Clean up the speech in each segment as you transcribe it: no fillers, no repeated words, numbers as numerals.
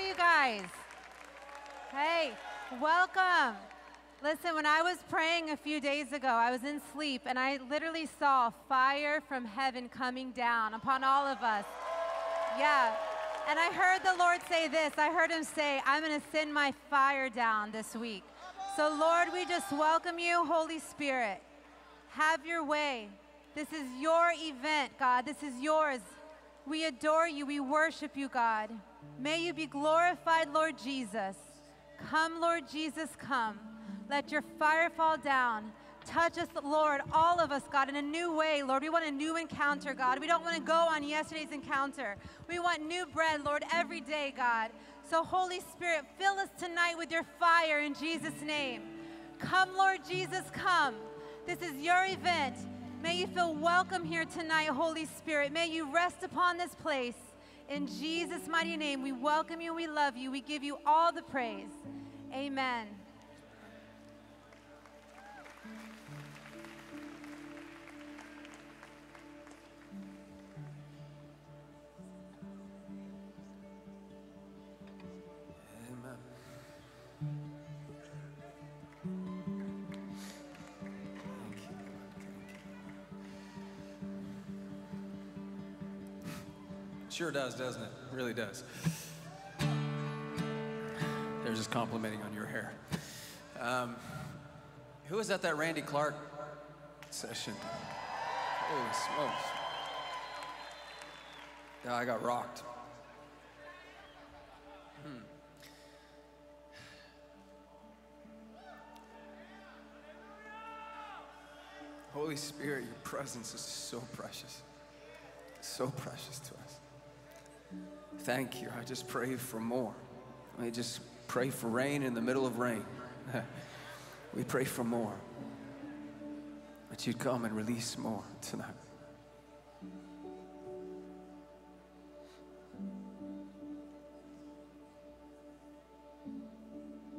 are you guys? Hey, welcome. Listen, when I was praying a few days ago, I was in sleep, and I literally saw fire from heaven coming down upon all of us. Yeah. And I heard the Lord say this. I heard him say, I'm going to send my fire down this week. So, Lord, we just welcome you, Holy Spirit. Have your way. This is your event, God. This is yours. We adore you. We worship you, God. May you be glorified, Lord Jesus. Come, Lord Jesus, come. Let your fire fall down. Touch us, Lord, all of us, God, in a new way, Lord. We want a new encounter, God. We don't want to go on yesterday's encounter. We want new bread, Lord, every day, God. So, Holy Spirit, fill us tonight with your fire in Jesus' name. Come, Lord Jesus, come. This is your event. May you feel welcome here tonight, Holy Spirit. May you rest upon this place. In Jesus' mighty name, we welcome you, we love you, we give you all the praise. Amen. Sure does, doesn't it? Really does. They're just complimenting on your hair. Who was at that Randy Clark session? Holy smokes. Yeah, I got rocked. Holy Spirit, your presence is so precious to us. Thank you. I just pray for more. I just pray for rain in the middle of rain. We pray for more. That you'd come and release more tonight.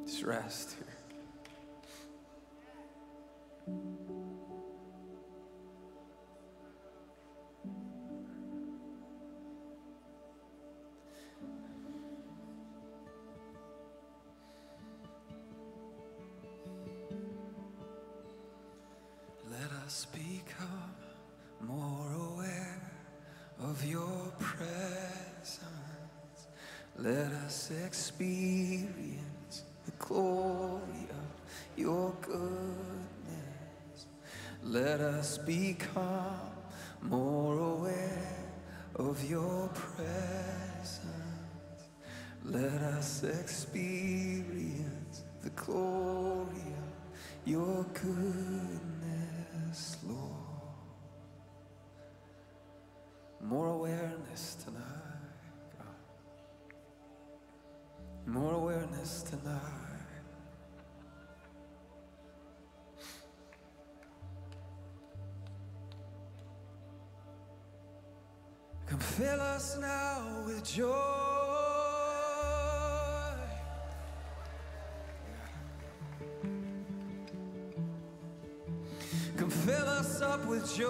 Just rest here. Fill us now with joy. Come fill us up with joy.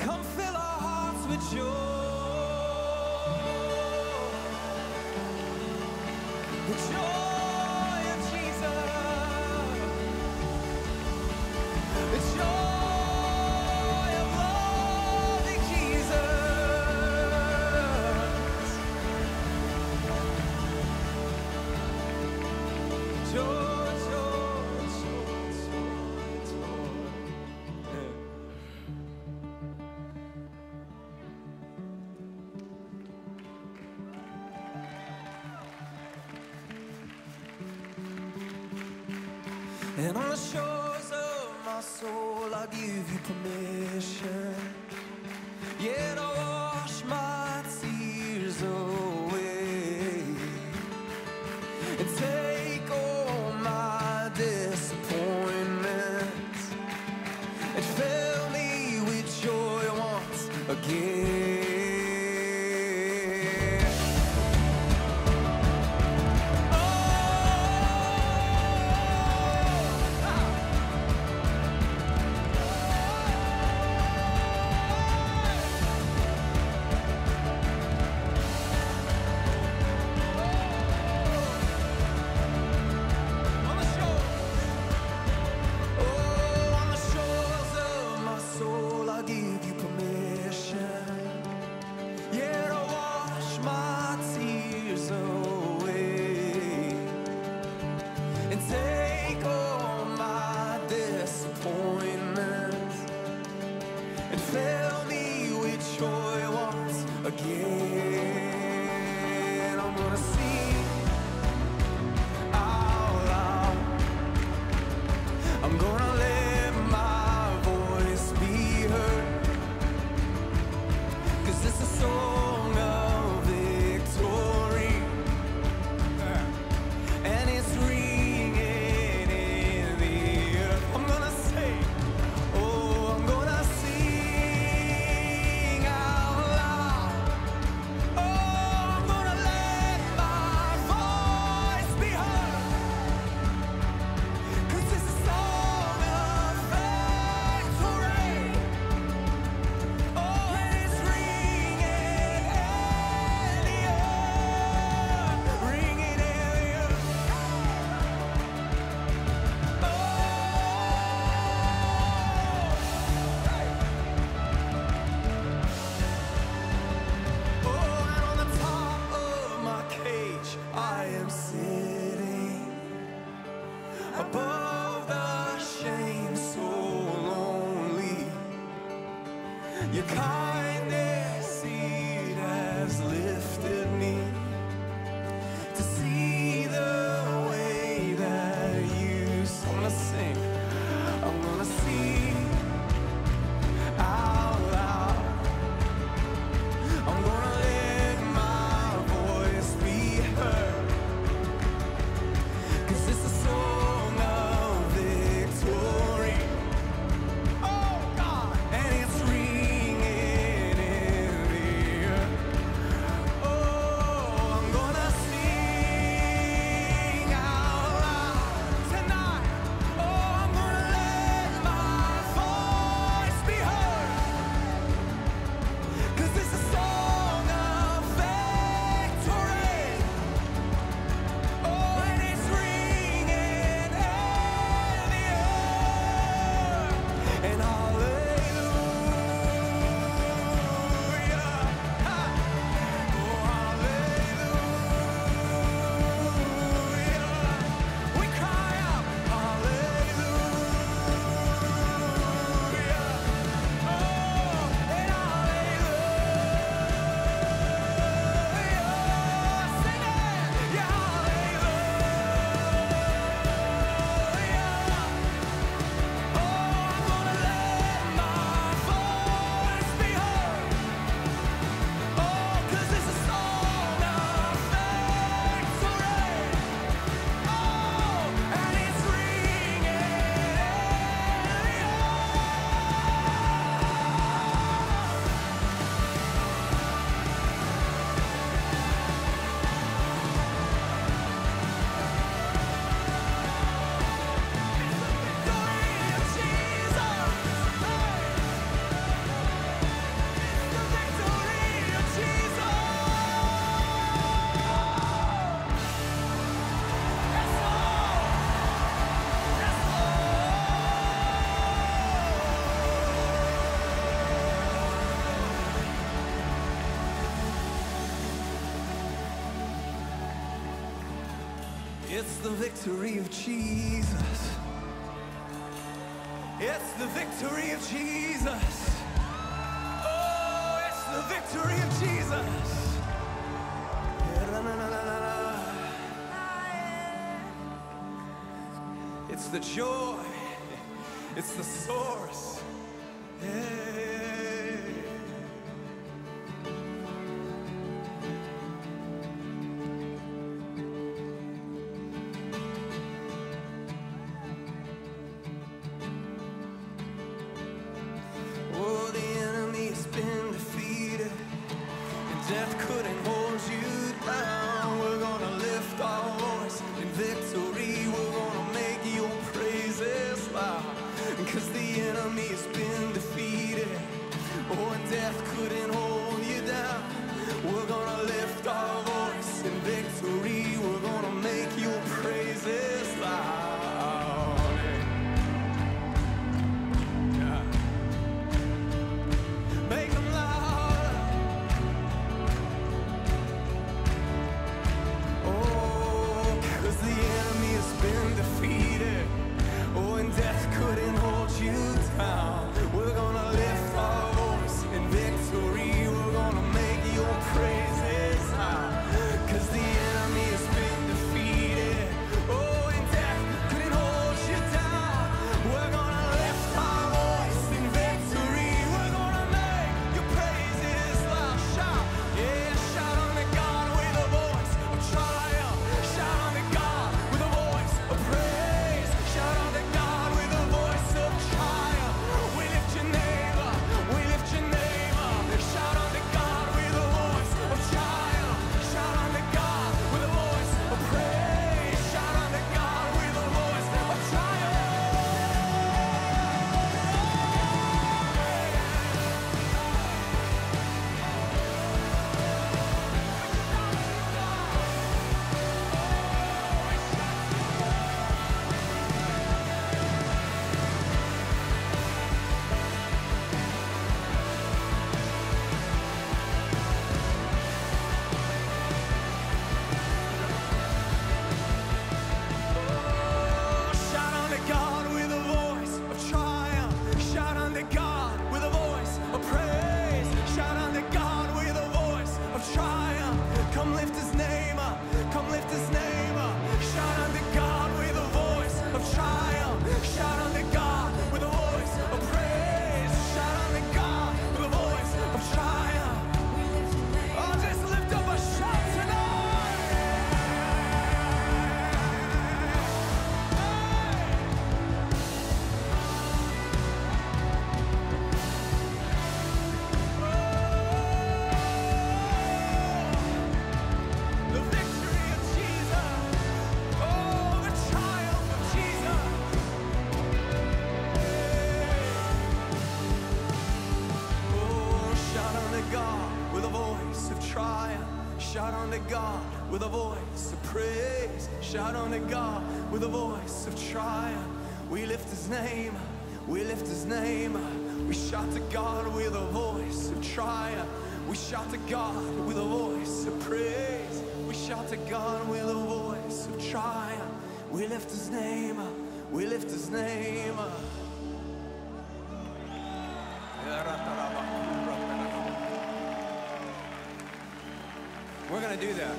Come fill our hearts with joy. With joy. And on the shores of my soul, I give you permission. Yet I wash my tears away and take all my disappointments and fill me with joy once again. fill me with joy once again. I'm gonna sing out loud. I'm gonna let my voice be heard, 'cause it's a song of victory, and it's ringing in the earth. I'm gonna say, oh, I'm gonna sing out loud. Oh, I'm gonna let my voice be heard, 'cause it's a song of victory. Oh, and it's ringing in the earth, ringing in the earth. Oh, and on the top of my cage, I am sitting above the shame, so lonely. Your kindness seed has lifted me to see the way that you. So I'm gonna sing. I'm gonna sing out loud. I'm gonna let my voice be heard, 'cause it's a song of victory. Oh God, and it's ringing in the earth. Oh, I'm gonna sing out loud tonight. Oh, I'm gonna let my voice be heard, 'cause it's a song of victory. Oh, and it's ringing in the earth. And hallelujah, ha. Oh, hallelujah. We cry out, hallelujah. Oh, and hallelujah. Sing it, yeah, hallelujah. Oh, I'm gonna let my voice be heard. Oh, 'cause it's a song of victory. Oh, and it's ringing in the earth. It's the victory of Jesus. It's the victory of Jesus. Oh, it's the victory of Jesus. It's the joy. It's the source. Oh, the enemy has been defeated, and death couldn't hold you down. We're gonna lift our voice in victory. We're gonna make your praises loud, 'cause the enemy has been defeated. Oh, and death couldn't hold you down. We're gonna lift our voice in victory. We're gonna make your praises loud. Yeah. Make them loud. Oh, 'cause the enemy has been defeated. Oh, and death couldn't hold you down. We're gonna lift our voice. Shout unto God with a voice of praise. Shout unto God with a voice of triumph. We lift his name, we lift his name. We shout to God with a voice of triumph. We shout to God with a voice of praise. We shout to God with a voice of triumph. We lift his name, we lift his name. We're going to do that.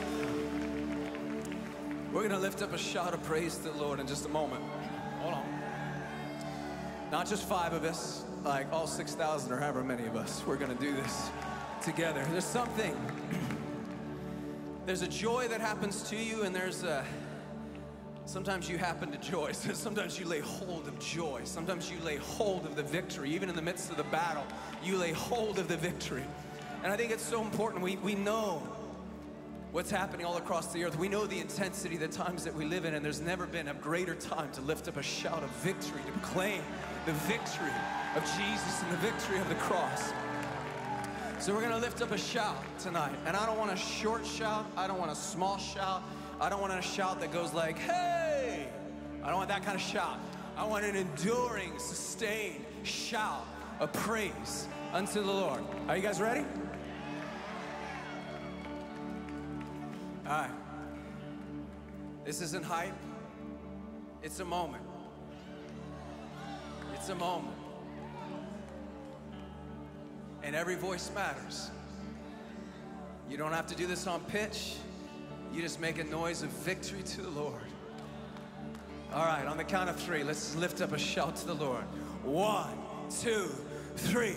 We're going to lift up a shout of praise to the Lord in just a moment. Hold on. Not just five of us, like all 6,000 or however many of us. We're going to do this together. There's something. There's a joy that happens to you, and there's a... Sometimes you happen to joy. Sometimes you lay hold of joy. Sometimes you lay hold of the victory. Even in the midst of the battle, you lay hold of the victory. And I think it's so important. We know what's happening all across the earth. We know the intensity, the times that we live in, and there's never been a greater time to lift up a shout of victory, to proclaim the victory of Jesus and the victory of the cross. So we're going to lift up a shout tonight, and I don't want a short shout. I don't want a small shout. I don't want a shout that goes like, hey! I don't want that kind of shout. I want an enduring, sustained shout of praise unto the Lord. Are you guys ready? All right. This isn't hype. It's a moment. It's a moment. And every voice matters. You don't have to do this on pitch. You just make a noise of victory to the Lord. All right, on the count of three, let's lift up a shout to the Lord. 1, 2, 3.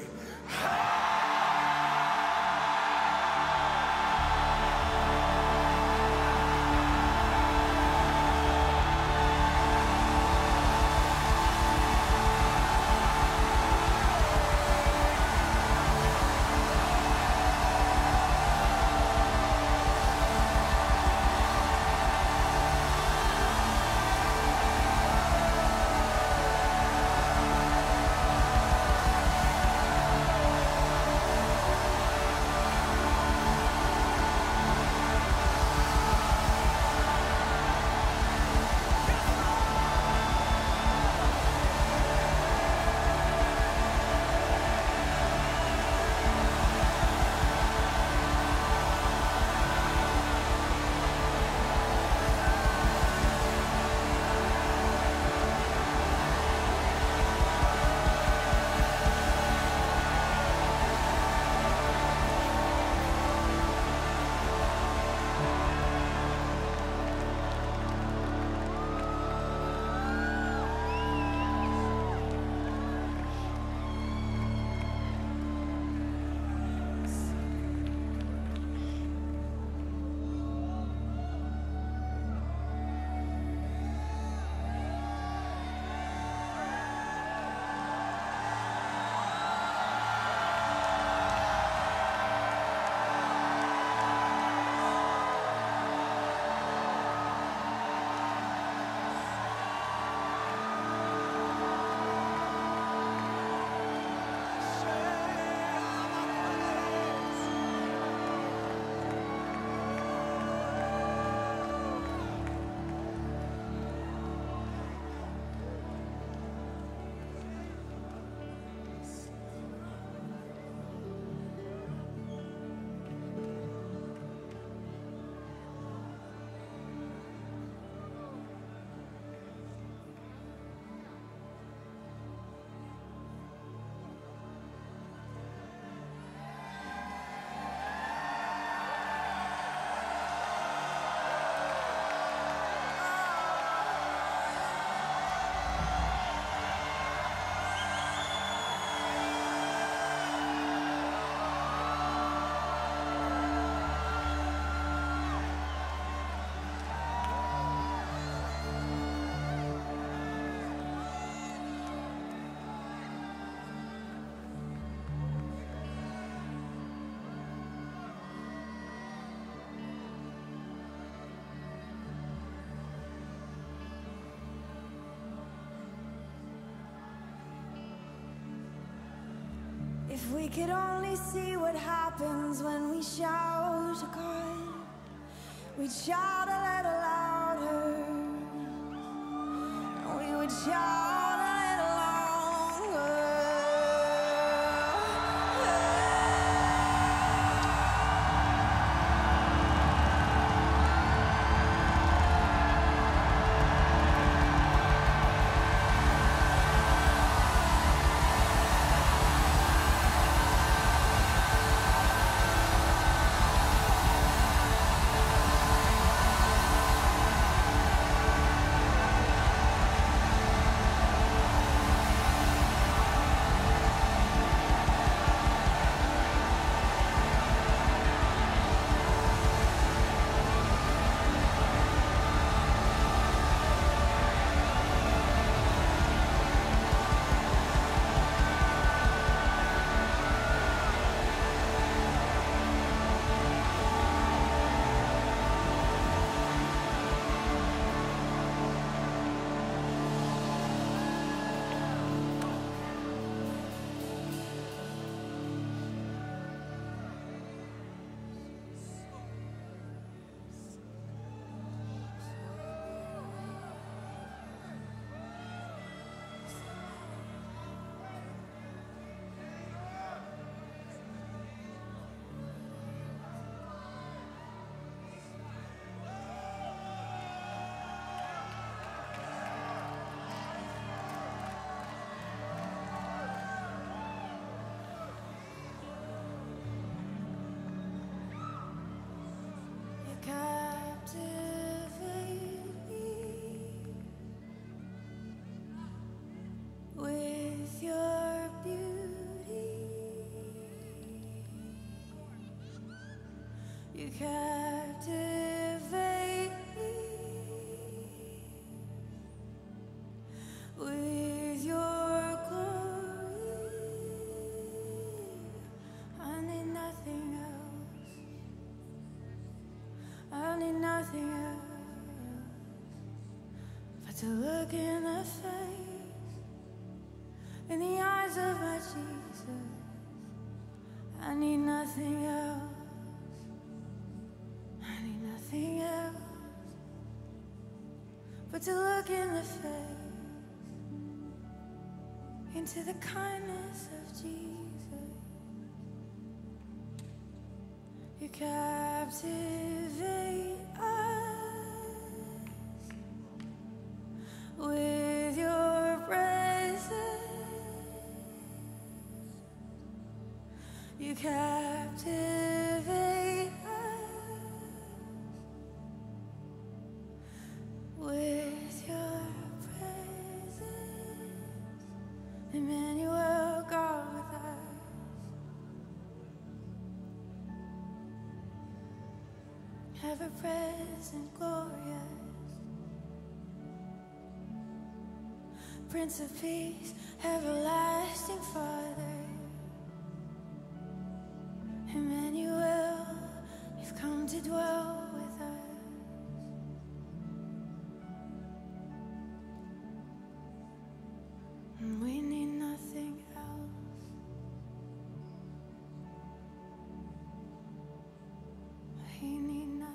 If we could only see what happens when we shout to God. We'd shout a little louder, we would shout a little to look in the face, in the eyes of my Jesus. I need nothing else. I need nothing else but to look in the face, into the kindness of Jesus. You captivate with your presence, you captivate us with your presence. Emmanuel, God with us. Ever present, glorious Prince of Peace, everlasting Father, Emmanuel, you've come to dwell with us. And we need nothing else. He need nothing else.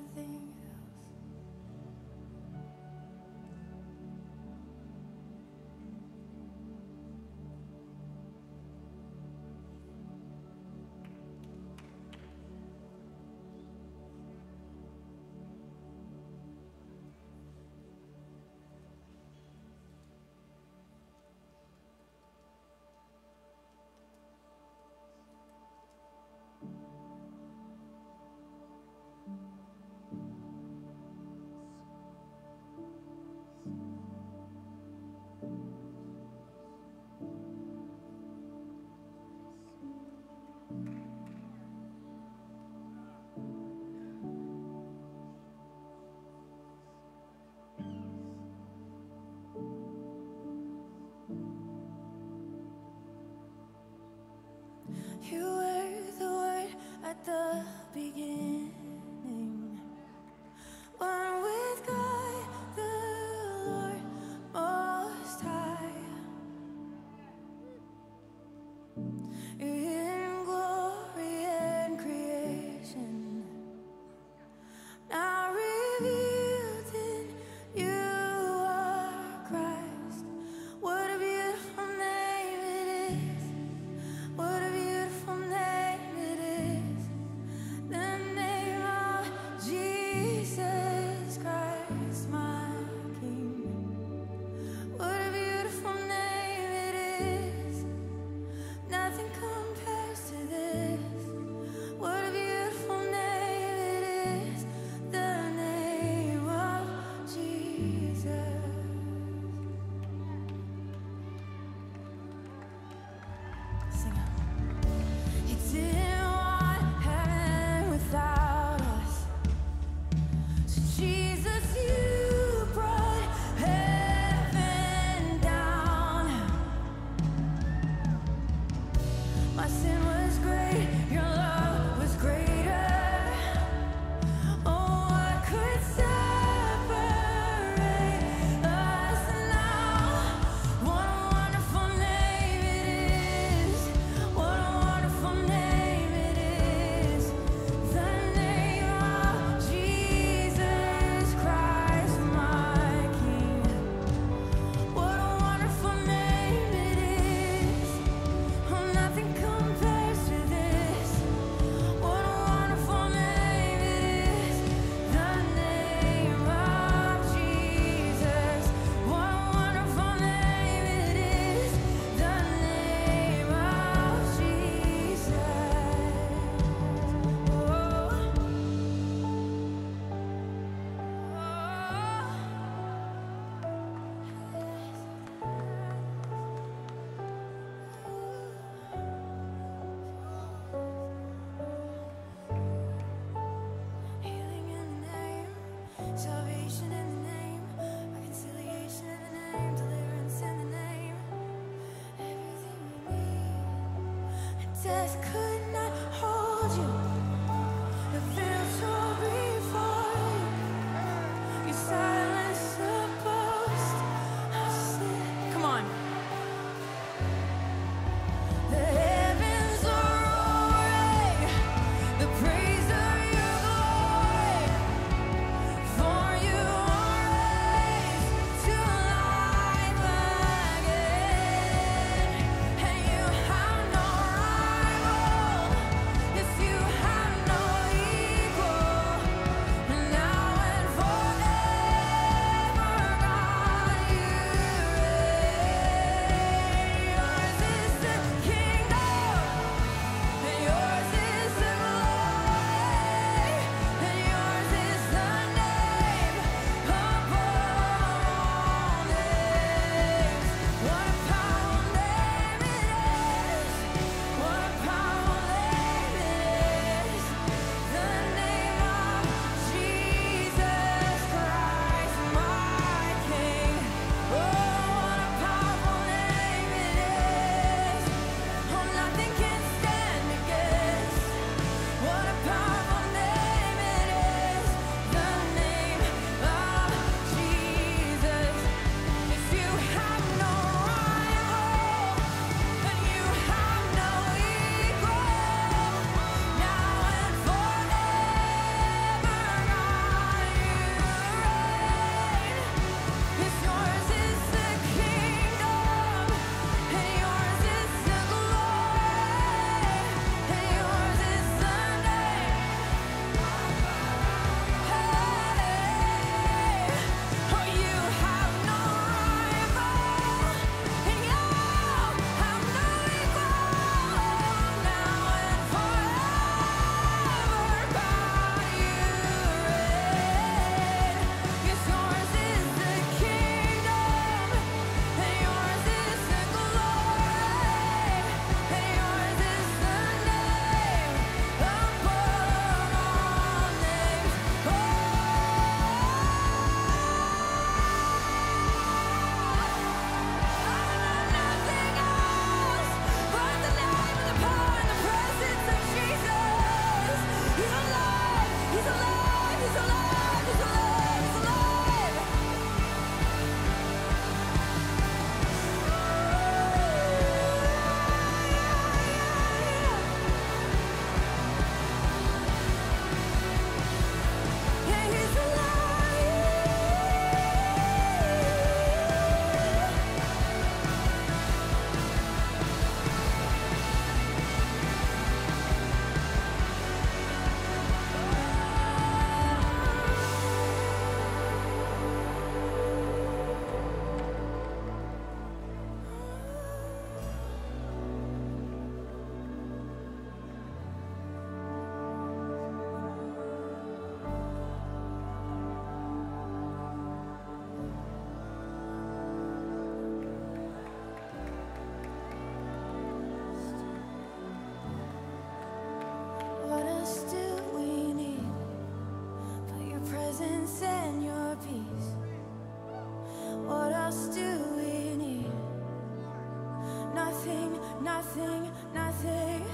You were the Word at the beginning, one with God, the Lord Most High. In glory and creation, now. Nothing, nothing, nothing.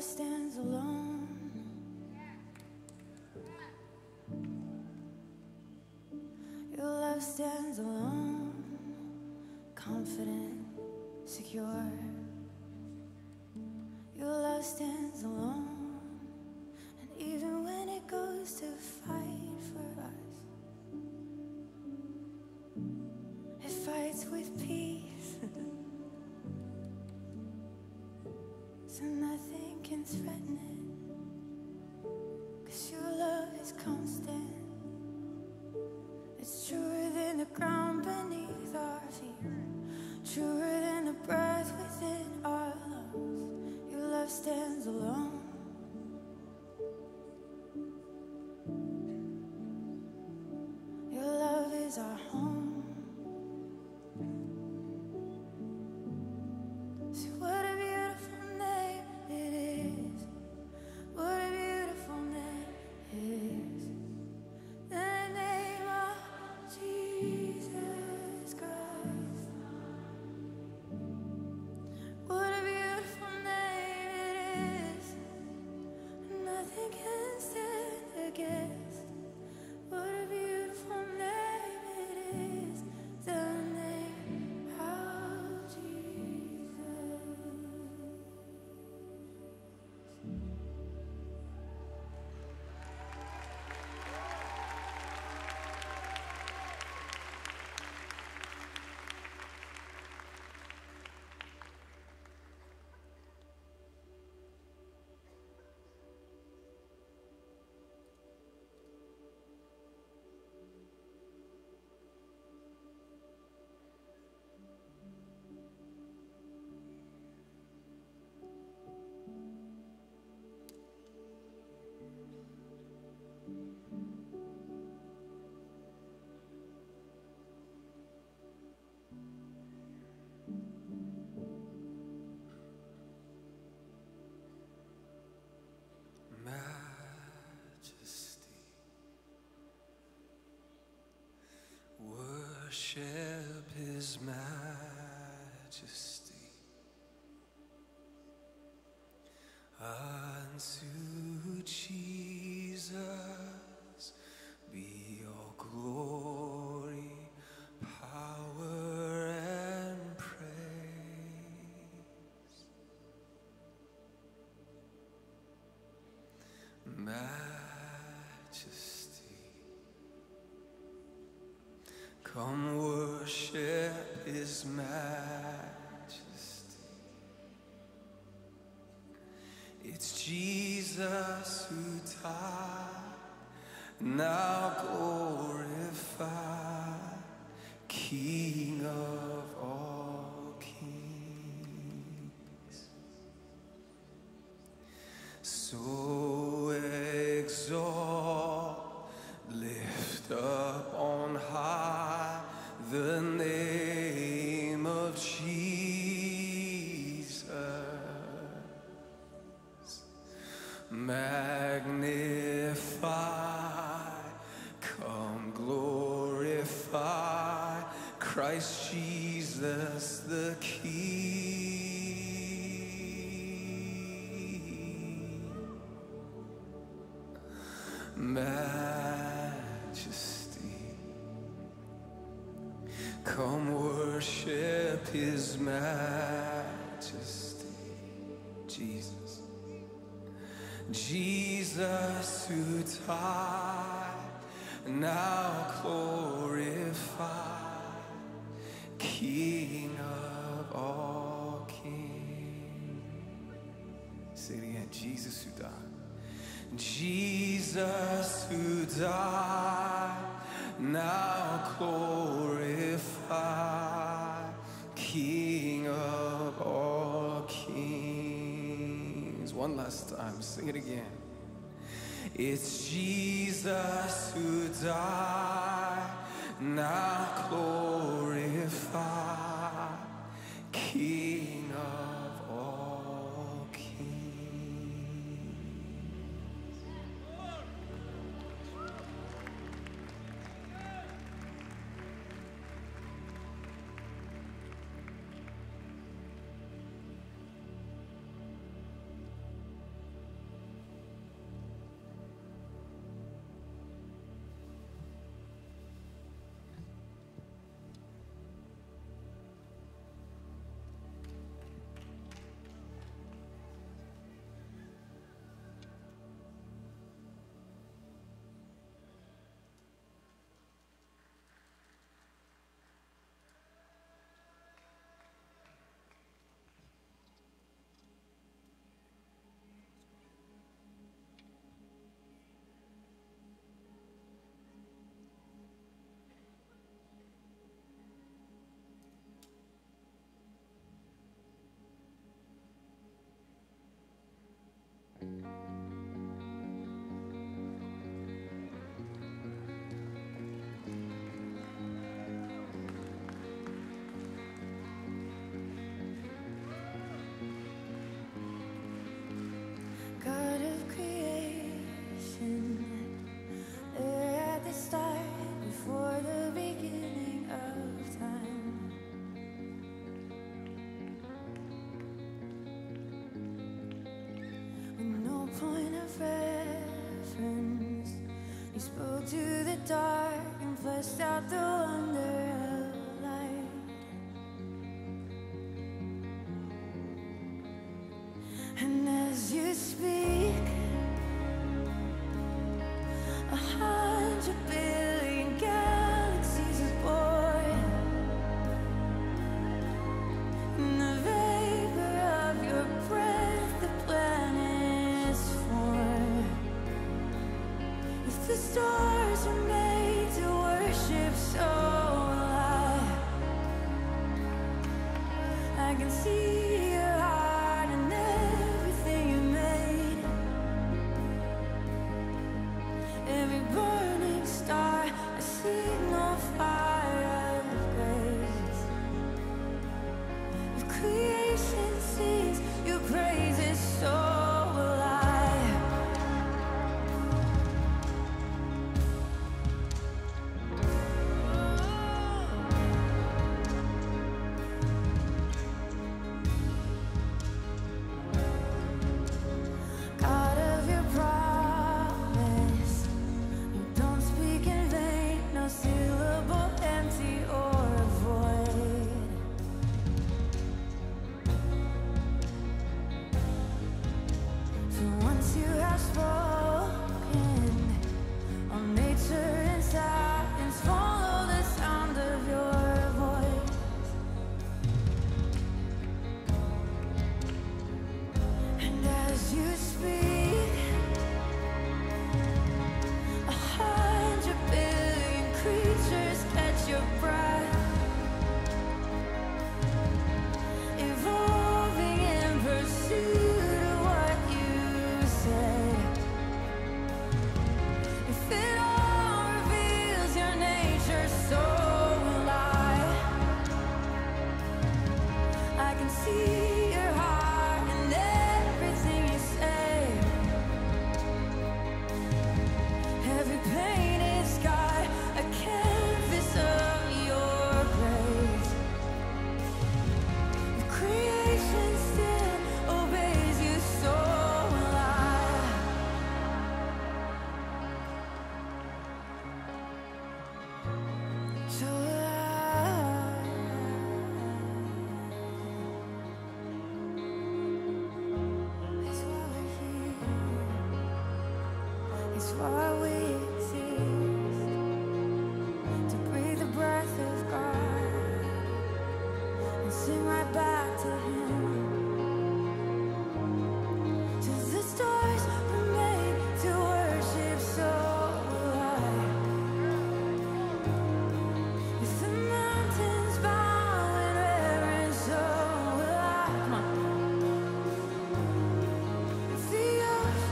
never stands alone. Your love stands alone, confident, secure. Your love stands alone, and even when it goes to fight for us, it fights with peace. So nothing can threaten it, 'cause your love is constant. It's truer than the ground beneath our feet, truer than the breath within our lungs. Your love stands alone. Your love is our home. So what a beautiful name it is. What a beautiful name it is. The name of Jesus Christ. What a beautiful name it is. Nothing can stand against. What a beautiful name it is. The name of Jesus. Majesty, worship His majesty unto Jesus be all glory, power and praise. Majesty, come worship His majesty. It's Jesus who died, now glorified, King of all kings. So exalt, lift up on high the name of Jesus. Magnify, come glorify Christ Jesus the King. Majesty, come worship His majesty. Jesus, Jesus who died, now glorified, King of all kings. Say it again, Jesus who died. Jesus who died, now glorified, King of all kings. One last time, sing it again. It's Jesus who died, now glorified, King of all kings. reference. You spoke to the dark and fleshed out the wonder of light. And as you speak, 100 billion galaxies are born. In the vapor of your breath, the planets form. If the stars are made to worship so alive, I can see your heart in everything you made. Every burning star, a signal fire of grace. If creation sings your praises so alive. God of your promise, you don't speak in vain, no syllable empty or void. For once you have spoken, all nature and silence follow the sound of your voice. And as you speak, 100 billion creatures catch your breath, evolving in pursuit of what you say. If it all reveals your nature so alive, I can see your heart in everything you say. Every painted sky, a canvas of your grace. The creation still obeys you so alive. So alive is why we're here. It's why we exist, to breathe the breath of God and sing right back to Him. Till the stars were made to worship so alive. If the mountains bow in reverence so alive. Come on. If the ocean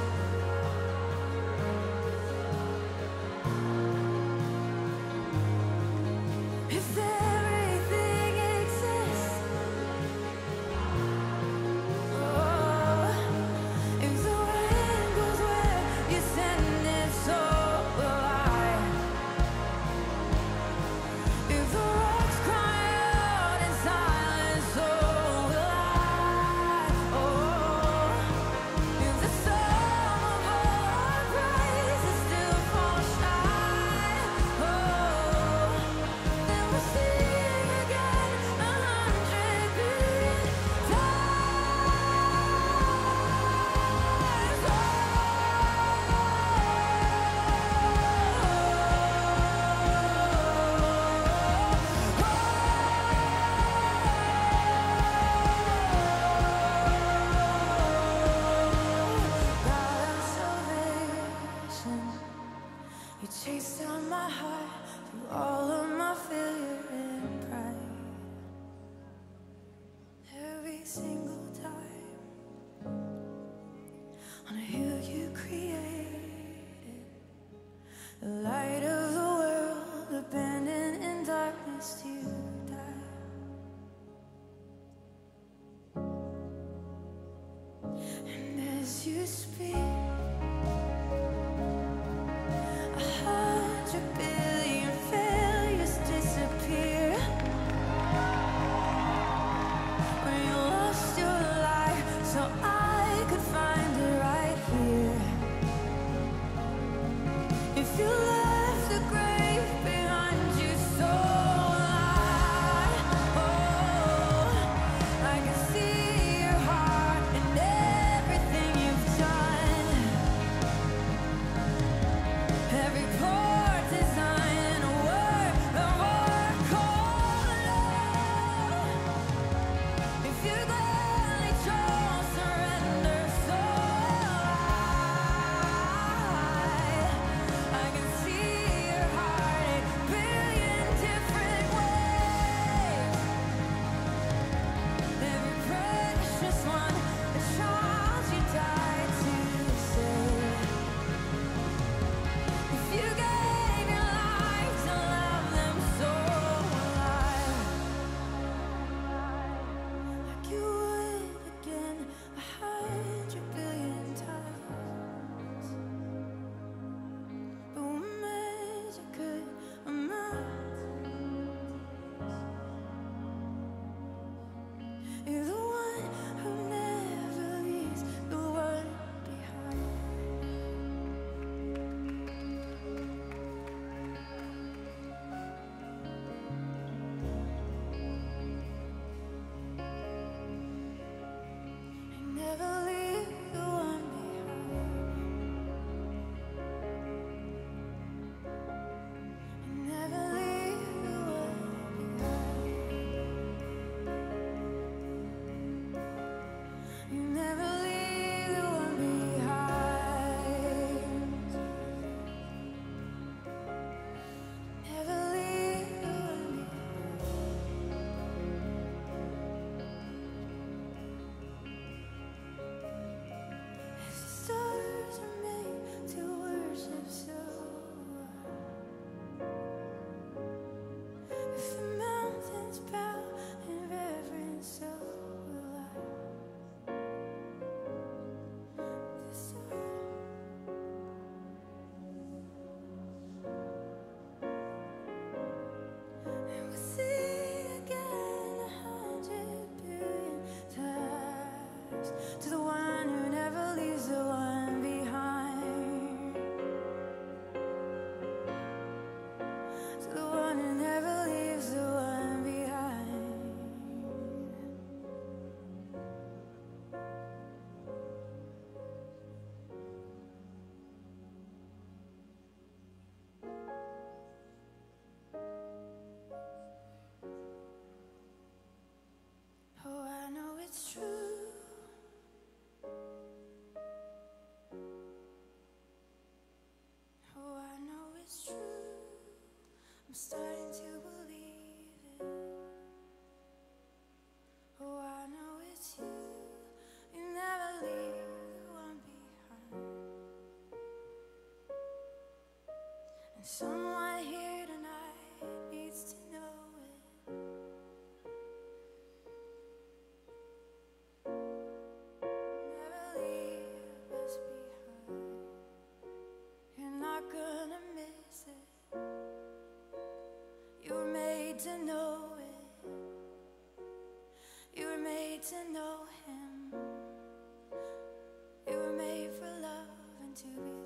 Someone here tonight needs to know it. Never leave us behind. You're not gonna miss it. You were made to know it. You were made to know him. You were made for love and to be loved.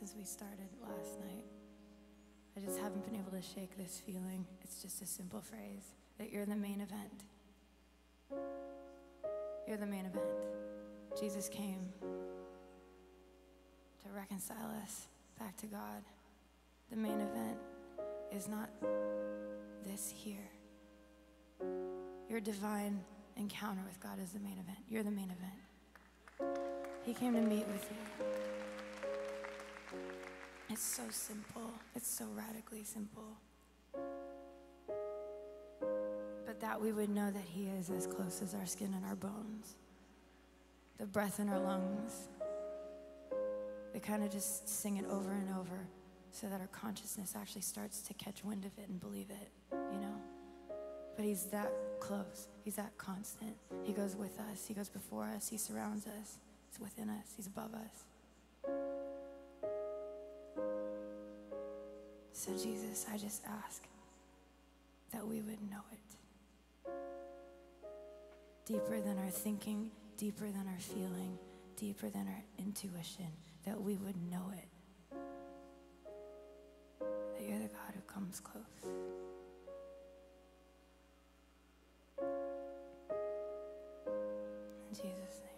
Since we started last night, I just haven't been able to shake this feeling. It's just a simple phrase, that you're the main event. You're the main event. Jesus came to reconcile us back to God. The main event is not this here. Your divine encounter with God is the main event. You're the main event. He came to meet with you. It's so simple. It's so radically simple. But that we would know that he is as close as our skin and our bones, the breath in our lungs. We kind of just sing it over and over so that our consciousness actually starts to catch wind of it and believe it, you know? But he's that close. He's that constant. He goes with us. He goes before us. He surrounds us. He's within us. He's above us. So Jesus, I just ask that we would know it. Deeper than our thinking, deeper than our feeling, deeper than our intuition, that we would know it. That you're the God who comes close. In Jesus' name.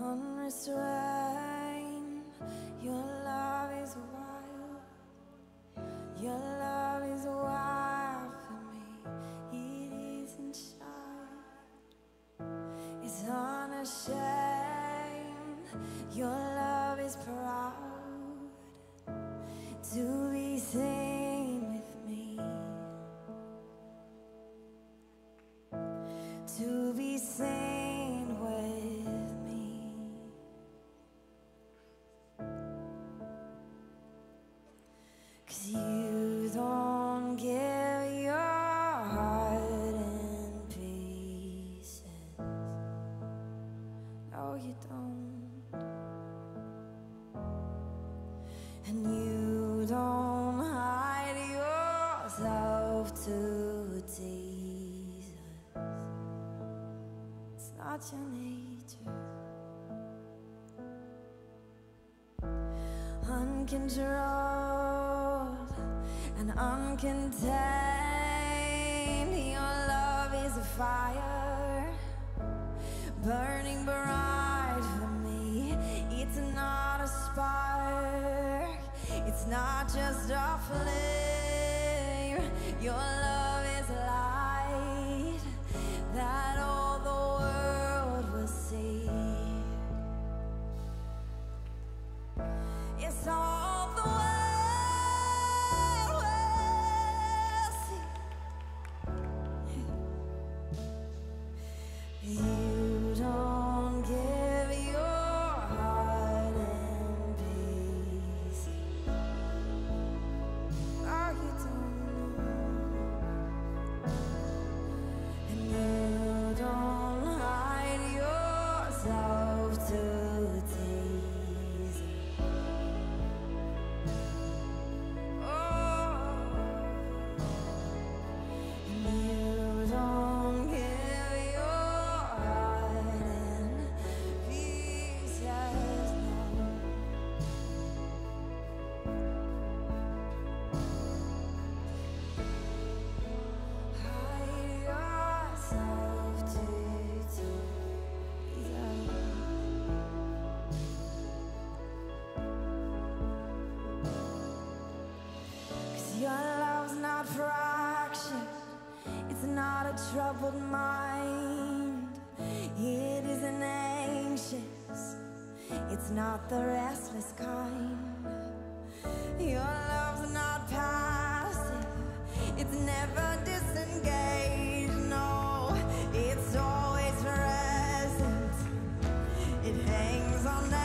Unrestrained, your love is wild. Your love is wild for me. It isn't shy. It's unashamed. Your love is proud to be seen with me. Uncontrolled and uncontained, your love is a fire, burning bright for me. It's not a spark, it's not just a flame. Your love is a light that all the world will see. It's all troubled mind, it isn't anxious, it's not the restless kind. Your love's not passive, it's never disengaged, no, it's always present, it hangs on that.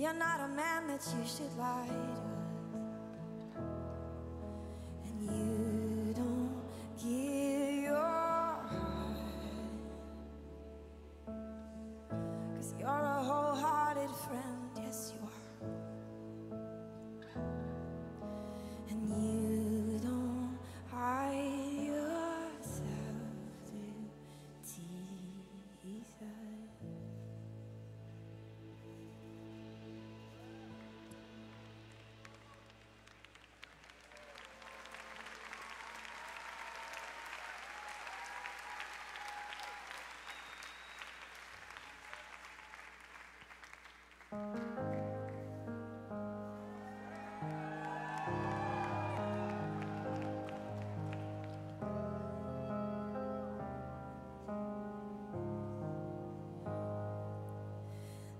You're not a man that you should lie to, and you don't give your heart, 'cause you're a wholehearted friend, yes you are, and you don't hide yourself through tears.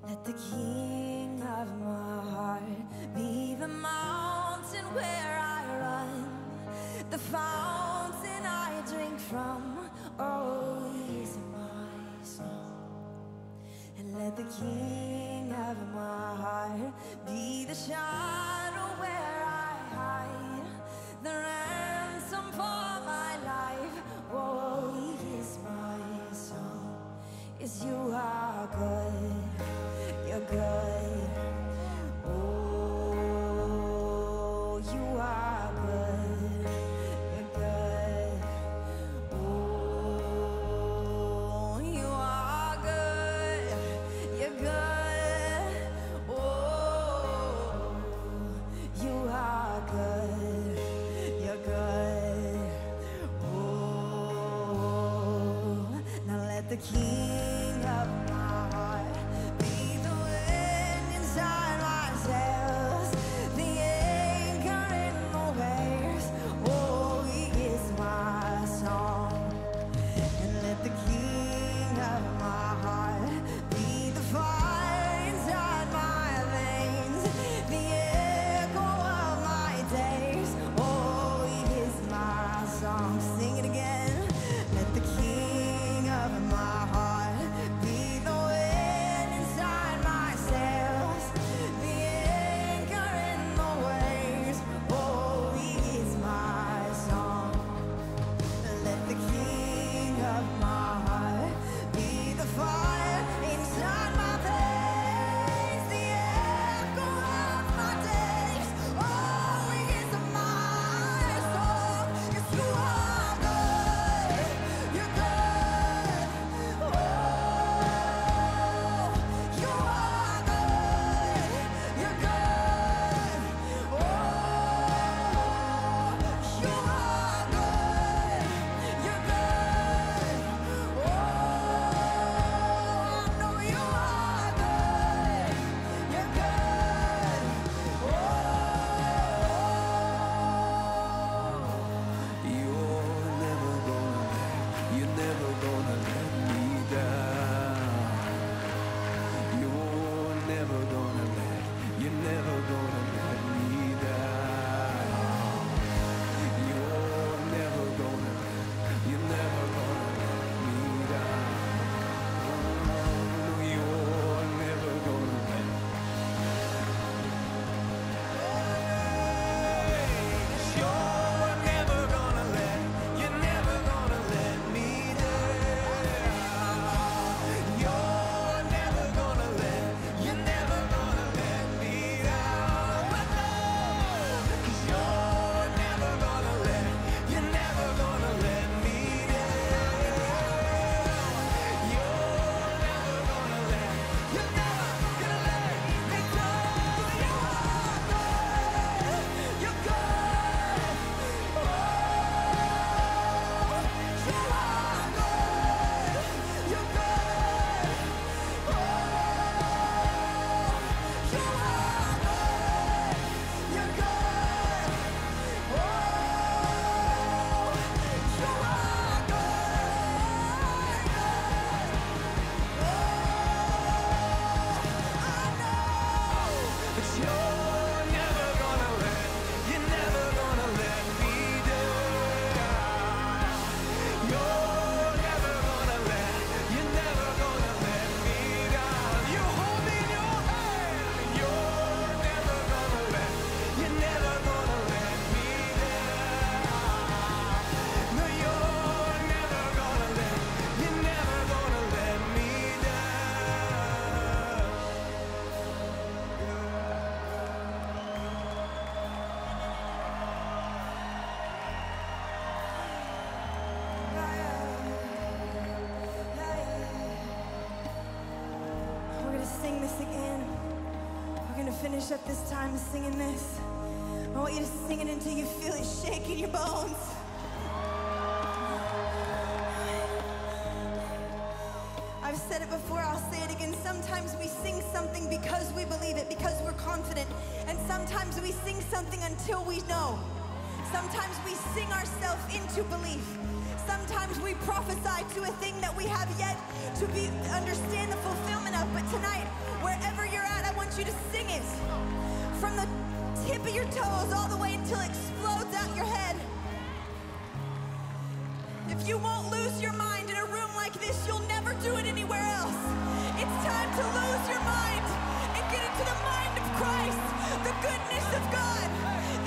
Let the king of my heart be the mountain where I run, the fountain I drink from, oh, he's my song. And let the king of my heart be the shadow where I hide, the ransom for my life, oh, he is my song. Yes, you are good. You're good, oh, you are good, you're good, oh, you are good, you're good, oh, you are good, you're good, oh, now let the king of my heart. Up this time singing this. I want you to sing it until you feel it shake in your bones. I've said it before, I'll say it again. Sometimes we sing something because we believe it, because we're confident. And sometimes we sing something until we know. Sometimes we sing ourselves into belief. Sometimes we prophesy to a thing that we have yet to understand the fulfillment of. enough, but tonight, wherever you're at, I want you to sing it. From the tip of your toes all the way until it explodes out your head. If you won't lose your mind in a room like this, you'll never do it anywhere else. It's time to lose your mind and get into the mind of Christ, the goodness of God,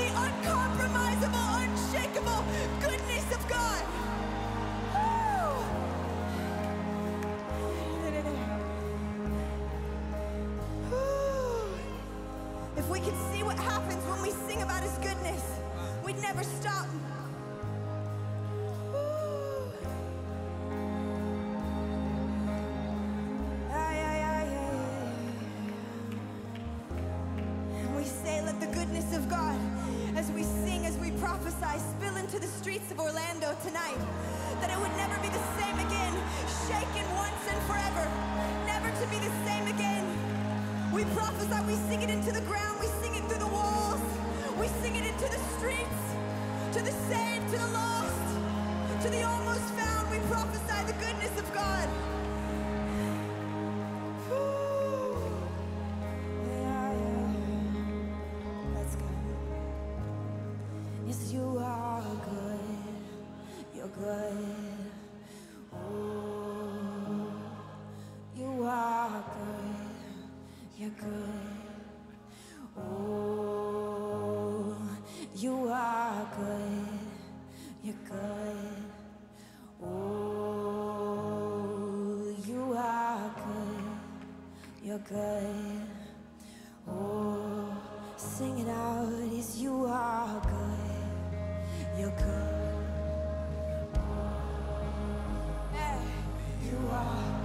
the uncompromisable, unshakable goodness of God. If we could see what happens when we sing about His goodness, we'd never stop. And we say, let the goodness of God, as we sing, as we prophesy, spill into the streets of Orlando tonight, that it would never be the same again, shaken once and forever, never to be the same again. We prophesy, we sing it into the ground, we sing it through the walls, we sing it into the streets, to the saved, to the lost, to the almost found. We prophesy the goodness of God. Yeah. Let's go. Yes, you are good, you're good. Oh, you are good. You're good. Oh, you are good. You're good. Oh, you are good. You're good. Oh, sing it out. Yes, you are good. You're good. Oh, hey. You are. Oh!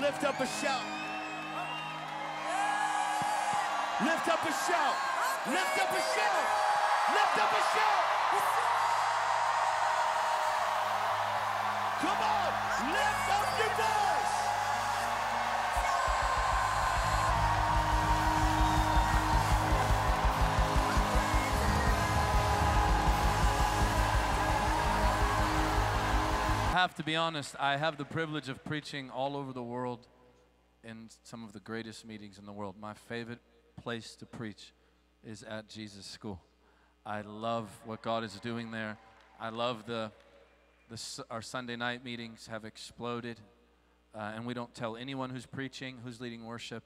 lift up a shout. Lift up a shout. Lift up a shout. Lift up a shout. Come on, lift up your voice. I have to be honest, I have the privilege of preaching all over the world in some of the greatest meetings in the world. My favorite place to preach is at Jesus School. I love what God is doing there. I love our Sunday night meetings have exploded, and we don't tell anyone who's preaching, who's leading worship.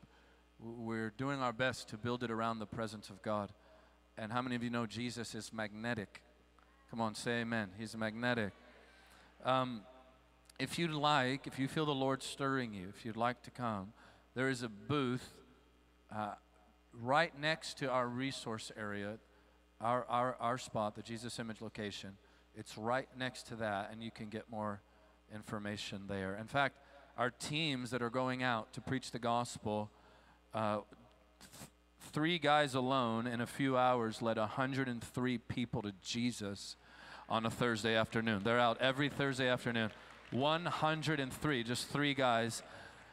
We're doing our best to build it around the presence of God. And how many of you know Jesus is magnetic? Come on, say amen. He's magnetic. If you'd like, if you feel the Lord stirring you, if you'd like to come, there is a booth right next to our resource area, our spot, the Jesus Image location. It's right next to that, and you can get more information there. In fact, our teams that are going out to preach the gospel, three guys alone in a few hours led 103 people to Jesus on a Thursday afternoon. They're out every Thursday afternoon. 103, just three guys.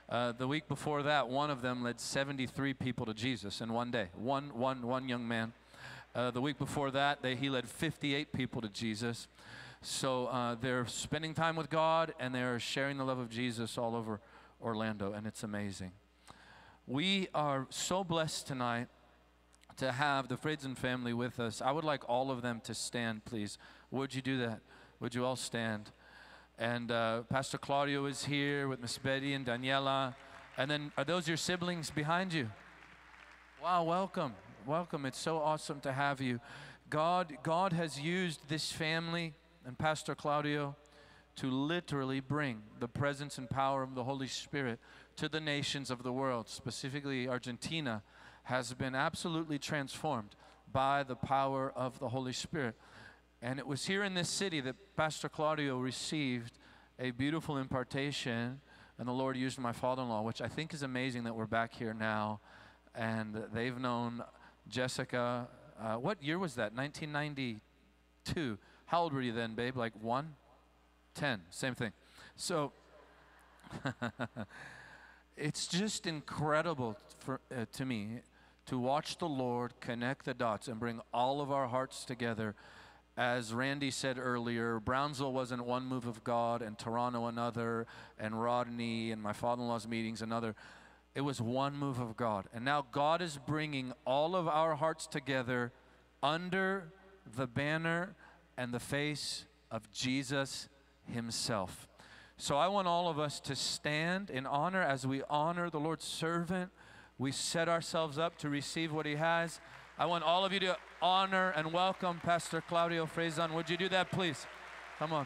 The week before that, one of them led 73 people to Jesus in one day. One young man. The week before that, he led 58 people to Jesus. So they're spending time with God, and they're sharing the love of Jesus all over Orlando, and it's amazing. We are so blessed tonight to have the Freidzon family with us. I would like all of them to stand, please. Would you do that? Would you all stand? And Pastor Claudio is here with Miss Betty and Daniela. And then, are those your siblings behind you? Wow, welcome. Welcome. It's so awesome to have you. God has used this family and Pastor Claudio to literally bring the presence and power of the Holy Spirit to the nations of the world, specifically Argentina, has been absolutely transformed by the power of the Holy Spirit. And it was here in this city that Pastor Claudio received a beautiful impartation, and the Lord used my father-in-law, which I think is amazing that we're back here now. And they've known Jessica, what year was that? 1992. How old were you then, babe? Like one? 10, same thing. So, it's just incredible to me to watch the Lord connect the dots and bring all of our hearts together. As Randy said earlier, Brownsville wasn't one move of God, and Toronto another, and Rodney and my father-in-law's meetings another. It was one move of God. And now God is bringing all of our hearts together under the banner and the face of Jesus himself. So I want all of us to stand in honor as we honor the Lord's servant. We set ourselves up to receive what he has. I want all of you to honor and welcome Pastor Claudio Freidzon. Would you do that, please? Come on.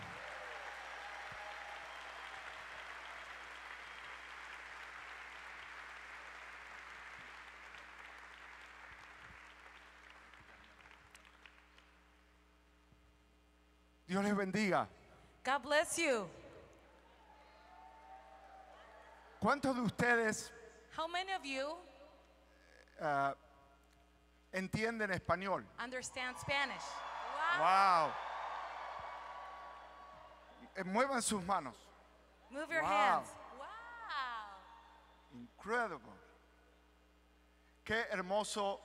Dios les bendiga. God bless you. ¿Cuántos de ustedes entienden español? Understand Spanish. Wow. Wow. Muevan sus manos. Move your hands. Wow. Incredible. Qué hermoso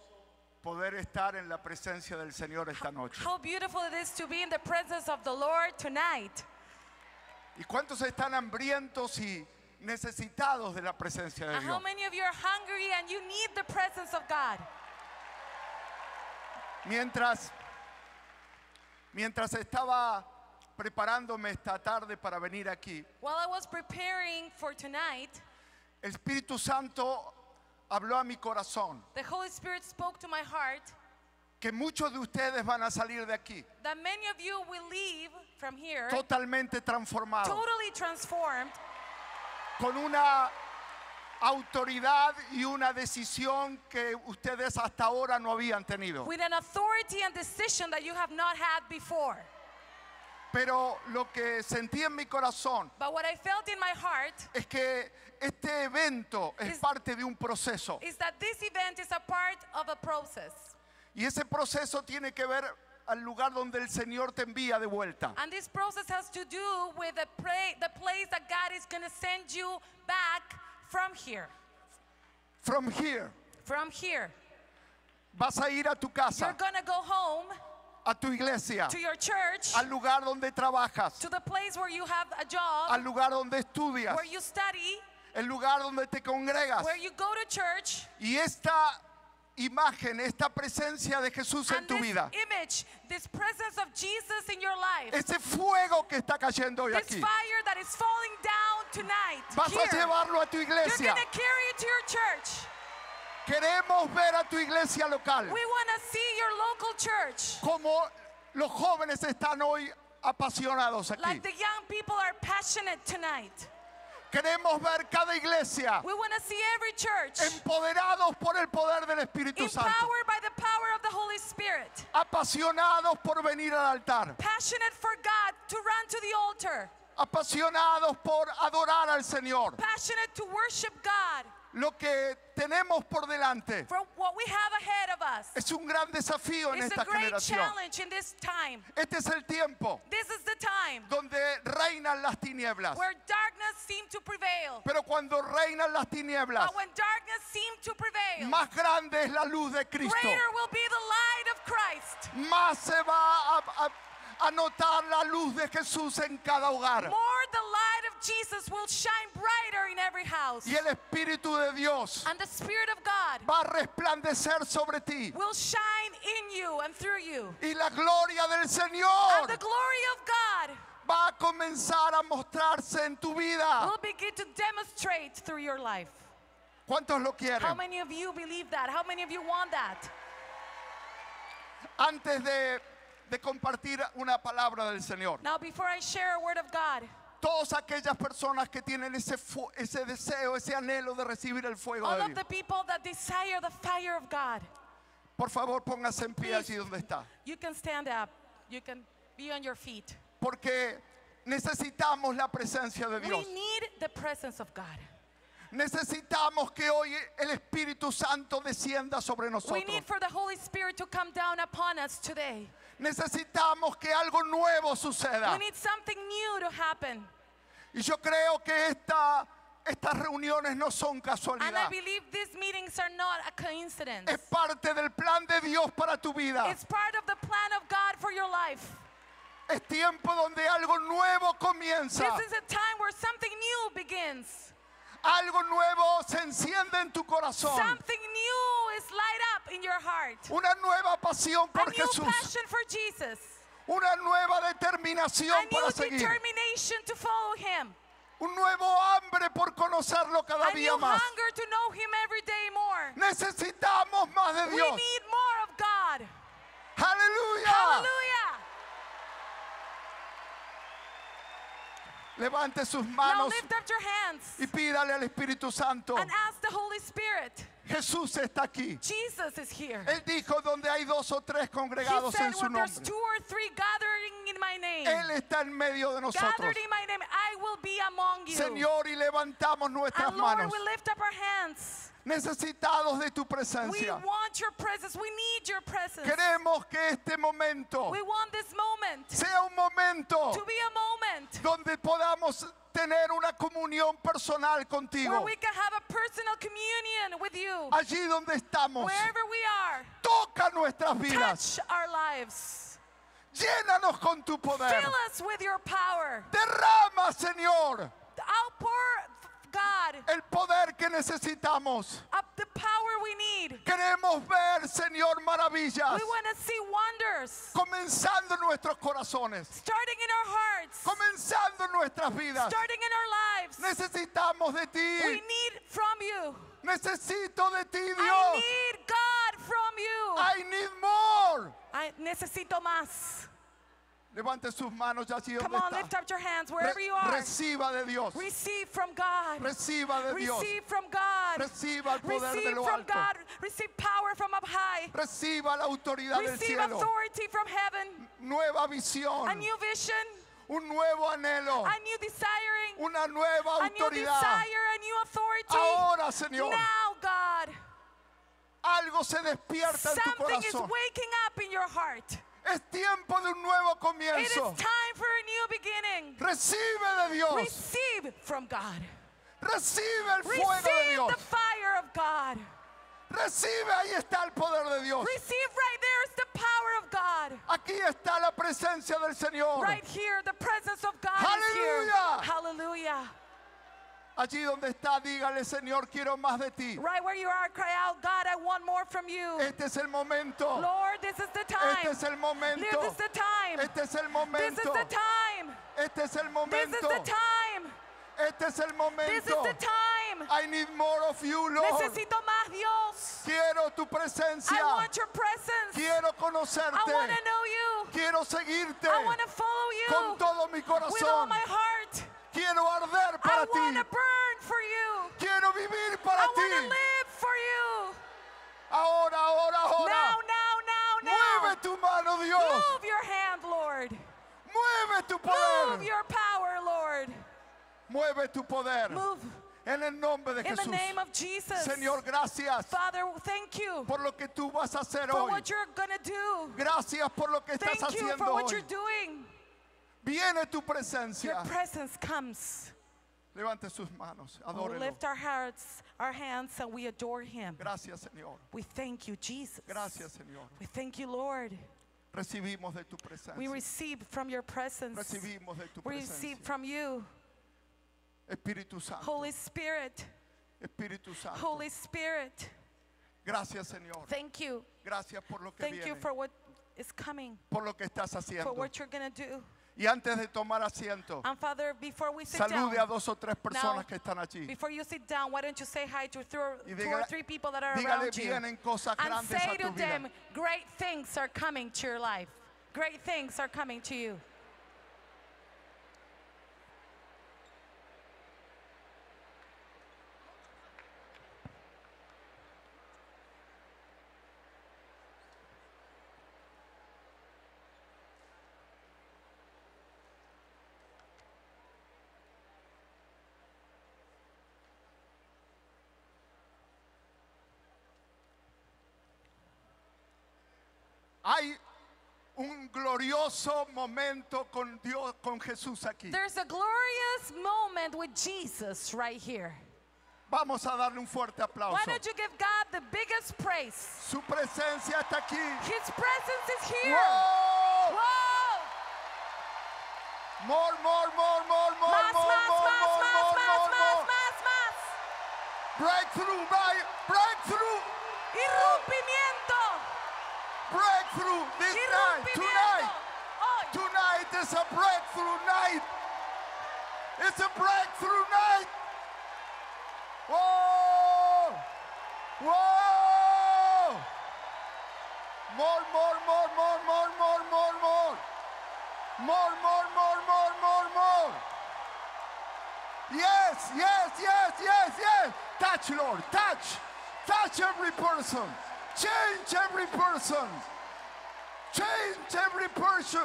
poder estar en la presencia del Señor esta noche. How beautiful it is to be in the presence of the Lord tonight. ¿Y cuántos están hambrientos y necesitados de la presencia de Dios? How many of you are hungry and you need the presence of God? Mientras estaba preparándome esta tarde para venir aquí, while I was preparing for tonight, el Espíritu Santo habló a mi corazón. The Holy Spirit spoke to my heart. Que muchos de ustedes van a salir de aquí that many of you will leave from here, totalmente transformados. Totally transformed. Con una autoridad y una decisión que ustedes hasta ahora no habían tenido. With an authority and decision that you have not had before. Pero lo que sentí en mi corazón es que este evento es parte de un proceso. Y ese proceso tiene que ver al lugar donde el Señor te envía de vuelta. From here. Vas a ir a tu casa. You're gonna go home. A tu iglesia, to your church, al lugar donde trabajas, to the place where you have a job, al lugar donde estudias, where you study, el lugar donde te congregas, where you go to church, y esta imagen, esta presencia de Jesús en tu vida, this presence of Jesus in your life, ese fuego que está cayendo hoy aquí, fire that is falling down tonight, vas a llevarlo a tu iglesia. You're gonna carry it to your church. Queremos ver a tu iglesia local. We want to see your local church. Como los jóvenes están hoy apasionados aquí. Like the young people are passionate tonight. Queremos ver cada iglesia empoderados por el poder del Espíritu Santo, apasionados por venir al altar, apasionados por adorar al Señor. Lo que tenemos por delante es un gran desafío en esta generación. Este es el tiempo donde reinan las tinieblas. Pero cuando reinan las tinieblas, más grande es la luz de Cristo. Más se va a notar la luz de Jesús en cada hogar. Jesus will shine brighter in every house. Y el Espíritu de Dios and the Spirit of God va a resplandecer sobre ti. Will shine in you and through you. Y la gloria del Señor and the glory of God va a comenzar a mostrarse en tu vida. Will begin to demonstrate through your life. ¿Cuántos lo quieren? How many of you believe that? How many of you want that? Antes de compartir una palabra del Señor. Now before I share a word of God. Todas aquellas personas que tienen ese deseo, ese anhelo de recibir el fuego de Dios, por favor póngase en pie allí donde está, porque necesitamos la presencia de Dios. Necesitamos que hoy el Espíritu Santo descienda sobre nosotros. Necesitamos que algo nuevo suceda. Y yo creo que estas reuniones no son casualidad. Es parte del plan de Dios para tu vida. Es tiempo donde algo nuevo comienza. Algo nuevo se enciende en tu corazón. Something new is light up in your heart. Una nueva pasión por Jesús. A new passion for Jesus. Una nueva determinación para seguir. A new determination to follow him. Un nuevo hambre por conocerlo cada día más. A new hunger to know him every day more. Necesitamos más de Dios. We need more of God. Hallelujah. Hallelujah. Levante sus manos y pídale al Espíritu Santo. Jesús está aquí. Él dijo, donde hay dos o tres congregados en su nombre, Él está en medio de nosotros. Señor, y levantamos nuestras manos. Necesitados de tu presencia. Queremos que este momento sea un momento donde podamos tener una comunión personal contigo. Allí donde estamos, toca nuestras vidas. Llénanos con tu poder. Derrama, Señor, el poder que necesitamos. The power we need. Queremos ver, Señor, maravillas. We want to see wonders. Comenzando en nuestros corazones. Starting in our hearts. Comenzando en nuestras vidas. Starting in our lives. Necesitamos de ti. We need from you. Necesito de ti, Dios. I need God from you. I need more. Necesito más. Levante sus manos allí donde está. Lift up your hands wherever you are. Reciba de Dios. Receive from God. Reciba de Dios. Receive from God. Reciba el poder de lo alto. God. Receive power from up high. Reciba la autoridad del cielo. Receive authority from heaven. Nueva visión. A new vision. un nuevo anhelo, a new desiring, una nueva autoridad. A new authority. Ahora, Señor, now, God, algo se despierta en tu corazón. Something is waking up in your heart. Es tiempo de un nuevo comienzo. It is time for a new beginning. Recibe de Dios. Receive from God. Recibe el fuego de Dios. Receive the fire of God. Recibe, ahí está el poder de Dios. Receive, right there is the power of God. Aquí está la presencia del Señor. Right here, the presence of God. Hallelujah. Hallelujah. Allí donde está, dígale, Señor, quiero más de ti. Right where you are, cry out, God, I want more from you. Este es el momento. Lord, this is the time. Este es el momento. This is the time. Este es el momento. This is the time. Este es el momento. This is the time. Este es el momento. This is the time. I need more of you, Lord. Necesito más, Dios. Quiero tu presencia. I want your presence. Quiero conocerte. I want to know you. Quiero seguirte. I want to follow you. Con todo mi corazón. With all my heart. Quiero arder para ti. I want to burn for you. Quiero vivir para ti. I want to live for you. Ahora, ahora, ahora. Now, now, now, now. Mueve tu mano, Dios. Move your hand, Lord. Mueve tu poder. Move your power, Lord. Mueve tu poder. Move. En el nombre de Jesús. In the name of Jesus. Señor, gracias. Father, thank you. Por lo que tú vas a hacer hoy. For what you're gonna do. Gracias por lo que estás haciendo hoy. Thank you for what you're doing. Viene tu presencia. Your presence comes. Levante sus manos, adórelo. We lift our hearts, our hands, and we adore Him. Gracias, Señor. We thank you, Jesus. Gracias, Señor. We thank you, Lord. Recibimos de tu presencia. We receive from your presence. Recibimos de tu presencia. We receive from you. Espíritu Santo. Holy Spirit. Espíritu Santo. Holy Spirit. Gracias, Señor. Thank you. Gracias por lo que viene. Thank you for what is coming. Por lo que estás haciendo. For what you're going to do. Y antes de tomar asiento, Father, salude a dos o tres personas que están allí. Y dígale, vienen cosas grandes a tu vida. Great things are coming to your life. Great things are coming to you. Hay un glorioso momento con Dios, con Jesús aquí. There's a glorious moment with Jesus right here. Vamos a darle un fuerte aplauso. Why don't you give God the biggest praise? Su presencia está aquí. His presence is here. Whoa! Whoa! More, more, more, more, more, más, more, más, more, más, more, más, more, más, more, más, más, más. Breakthrough, breakthrough. Irrumpimiento. Breakthrough this night, tonight. Tonight is a breakthrough night. It's a breakthrough night. Whoa! Whoa! More, more, more, more, more, more, more, more. More, more, more, more, more, more. Yes, yes, yes, yes, yes. Touch, Lord, touch. Touch every person. Change every person. Change every person.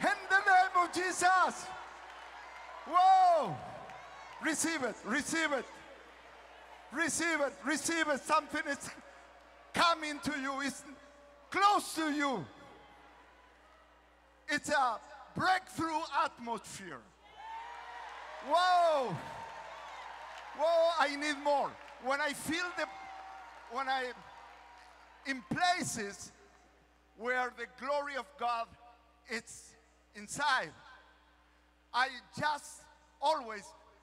In the name of Jesus. Whoa. Receive it. Receive it. Receive it. Receive it. Something is coming to you. It's close to you. It's a breakthrough atmosphere. Whoa. Whoa. I need more. In places where the glory of God is inside, I just always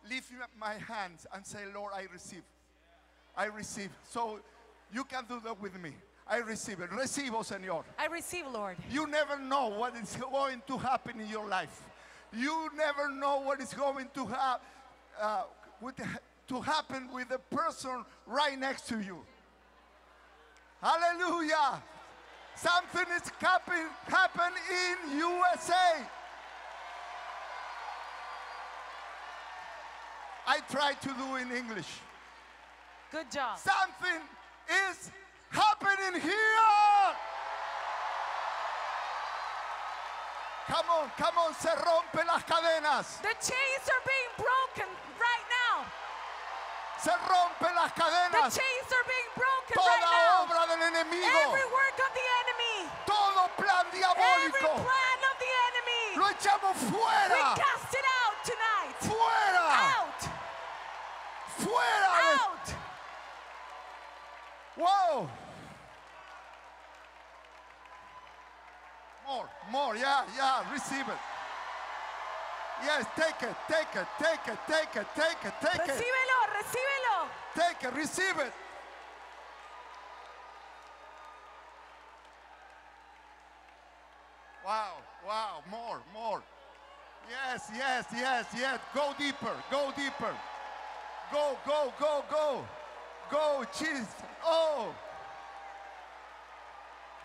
lift my hands and say, Lord, I receive. I receive. So you can do that with me. I receive it. Recibo, Señor. I receive, Lord. You never know what is going to happen in your life. You never know what is going to happen with the person right next to you. Hallelujah. Something is happen in USA. I try to do in English. Good job. Something is happening here. Come on, come on, se rompen las cadenas. The chains are being broken right now. Se rompen las cadenas. The chains are being broken Toda right now. Obra del enemigo. Every work of the enemy. Todo plan diabólico. Every plan of the enemy. Lo echamos fuera. We cast it out tonight. Fuera. Out. Fuera. Out. Wow. More, yeah, receive it. Yes, take it. Recíbelo. Take it, receive it. Wow, more. Yes. Go deeper. Go. Go, Jesus. Oh.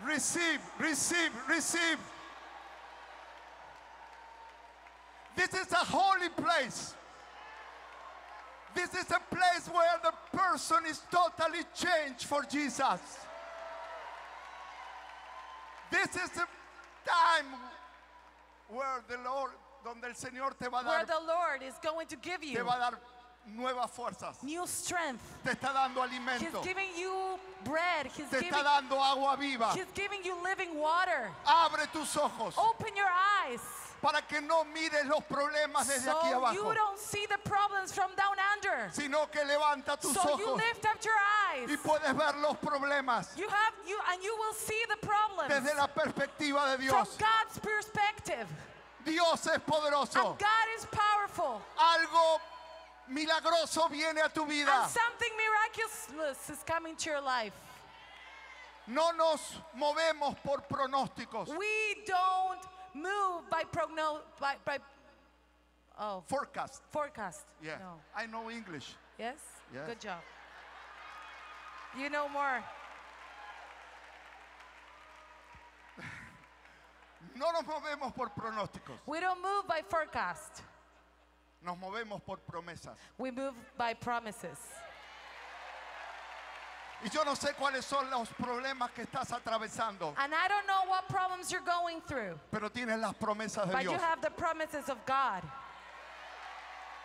Receive. This is a holy place. This is a place where the person is totally changed for Jesus. This is a time where the Lord, donde el Señor te va a dar, where the Lord is going to give you, te va a dar nuevas fuerzas. New strength. Te está dando alimento. He's giving you bread. Te está dando agua viva. He's giving you living water. Abre tus ojos. Open your eyes. Para que no mires los problemas desde aquí abajo. You don't see the problems from down under. Sino que levanta tus ojos. You lift up your eyes. Y puedes ver los problemas. You will see the problems. Desde la perspectiva de Dios. From God's perspective. Dios es poderoso. And God is powerful. Algo milagroso viene a tu vida. And something miraculous is coming to your life. No nos movemos por pronósticos. We don't move by forecast. Forecast. Yeah. No. I know English. Yes. Good job. You know more. No nos movemos por pronósticos. We don't move by forecast. Nos movemos por promesas. We move by promises. Y yo no sé cuáles son los problemas que estás atravesando. And I don't know what problems you're going through. Pero tienes las promesas de Dios. But you have the promises of God.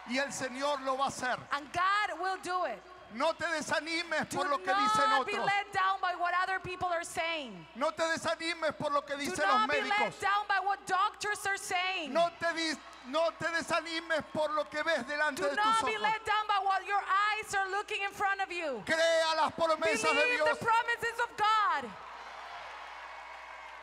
Y el Señor lo va a hacer. And God will do it. No te desanimes por lo que dicen otros. Do not be let down by what other people are saying. No te desanimes por lo que dicen los médicos. Do not be let down by what doctors are saying. No te desanimes por lo que ves delante de tus ojos. Do not be let down by what your eyes are looking in front of you. Crea las promesas de Dios. Believe the promises of God.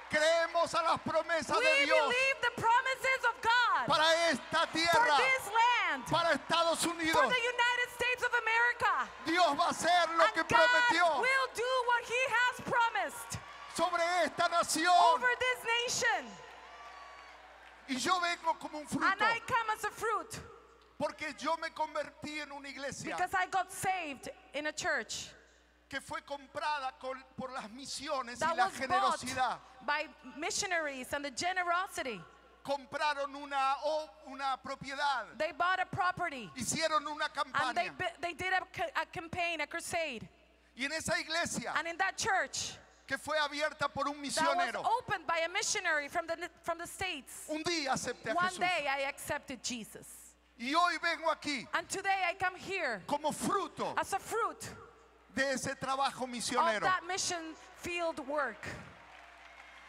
Creemos a las promesas de Dios. We believe the promises of God. Para esta tierra. For this land. Para Estados Unidos. For the United States of America. Dios va a hacer lo que prometió. God will do what He has promised. Sobre esta nación. Over this nation. Y yo vengo como un fruto. And I come as a fruit. Porque yo me convertí en una iglesia. Because I got saved in a church. Que fue comprada por las misiones y la generosidad. By missionaries and the generosity. Compraron una propiedad. They bought a property. Hicieron una campaña. And they did a campaign, a crusade. Y en esa iglesia. And in that church. Que fue abierta por un misionero. That was opened by a missionary from the States. Un día acepté a Jesús. One day I accepted Jesus. Y hoy vengo aquí. And today I come here. Como fruto. As a fruit. De ese trabajo misionero. Of that mission field work.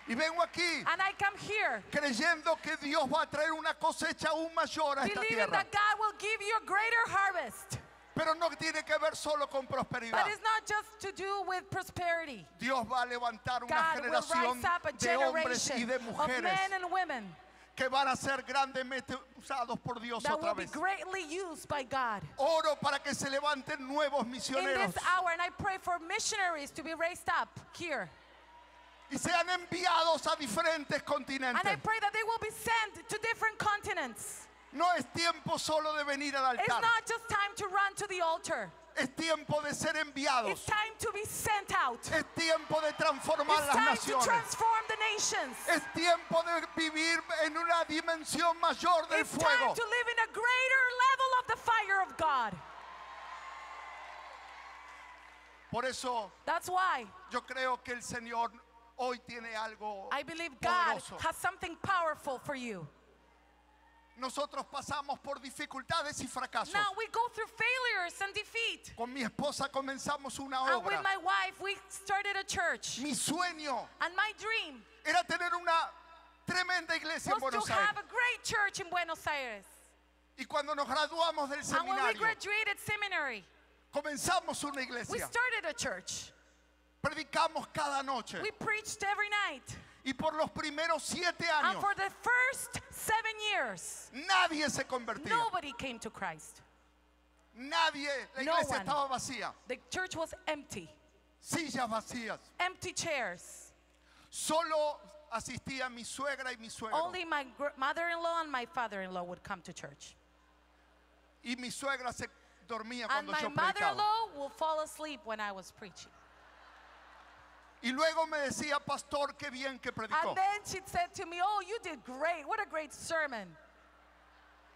Y vengo aquí. And I come here. Creyendo que Dios va a traer una cosecha aún mayor a esta tierra. Believing that God will give you a greater harvest. Pero no tiene que ver solo con prosperidad. But it's not just to do with prosperity. Dios va a levantar una generación de hombres y de mujeres. Of men and women. Que van a ser grandemente usados por Dios otra vez. Oro para que se levanten nuevos misioneros. Y sean enviados a diferentes continentes. No es tiempo solo de venir al altar. Es tiempo de ser enviados. It's time to be sent out. Es tiempo de transformar las naciones. To transform the nations. Es tiempo de vivir en una dimensión mayor del fuego. It's time to live in a greater level of the fire of God. Por eso, that's why. Yo creo que el Señor hoy tiene algo I believe God poderoso. Has something powerful for you. Nosotros pasamos por dificultades y fracasos. Now we go through failures and defeat. Con mi esposa comenzamos una obra. And with my wife we started a church. Mi sueño and my dream era tener una tremenda iglesia en Buenos Aires. Have a great church in Buenos Aires. Y cuando nos graduamos del seminario, and when we graduated seminary, comenzamos una iglesia. We started a church. Predicamos cada noche. We preached every night. Y por los primeros 7 años, and for the first 7 years, nadie se convertía. Nobody came to Christ. Nadie, la iglesia estaba vacía. The church was empty. Sillas vacías. Empty chairs. Solo asistía mi suegra y mi suegro. Only my mother-in-law and my father-in-law would come to church. Y mi suegra se dormía cuando yo predicaba. And my mother-in-law would fall asleep when I was preaching. Y luego me decía, pastor, qué bien que predicó. And then she said to me, oh, you did great. What a great sermon.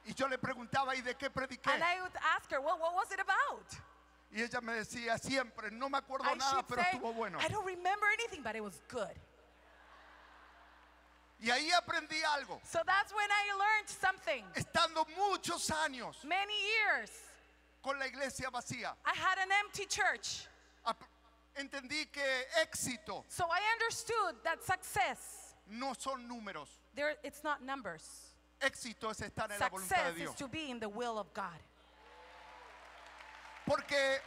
Y yo le preguntaba, ¿y de qué prediqué? And I would ask her, well, what was it about? Y ella me decía siempre, no me acuerdo nada, pero estuvo bueno. I don't remember anything, but it was good. Y ahí aprendí algo. So that's when I learned something. Estando muchos años, many years, con la iglesia vacía, I had an empty church. Entendí que éxito, so I understood that success, no son números. There, it's not numbers. Éxito es estar en la voluntad de Dios. Success is to be in the will of God. Porque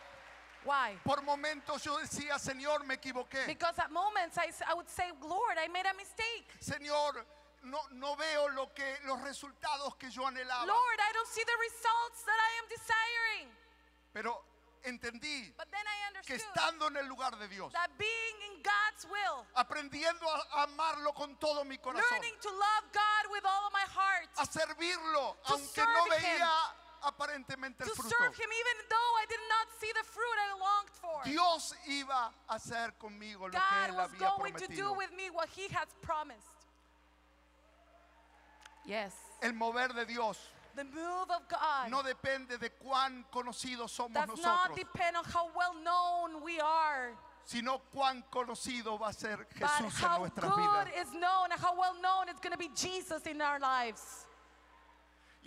why? Por momentos yo decía, Señor, me equivoqué. Because at moments I would say, Lord, I made a mistake. Señor, no veo los resultados que yo anhelaba. Lord, I don't see the results that I am desiring. Pero entendí que estando en el lugar de Dios, will, aprendiendo a amarlo con todo mi corazón, heart, a servirlo aunque no veía aparentemente el fruto, Dios iba a hacer conmigo lo que Él había prometido. Yes. El mover de Dios the move of God no depende de cuán conocidos somos does nosotros, not depend on how well known we are, sino cuán conocido va a ser Jesús en nuestras vidas. Is known, how well known it's going to be Jesus in our lives.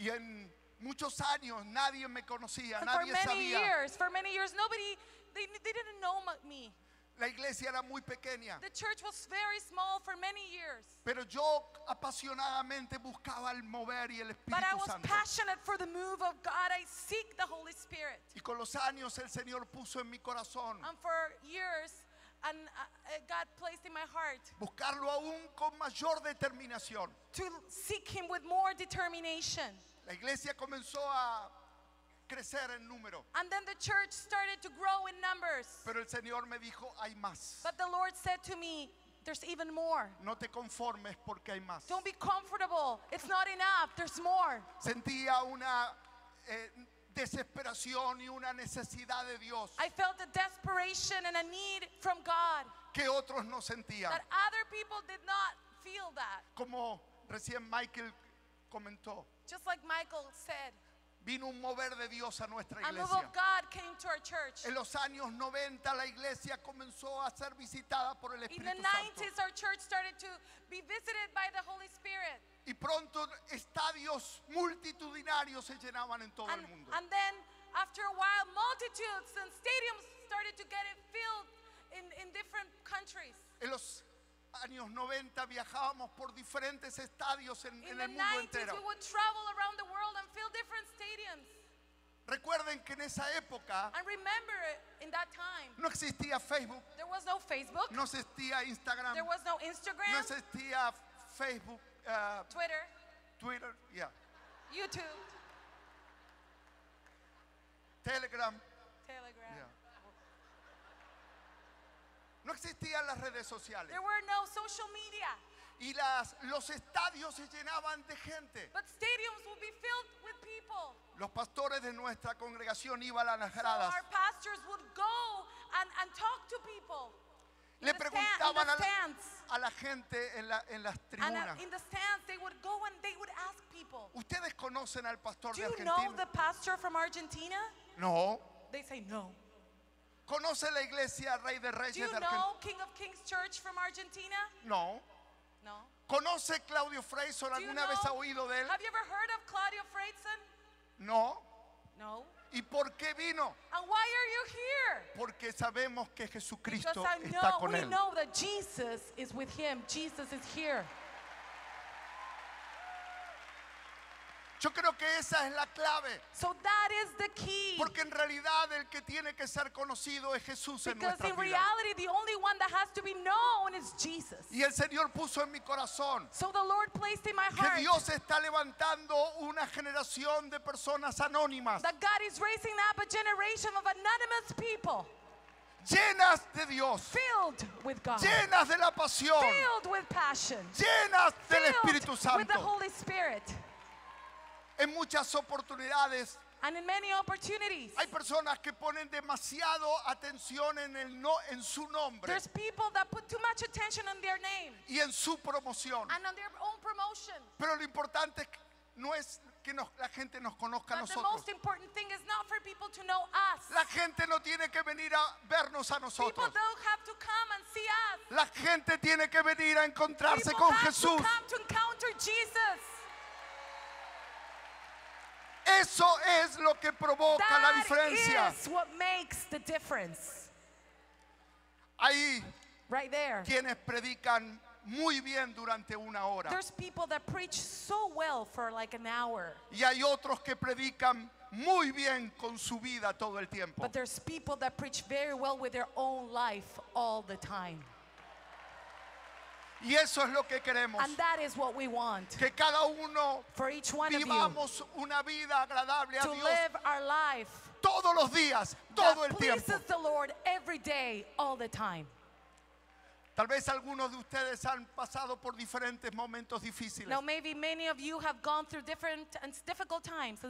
Y en muchos años nadie me conocía, nadie sabía. For many years, nobody, they didn't know me. La iglesia era muy pequeña. The church was very small for many years. Pero yo apasionadamente buscaba el mover y el Espíritu Santo. But I was passionate for the move of God. I seek the Holy Spirit. Y con los años el Señor puso en mi corazón. And for years, God placed in my heart. Buscarlo aún con mayor determinación. To seek Him with more determination. La iglesia comenzó a crecer en número. And then the church started to grow in numbers. Pero el Señor me dijo, hay más. But the Lord said to me, there's even more. No te conformes porque hay más. Don't be comfortable. It's not enough. There's more. Sentía una desesperación y una necesidad de Dios. I felt a desperation and a need from God. Que otros no sentían. That other people did not feel that. Como recién Michael comentó. Just like Michael said. Vino un mover de Dios a nuestra iglesia. En los años 90 la iglesia comenzó a ser visitada por el Espíritu Santo. Y pronto estadios multitudinarios se llenaban en todo el mundo. En los años 90 viajábamos por diferentes estadios en el mundo entero. Recuerden que en esa época no existía Facebook, no existía Instagram, no existía Facebook, Twitter, yeah. YouTube, Telegram. Yeah. No existían las redes sociales. There were no social media. Y los estadios se llenaban de gente. But stadiums would be filled with people. Los pastores de nuestra congregación iban a las gradas. So our pastors would go and talk to people. Le preguntaban a la gente en las tribunas. And in the stands they would go and they would ask people. ¿Ustedes conocen al pastor de Argentina? Do you know the pastor from Argentina? No. They say no. ¿Conoce la iglesia Rey de Reyes de Argentina? Do you know King of Kings Church from Argentina? No. No. ¿Conoce Claudio Freidzon? ¿Alguna vez ha oído de él? Have you ever heard of Claudio Freidzon? No. No. ¿Y por qué vino? And why are you here? Porque sabemos que Jesucristo está con él. Know that Jesus is with him. Jesus is here. Yo creo que esa es la clave. So that is the key. Porque en realidad el que tiene que ser conocido es Jesús en nuestra vida. Y el Señor puso en mi corazón que Dios está levantando una generación de personas anónimas, llenas de Dios, filled with God, llenas de la pasión, filled with passion, llenas del Espíritu Santo, with the Holy Spirit. En muchas oportunidades hay personas que ponen demasiado atención en su nombre y en su promoción, pero lo importante es que no es que la gente nos conozca a nosotros. La gente no tiene que venir a vernos a nosotros. La gente tiene que venir a encontrarse con Jesús. Eso es lo que provoca la diferencia. Hay quienes predican muy bien durante una hora. Y hay otros que predican muy bien con su vida todo el tiempo. Y eso es lo que queremos. Que cada uno vivamos una vida agradable a Dios todos los días, todo el tiempo. Tal vez algunos de ustedes han pasado por diferentes momentos difíciles.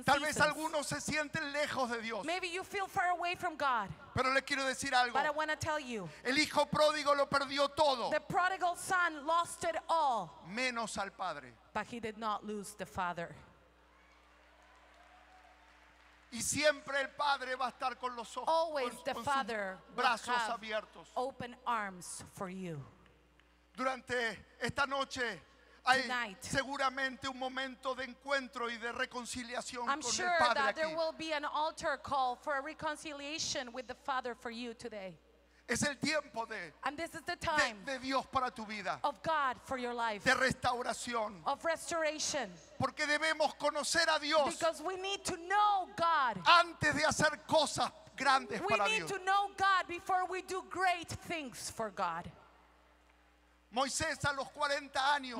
Tal vez algunos se sienten lejos de Dios. Pero les quiero decir algo. El hijo pródigo lo perdió todo, menos al padre. Y siempre el padre va a estar con los ojos, con sus brazos abiertos. Open arms for you. Durante esta noche hay seguramente un momento de encuentro y de reconciliación con el padre aquí. There will be an altar call for a reconciliation with the Father for you today. Es el tiempo de Dios para tu vida, de restauración, porque debemos conocer a Dios antes de hacer cosas grandes para Dios. Moisés a los 40 años,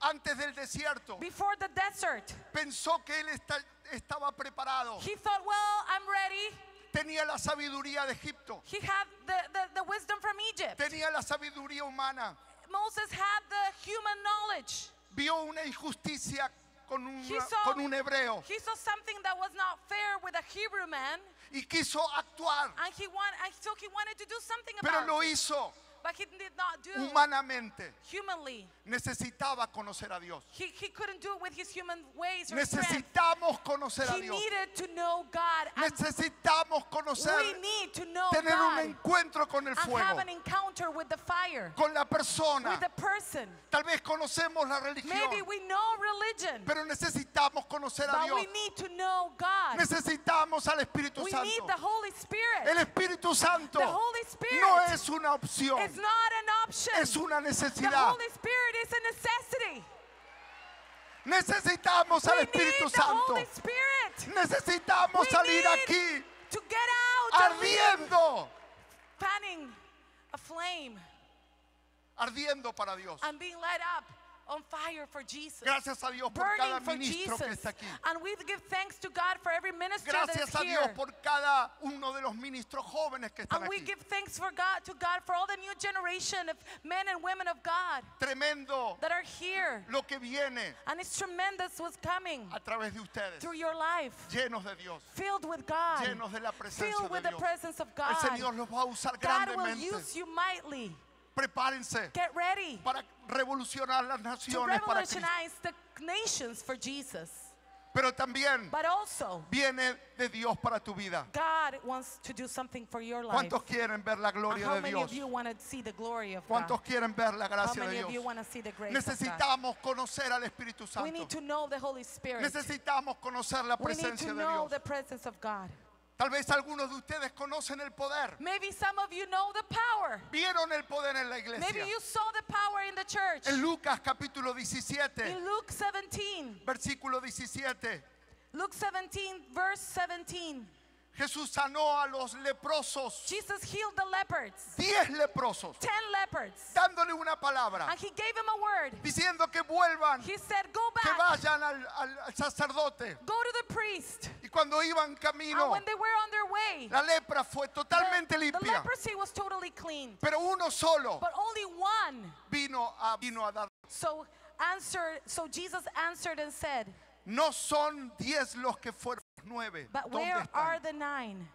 antes del desierto, pensó que él estaba preparado. Tenía la sabiduría de Egipto. He had the wisdom from Egypt. Tenía la sabiduría humana. Moses had the human knowledge. Vio una injusticia con un hebreo. He saw something that was not fair with a Hebrew man. Y quiso actuar. And he wanted to do something about it. Pero lo hizo humanamente. Necesitaba conocer a Dios. Necesitamos conocer a Dios. Necesitamos conocer, tener un encuentro con el fuego, con la persona. Tal vez conocemos la religión, pero necesitamos conocer a Dios. Necesitamos al Espíritu Santo. El Espíritu Santo no es una opción. It's not an option. Es una necesidad. The Holy Spirit is a necessity. Necesitamos al Espíritu Santo. Holy Spirit. Necesitamos salir aquí to get out ardiendo, fanning a flame, ardiendo para Dios. And being light up on fire for Jesus. Gracias a Dios por cada ministro que está aquí. And we give thanks to God for every minister that is here. Gracias a Dios por cada uno de los ministros jóvenes que están aquí. And we give thanks for God, to God for all the new generation of men and women of God. Tremendo that are here. Lo que viene. And it's tremendous what's coming. A través de ustedes. Through your life. Llenos de Dios. Filled with God. Llenos de la presencia de Dios. Filled with the presence of God. El Señor los va a usar grandemente. God will use you mightily. Prepárense para revolucionar las naciones para Cristo. pero también viene de Dios para tu vida. ¿Cuántos quieren ver la gloria de Dios? ¿Cuántos quieren ver la gracia de Dios? Necesitamos conocer al Espíritu Santo. Necesitamos conocer la presencia de Dios. Tal vez algunos de ustedes conocen el poder. Vieron el poder en la iglesia. En Lucas capítulo 17. Versículo 17. Luke 17, verse 17. Jesús sanó a los leprosos. 10 leprosos. 10 lepers. Dándole una palabra. And he gave him a word. Diciendo que vuelvan. He said, go back. Que vayan al sacerdote. Go to the priest. Y cuando iban camino, and when they were on their way, la lepra fue totalmente limpia. The leprosy was totally clean. Pero uno solo. But only one vino a dar. So Jesus answered and said, no son 10 los que fueron. 9. But where are the 9?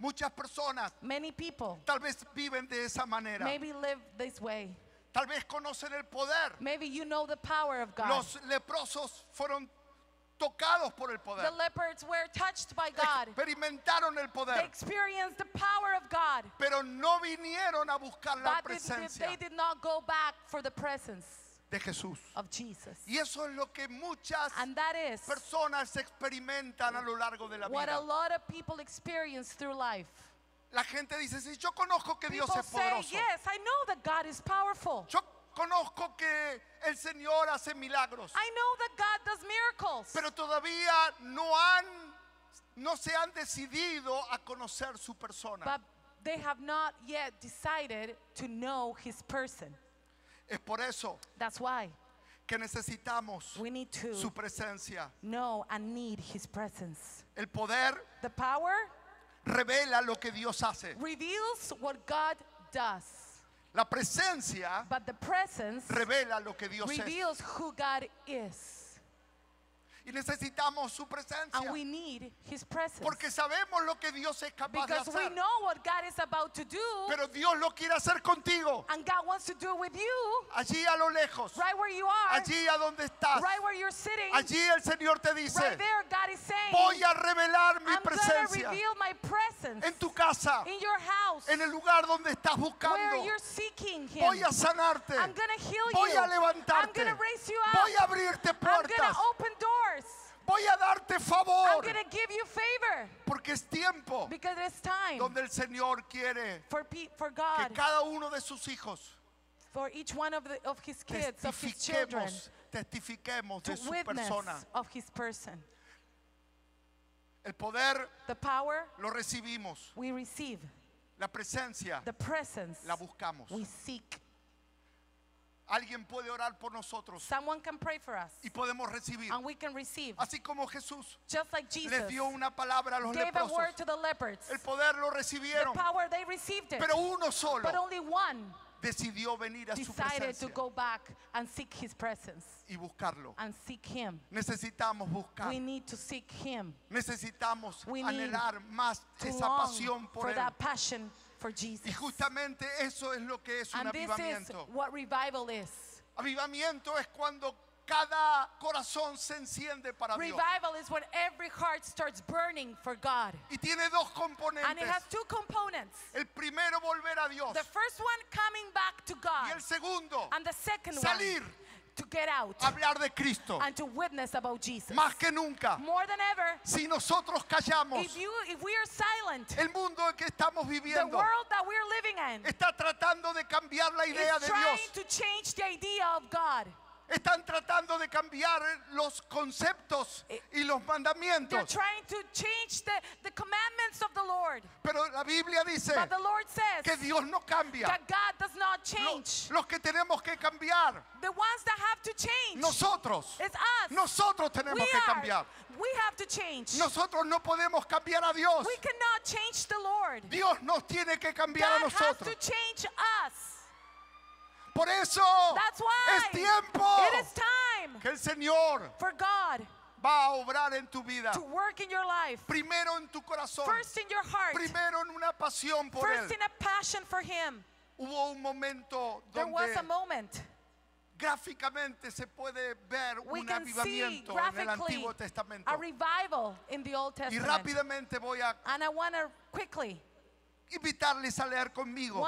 Muchas personas, many people, tal vez viven de esa manera. Maybe live this way. Tal vez conocen el poder. Maybe you know the power of God. Los leprosos fueron tocados por el poder. The lepers were touched by God. Experimentaron el poder. They experienced the power of God. Pero no vinieron a buscar la presencia. They did not go back for the presence. De Jesús. Y eso es lo que muchas personas experimentan a lo largo de la vida. La gente dice, sí, yo conozco que Dios es poderoso. Yo conozco que el Señor hace milagros. Pero todavía no se han decidido a conocer su persona. Es por eso que necesitamos su presencia. El poder revela lo que Dios hace. La presencia revela lo que Dios es. Y necesitamos su presencia. Porque sabemos lo que Dios es capaz de hacer. Pero Dios lo quiere hacer contigo. Allí a lo lejos. Allí a donde estás. Allí el Señor te dice, voy a revelar mi presencia. En tu casa. En el lugar donde estás buscando. Voy a sanarte. Voy a levantarte. Voy a abrirte puertas. Voy a darte favor. Porque es tiempo donde el Señor quiere que cada uno de sus hijos testifiquemos de su persona. El poder lo recibimos. La presencia la buscamos. Alguien puede orar por nosotros. Someone can pray for us. Y podemos recibir. And we can receive. Así como Jesús les dio una palabra a los leprosos. A word to the leopards. El poder lo recibieron. The power, they received it. Pero uno solo. But only one decidió venir a su presencia. To go back and seek his presence. Y buscarlo. And seek him. Necesitamos buscar. We need to seek him. Necesitamos anhelar más esa pasión por él. That passion. Y justamente eso es lo que es un avivamiento. Avivamiento es cuando cada corazón se enciende para Dios. Y tiene dos componentes. El primero, volver a Dios. Y el segundo, salir. To get out, hablar de Cristo, and to witness about Jesus. Más que nunca, more than ever, si nosotros callamos, if we are silent, el mundo en que estamos viviendo, the world that we're living in, está tratando de cambiar la idea de Dios. To change the idea of God. Están tratando de cambiar los conceptos y los mandamientos. They're trying to change the commandments of the Lord. Pero la Biblia dice que Dios no cambia. That God does not change. Los que tenemos que cambiar. The ones that have to change. Nosotros. It's us. Nosotros tenemos que cambiar. We have to change. Nosotros no podemos cambiar a Dios. We cannot change the Lord. Dios nos tiene que cambiar a nosotros. God has to change us. Por eso es tiempo que el Señor va a obrar en tu vida. Primero en tu corazón. Primero en una pasión por Él. Hubo un momento donde Gráficamente se puede ver un avivamiento en el Antiguo Testamento. Y rápidamente voy a invitarles a leer conmigo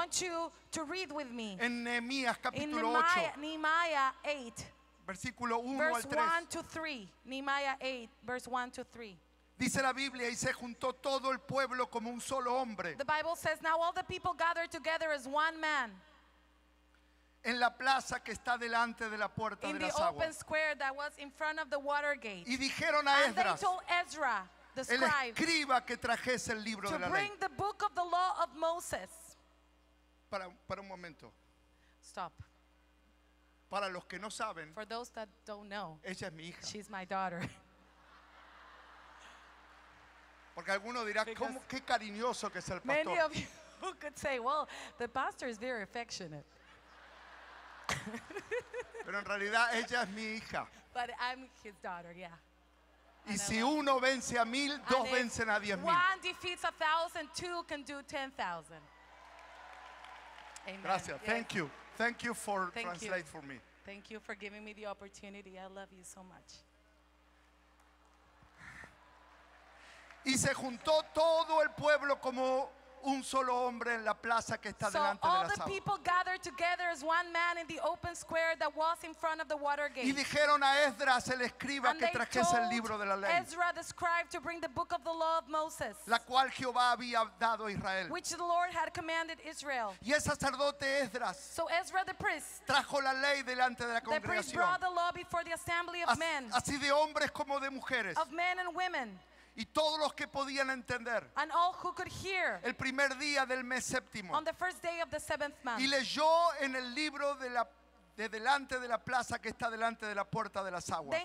en Nehemías capítulo 8, versículo 1 al 3. Nehemías 8, verse 1 to 3. Dice la Biblia, y se juntó todo el pueblo como un solo hombre. The Bible says, now all the people gathered together as one man. En la plaza que está delante de la puerta de las aguas. Y dijeron a Ezra, el escriba, que trajese el libro de la ley. Para un momento. Stop. Para los que no saben, ella es mi hija. She's my daughter. Porque alguno dirá, qué cariñoso que es el pastor. Many of you could say, well, the pastor is very affectionate. Pero en realidad ella es mi hija. But I'm his daughter, yeah. Y si uno vence a 1000, dos vencen a 10,000. One defeats 1,000, two can do 10,000. Gracias. Yes. Thank you for translate for me. Thank you for giving me the opportunity. I love you so much. Y se juntó todo el pueblo como un solo hombre en la plaza que está delante de las aguas. Y dijeron a Esdras el escriba que trajese el libro de la ley, la cual Jehová había dado a Israel. Y el sacerdote Esdras trajo la ley delante de la congregación, así de hombres como de mujeres, y todos los que podían entender, el primer día del mes séptimo. Y leyó en el libro de delante de la plaza que está delante de la puerta de las aguas.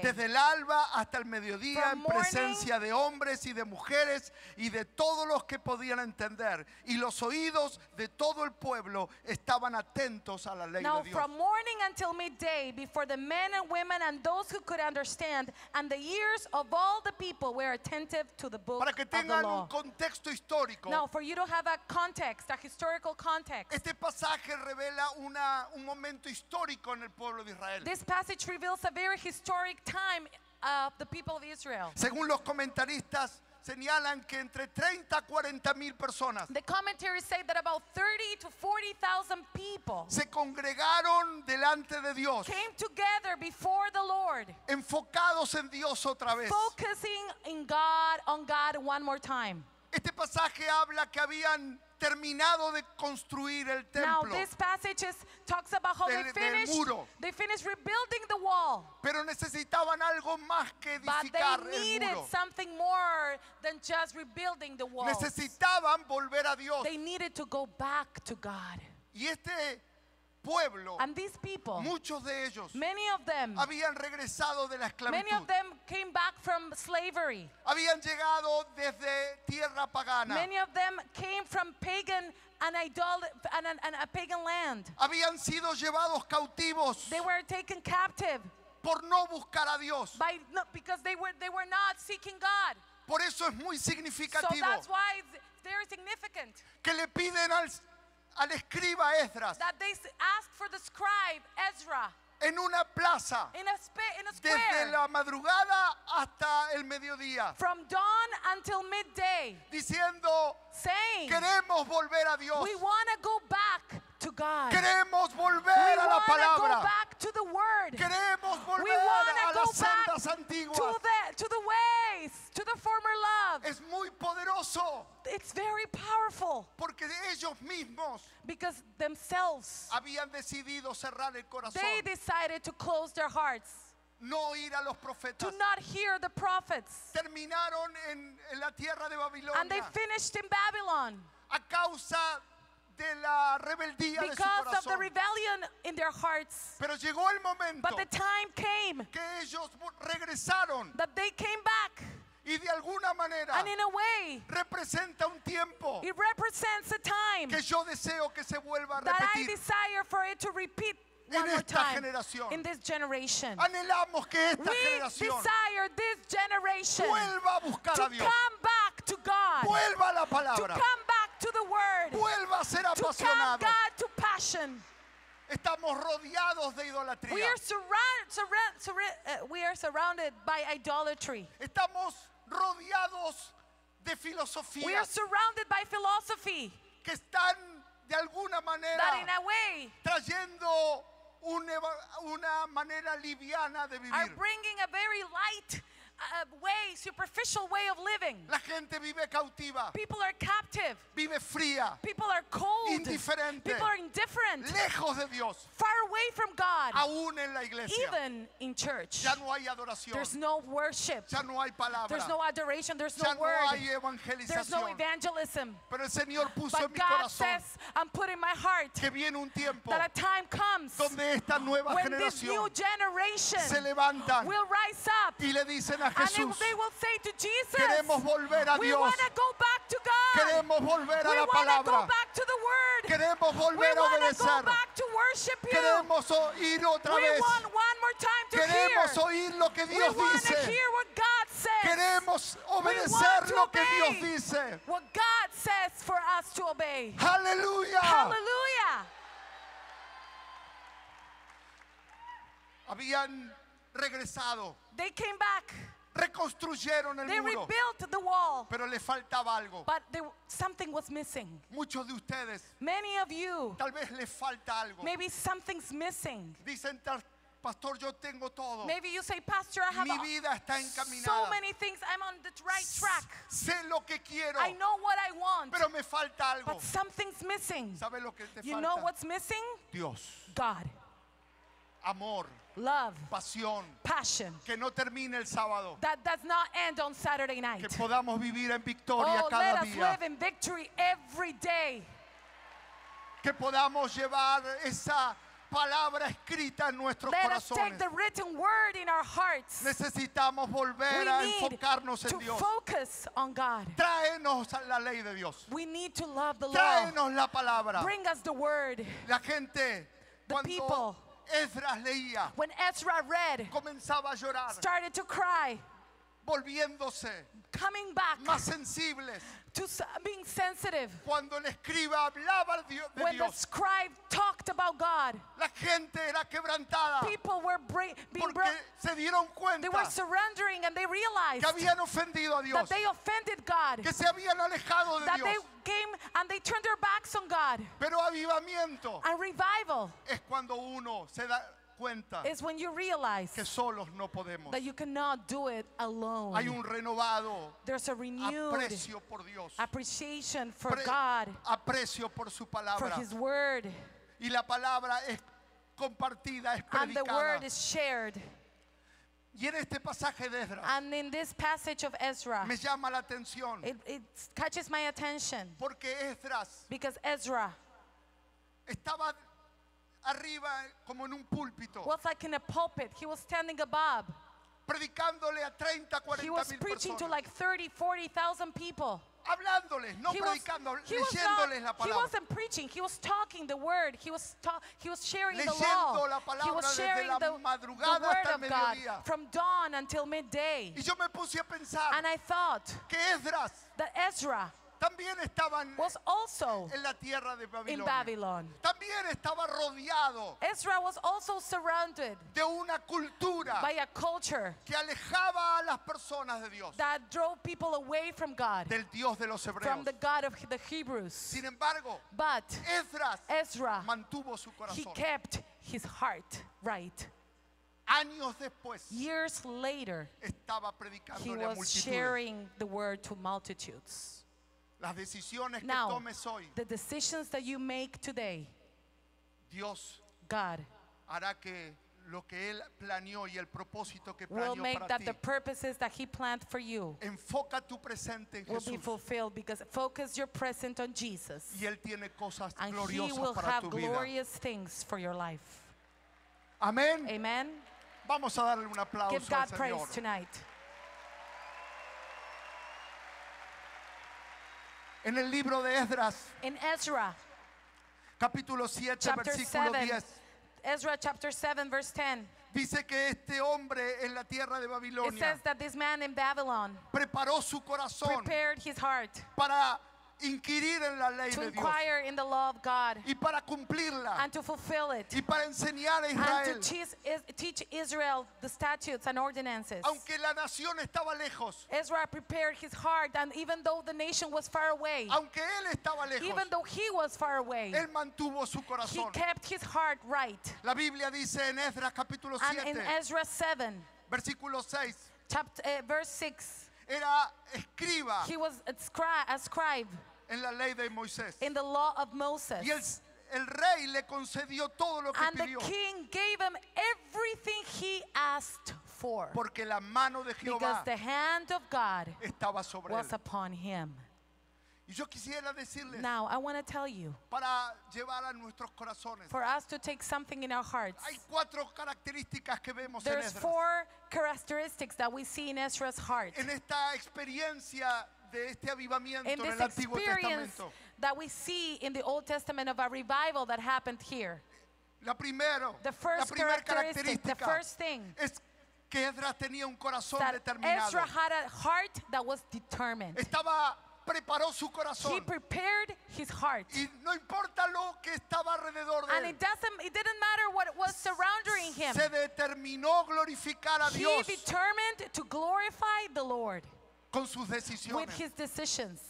Desde el alba hasta el mediodía, en presencia de hombres y de mujeres y de todos los que podían entender, y los oídos de todo el pueblo estaban atentos a la ley de Dios. From morning until midday, before the men and women and those who could understand, and the ears of all the people were attentive to the book of the law. Para que tengan un contexto histórico. Este pasaje revela un momento histórico en el pueblo de Israel. This passage reveals a very historic time of the people of Israel. Según los comentaristas, señalan que entre 30 a 40,000 personas se congregaron delante de Dios, enfocados en Dios otra vez. Este pasaje habla que habían terminado de construir el templo. Now this passage talks about how they finished rebuilding the wall. Pero necesitaban algo más que edificar el muro. But they needed something more than just rebuilding the wall. Necesitaban volver a Dios. They needed to go back to God. Y este pueblo, muchos de ellos, habían regresado de la esclavitud. Habían llegado desde tierra pagana. Habían sido llevados cautivos por no buscar a Dios. Por eso es muy significativo que le piden al escriba Esdras, en una plaza, desde la madrugada hasta el mediodía, from dawn until midday, diciendo, queremos volver a Dios. We want to go back to God. Queremos volver a la palabra. Queremos volver a las sendas antiguas. To the ways, to the former love. Es muy poderoso. It's very powerful. Porque ellos mismos habían decidido cerrar el corazón. They decided to close their hearts. No ir a los profetas. Do not hear the prophets. Terminaron en la tierra de Babilonia. And they finished in Babylon. A causa de la rebeldía de su corazón. Pero llegó el momento que ellos regresaron. Y de alguna manera representa un tiempo que yo deseo que se vuelva a repetir en esta generación. Anhelamos que esta generación vuelva a buscar a Dios, vuelva a la palabra, the word. Vuelva a ser apasionado. Estamos rodeados de idolatría. We are surrounded by idolatry. Estamos rodeados de filosofía. We are surrounded by philosophy. Que están de alguna manera that in a way, trayendo una manera liviana de vivir. Are bringing a very light way, superficial way of living. La gente vive cautiva. People are captive. Vive fría. People are cold. Indiferente. People are indifferent. Lejos de Dios. Far away from God. Aún en la iglesia. Even in church. Ya no hay adoración. There's no worship. Ya no hay palabra. There's no adoration. There's no word. Ya no hay evangelización. There's no evangelism. Pero el Señor puso en mi corazón. But God says, I'm putting in my heart. Que viene un tiempo. That a time comes. Donde esta nueva generación. When this new generation. Se levantan. Will rise up. Y le dicen a Jesús, and they will say to Jesus, queremos volver a Dios. We want to go back to God. Queremos volver a la palabra. We want to go back to the word. Queremos volver a obedecer. We want to go back to worship you. Queremos oír otra vez. We want one more time to queremos hear. Oír lo que Dios we dice. Want to hear what God says. Queremos obedecer lo que Dios dice. What God says for us to obey. Hallelujah. Hallelujah. Habían regresado. They came back. Reconstruyeron el muro. Rebuilt the wall. Pero le faltaba algo. But something was missing. Muchos de ustedes. Many of you. Tal vez le falta algo. Maybe something's missing. Dicen, pastor, yo tengo todo. Maybe you say, pastor, I have mi vida está encaminada. So many things. I'm on the right track. Sé lo que quiero. I know what I want. Pero me falta algo. But something's missing. ¿Sabes lo que te falta? You know what's missing? Dios. God. Amor. Love. Pasión. Passion. Que no termine el sábado. That does not end on Saturday night. Que podamos vivir en victoria cada día. Let us live in victory every day. Que podamos llevar esa palabra escrita en nuestros corazones. Let us take the written word in our hearts. Necesitamos volver a enfocarnos en Dios. Focus on God. Tráenos la ley de Dios. We need to love the law. Tráenos la palabra. Bring us the word. La gente, the people. Ezra leía. When Ezra read, comenzaba a llorar. Started to cry. Volviéndose. Coming back. Más sensibles. To being sensitive. Cuando el escriba hablaba de Dios. When the scribe talked about God. La gente era quebrantada. People were being broken. Se dieron cuenta. They were surrendering and they realized. Que habían ofendido a Dios. That they offended God. Que se habían alejado de Dios. Came and they turned their backs on God. Pero avivamiento. And revival. Es cuando uno se da cuenta. Is when you realize. Que solos no podemos. That you cannot do it alone. Hay un renovado. There's a renewed. Aprecio por Dios. Appreciation for God. Aprecio por su palabra. For His word. Y la palabra es compartida, es predicada. And the word is shared. Y en este pasaje de Ezra, and in this passage of Ezra, me llama la atención. It catches my attention. Porque because Ezra estaba arriba como en un púlpito. Was like in a pulpit. He was standing above. Predicándole a 30,000 a 40,000 personas. He was preaching to like 30,000 to 40,000 people. Hablándoles, no predicando, leyéndoles la palabra. He wasn't preaching, he was talking the word. He was sharing the law. He was sharing the word of God from dawn until midday. Y yo me puse a pensar. And I thought that Ezra was also in Babylon. Ezra was also surrounded by a culture that drove people away from God, from the God of the Hebrews. But Ezra, he kept his heart right. Years later, he was sharing the word to multitudes. Las decisiones que tomes hoy, the decisions that you make today, Dios, God, hará que lo que él planeó y el propósito que planeó para ti, the purposes that he planned for you, enfoca tu presente en Jesús. Be fulfilled because focus your present on Jesus. Y él tiene cosas gloriosas para tu vida. And he will have glorious things for your life. Amén. Amen. Vamos a darle un aplauso al Señor. Give God praise tonight. En el libro de Ezra, capítulo 7, versículo 10. Ezra chapter 7 verse 10. Dice que este hombre en la tierra de Babilonia preparó su corazón para inquirir en la ley de Dios, in the law of God, y para cumplirla, and to fulfill it, y para enseñar a Israel, and to teach Israel the statutes and ordinances. Aunque la nación estaba lejos, Ezra prepared his heart, and even though the nation was far away, aunque él estaba lejos, even though he was far away, él mantuvo su corazón. He kept his heart right. La Biblia dice en Ezra capítulo 7, and in Ezra 7, versículo 6, verse 6, era escriba, he was a scribe, en la ley de Moisés, in the law of Moses. Y el rey le concedió todo lo que and pidió. The king gave him everything he asked for, porque la mano de Jehová, because the hand of God, estaba sobre was él. Upon him. Y yo quisiera decirles, now I want to tell you, para llevar a nuestros corazones, for us to take something in our hearts, hay cuatro características que vemos en Ezra. There's four characteristics that we see in Ezra's heart. En esta experiencia de este avivamiento en el Antiguo Testamento, that we see in the Old Testament of a revival that happened here. La primera característica, the first thing, es que Ezra tenía un corazón determinado. Ezra had a heart that was determined. Preparó su corazón. He prepared his heart. Y no importa lo que estaba alrededor de él. And it didn't matter what was surrounding him. Se determinó glorificar a Dios. He determined to glorify the Lord. Con sus decisiones. With his decisions.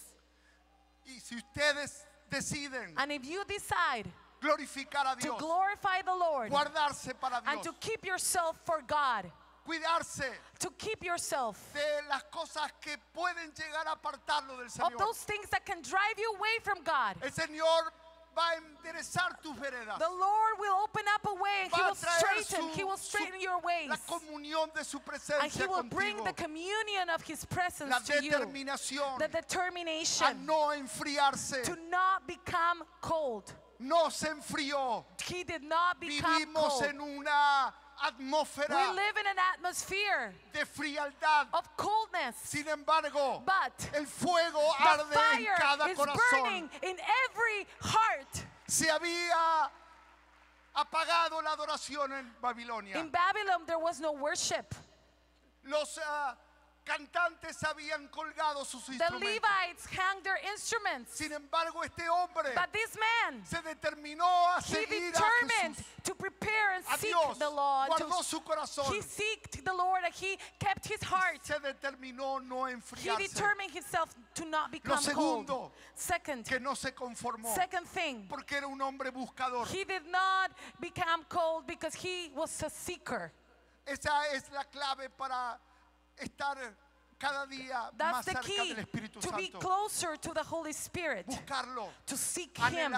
Y si ustedes deciden, and if you decide, glorificar a Dios, to glorify the Lord, guardarse para Dios, and to keep yourself for God, cuidarse, to keep yourself, de las cosas que pueden llegar a apartarlo del Señor, of those things that can drive you away from God. El Señor va a enderezar tus veredas. The Lord will open up a way. He will straighten your ways. La comunión de su presencia, and he will bring the communion of his presence to you. The determination, a no enfriarse, to not become cold. No se enfrió. He did not become cold. Vivimos en una atmósfera, we live in an atmosphere, de frialdad, of coldness. Sin embargo, but el fuego arde en cada corazón. In every heart. Se había apagado la adoración en Babilonia. In Babylon there was no worship. Los cantantes habían colgado sus instrumentos. The Levites hung their instruments. Sin embargo, este hombre, but this man, se determinó a seguir a Jesús. To prepare and seek the Lord. Guardó su corazón. He seeked the Lord and he kept his heart. Se determinó no enfriarse. He determined himself to not become cold. Second, que no se conformó. Second thing, porque era un hombre buscador. He did not become cold because he was a seeker. Esa es la clave para estar cada día más cerca del Espíritu Santo. To be closer to the Holy Spirit. Buscarlo, to seek him,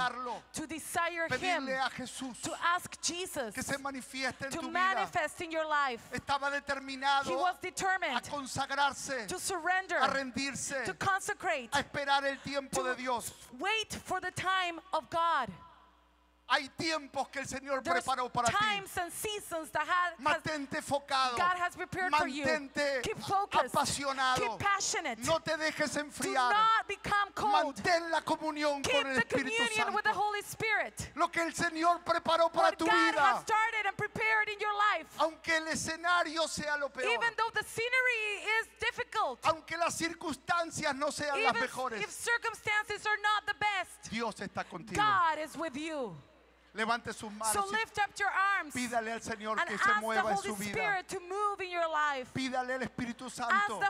to desire him, a Jesús, to ask Jesus que se manifieste en tu manifest vida. In your life. Estaba determinado, he was determined, a consagrarse, to surrender, a rendirse, to consecrate, a esperar el tiempo de Dios. Wait for the time of God. Hay tiempos que el Señor preparó para ti. Mantente enfocado. Mantente apasionado. No te dejes enfriar. Mantén la comunión con el Espíritu Santo. Lo que el Señor preparó para tu vida, aunque el escenario sea lo peor, aunque las circunstancias no sean las mejores, Dios está contigo. Levante sus manos. So lift up your arms. Pídale al Señor que se mueva en su vida. Pídale al Espíritu Santo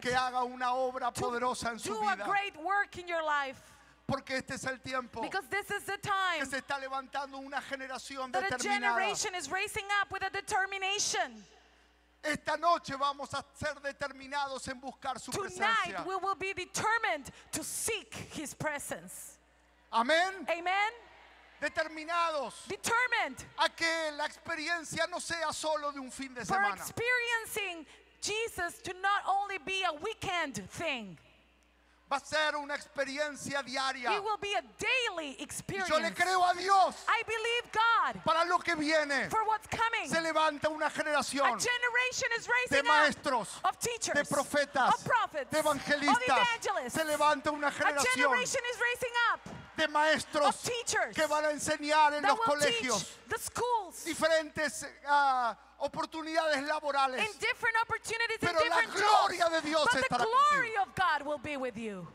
que haga una obra poderosa en su vida. Porque este es el tiempo que se está levantando una generación determinada. Esta noche vamos a ser determinados en buscar su presencia. Tonight we will be determined to seek his presence. Amén. Amen. Determinados a que la experiencia no sea solo de un fin de semana. For experiencing Jesus to not only be a weekend thing. Va a ser una experiencia diaria. It will be a daily experience. Yo le creo a Dios. I believe God. Para lo que viene. For what's coming. Se levanta una generación. A generation is raising de maestros, up of teachers, de profetas, of prophets, de evangelistas. Se levanta una generación. A generation is raising up de maestros of teachers que van a enseñar en los colegios, the schools, diferentes oportunidades laborales, in different opportunities, pero in different la gloria de Dios estará contigo.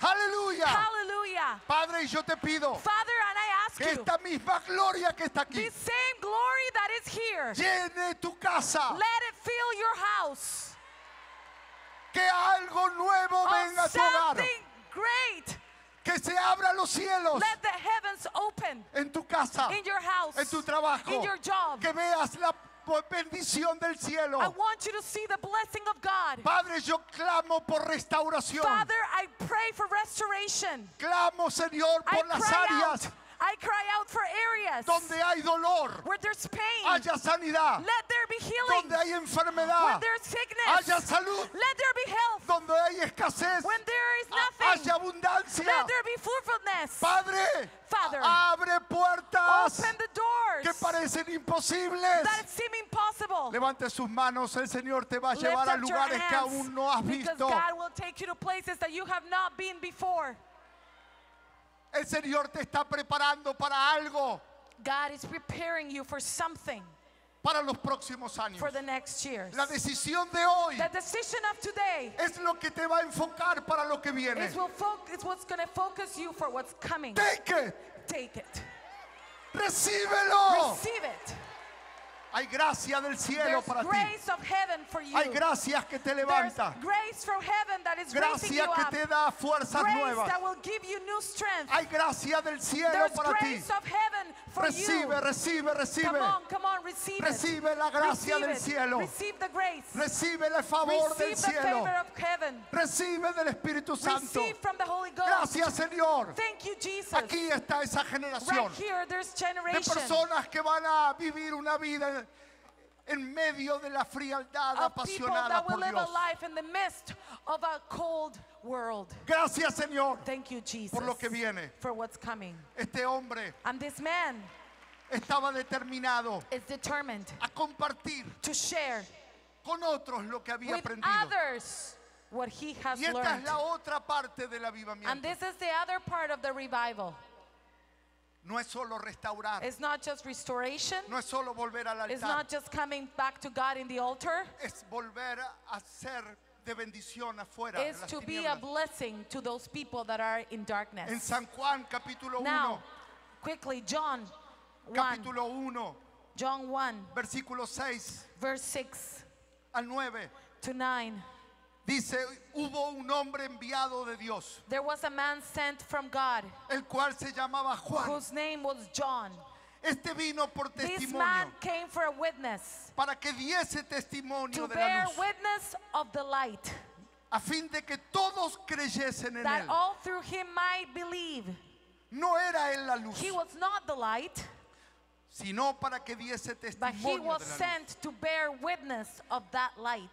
Aleluya. Hallelujah. Padre, yo te pido, Father, and I ask que esta misma gloria que está aquí, this same glory that is here, llene tu casa. Let it fill your house. Que algo nuevo venga a tu hogar. Something great. Que se abran los cielos. Let the heavens open. En tu casa. In your house. En tu trabajo. In your job. Que veas la bendición del cielo. I want you to see the blessing of God. Padre, yo clamo por restauración. Father, I pray for restoration. Clamo, Señor, por las áreas. I cry out for areas donde hay dolor, where there's pain, haya sanidad. Let there be healing. Donde hay enfermedad, where there's sickness, haya salud. Let there be health. Donde hay escasez, when there is nothing, haya abundancia. Let there be fruitfulness. Padre, Father, abre puertas, open the doors, que parecen imposibles, that seem impossible. Levante sus manos, el Señor te va a llevar a lugares que aún no has visto. Because God will take you to places that you have not been before. El Señor te está preparando para algo. God is preparing you for something. Para los próximos años. For the next years. La decisión de hoy. The decision of today. Es lo que te va a enfocar para lo que viene. It's what's going to focus you for what's coming. Take it. Take it. Recíbelo. Receive it. Hay gracia del cielo para ti. Hay gracias que te levanta. Gracia que te da fuerzas nuevas. Hay gracia del cielo para ti. Recibe, recibe, recibe. Recibe la gracia del cielo. Recibe el favor del cielo. Recibe del Espíritu Santo. Gracias, Señor. Aquí está esa generación de personas que van a vivir una vida en medio de la frialdad apasionada por Dios. Gracias, Señor, thank you, Jesus, por lo que viene. For what's coming. Este hombre estaba determinado a compartir con otros lo que había aprendido. Y esta es la otra parte del avivamiento. No es solo restaurar. It's not just restoration. No es solo volver al altar. It's not just coming back to God in the altar. Es volver a ser de bendición afuera. It's to be a blessing to those people that are in darkness. En San Juan capítulo 1. Now, quickly, John 1. Capítulo 1. John 1. Versículo 6. Verse 6. Al 9. To 9. Dice, hubo un hombre enviado de Dios. There was a man sent from God. El cual se llamaba Juan. Whose name was John. Este vino por testimonio. This man came for a witness. Para que diese testimonio de la luz. To bear witness of the light. A fin de que todos creyesen en él. That all through him might believe. No era él la luz. He was not the light. Sino para que diese testimonio de la luz.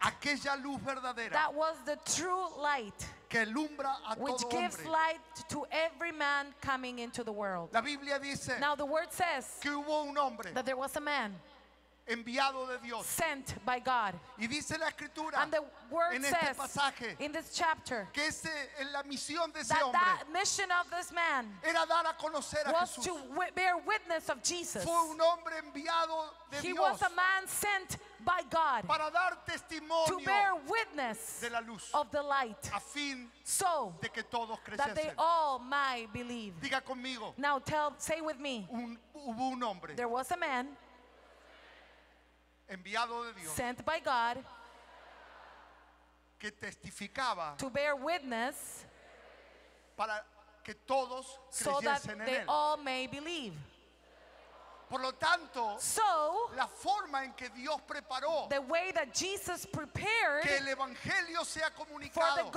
Aquella luz verdadera que alumbra a todo hombre. La Biblia dice que hubo un hombre enviado de Dios. Y dice la Escritura en este pasaje que la misión de ese hombre era dar a conocer a Jesús. Fue un hombre enviado de Dios para dar testimonio de la luz a fin de que todos creyesen. Diga conmigo, hubo un hombre enviado de Dios, sent by God, que testificaba to bear witness, para que todos creyesen en él. All may believe. Por lo tanto, la forma en que Dios preparó que el evangelio sea comunicado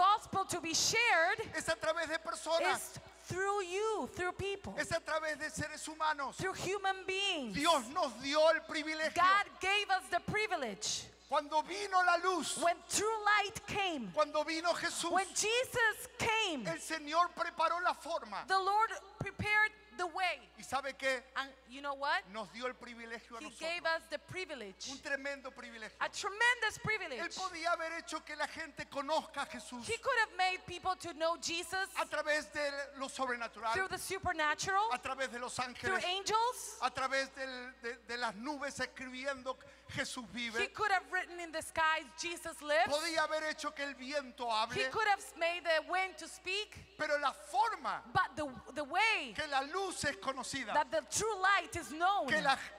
es a través de personas. Through you, through people. Es a través de seres humanos. Through human beings. Dios nos dio el privilegio. God gave us the privilege. Cuando vino la luz, when true light came, cuando vino Jesús, when Jesus came, el Señor preparó la forma. The Lord prepared the way. ¿Y sabe qué? And you know what? Nos dio el privilegio a nosotros. He gave us the privilege. Un tremendo privilegio. A tremendous privilege. Él podía haber hecho que la gente conozca a Jesús. He could have made people to know Jesus. A través de lo sobrenatural. Through the supernatural. A través de los ángeles. Through angels. A través de las nubes escribiendo Jesús vive. He could have written in the skies, Jesus lives. Podía haber hecho que el viento hable. He could have made the wind to speak. Pero la forma, but the way, que la luz es conocida, that the true light is known,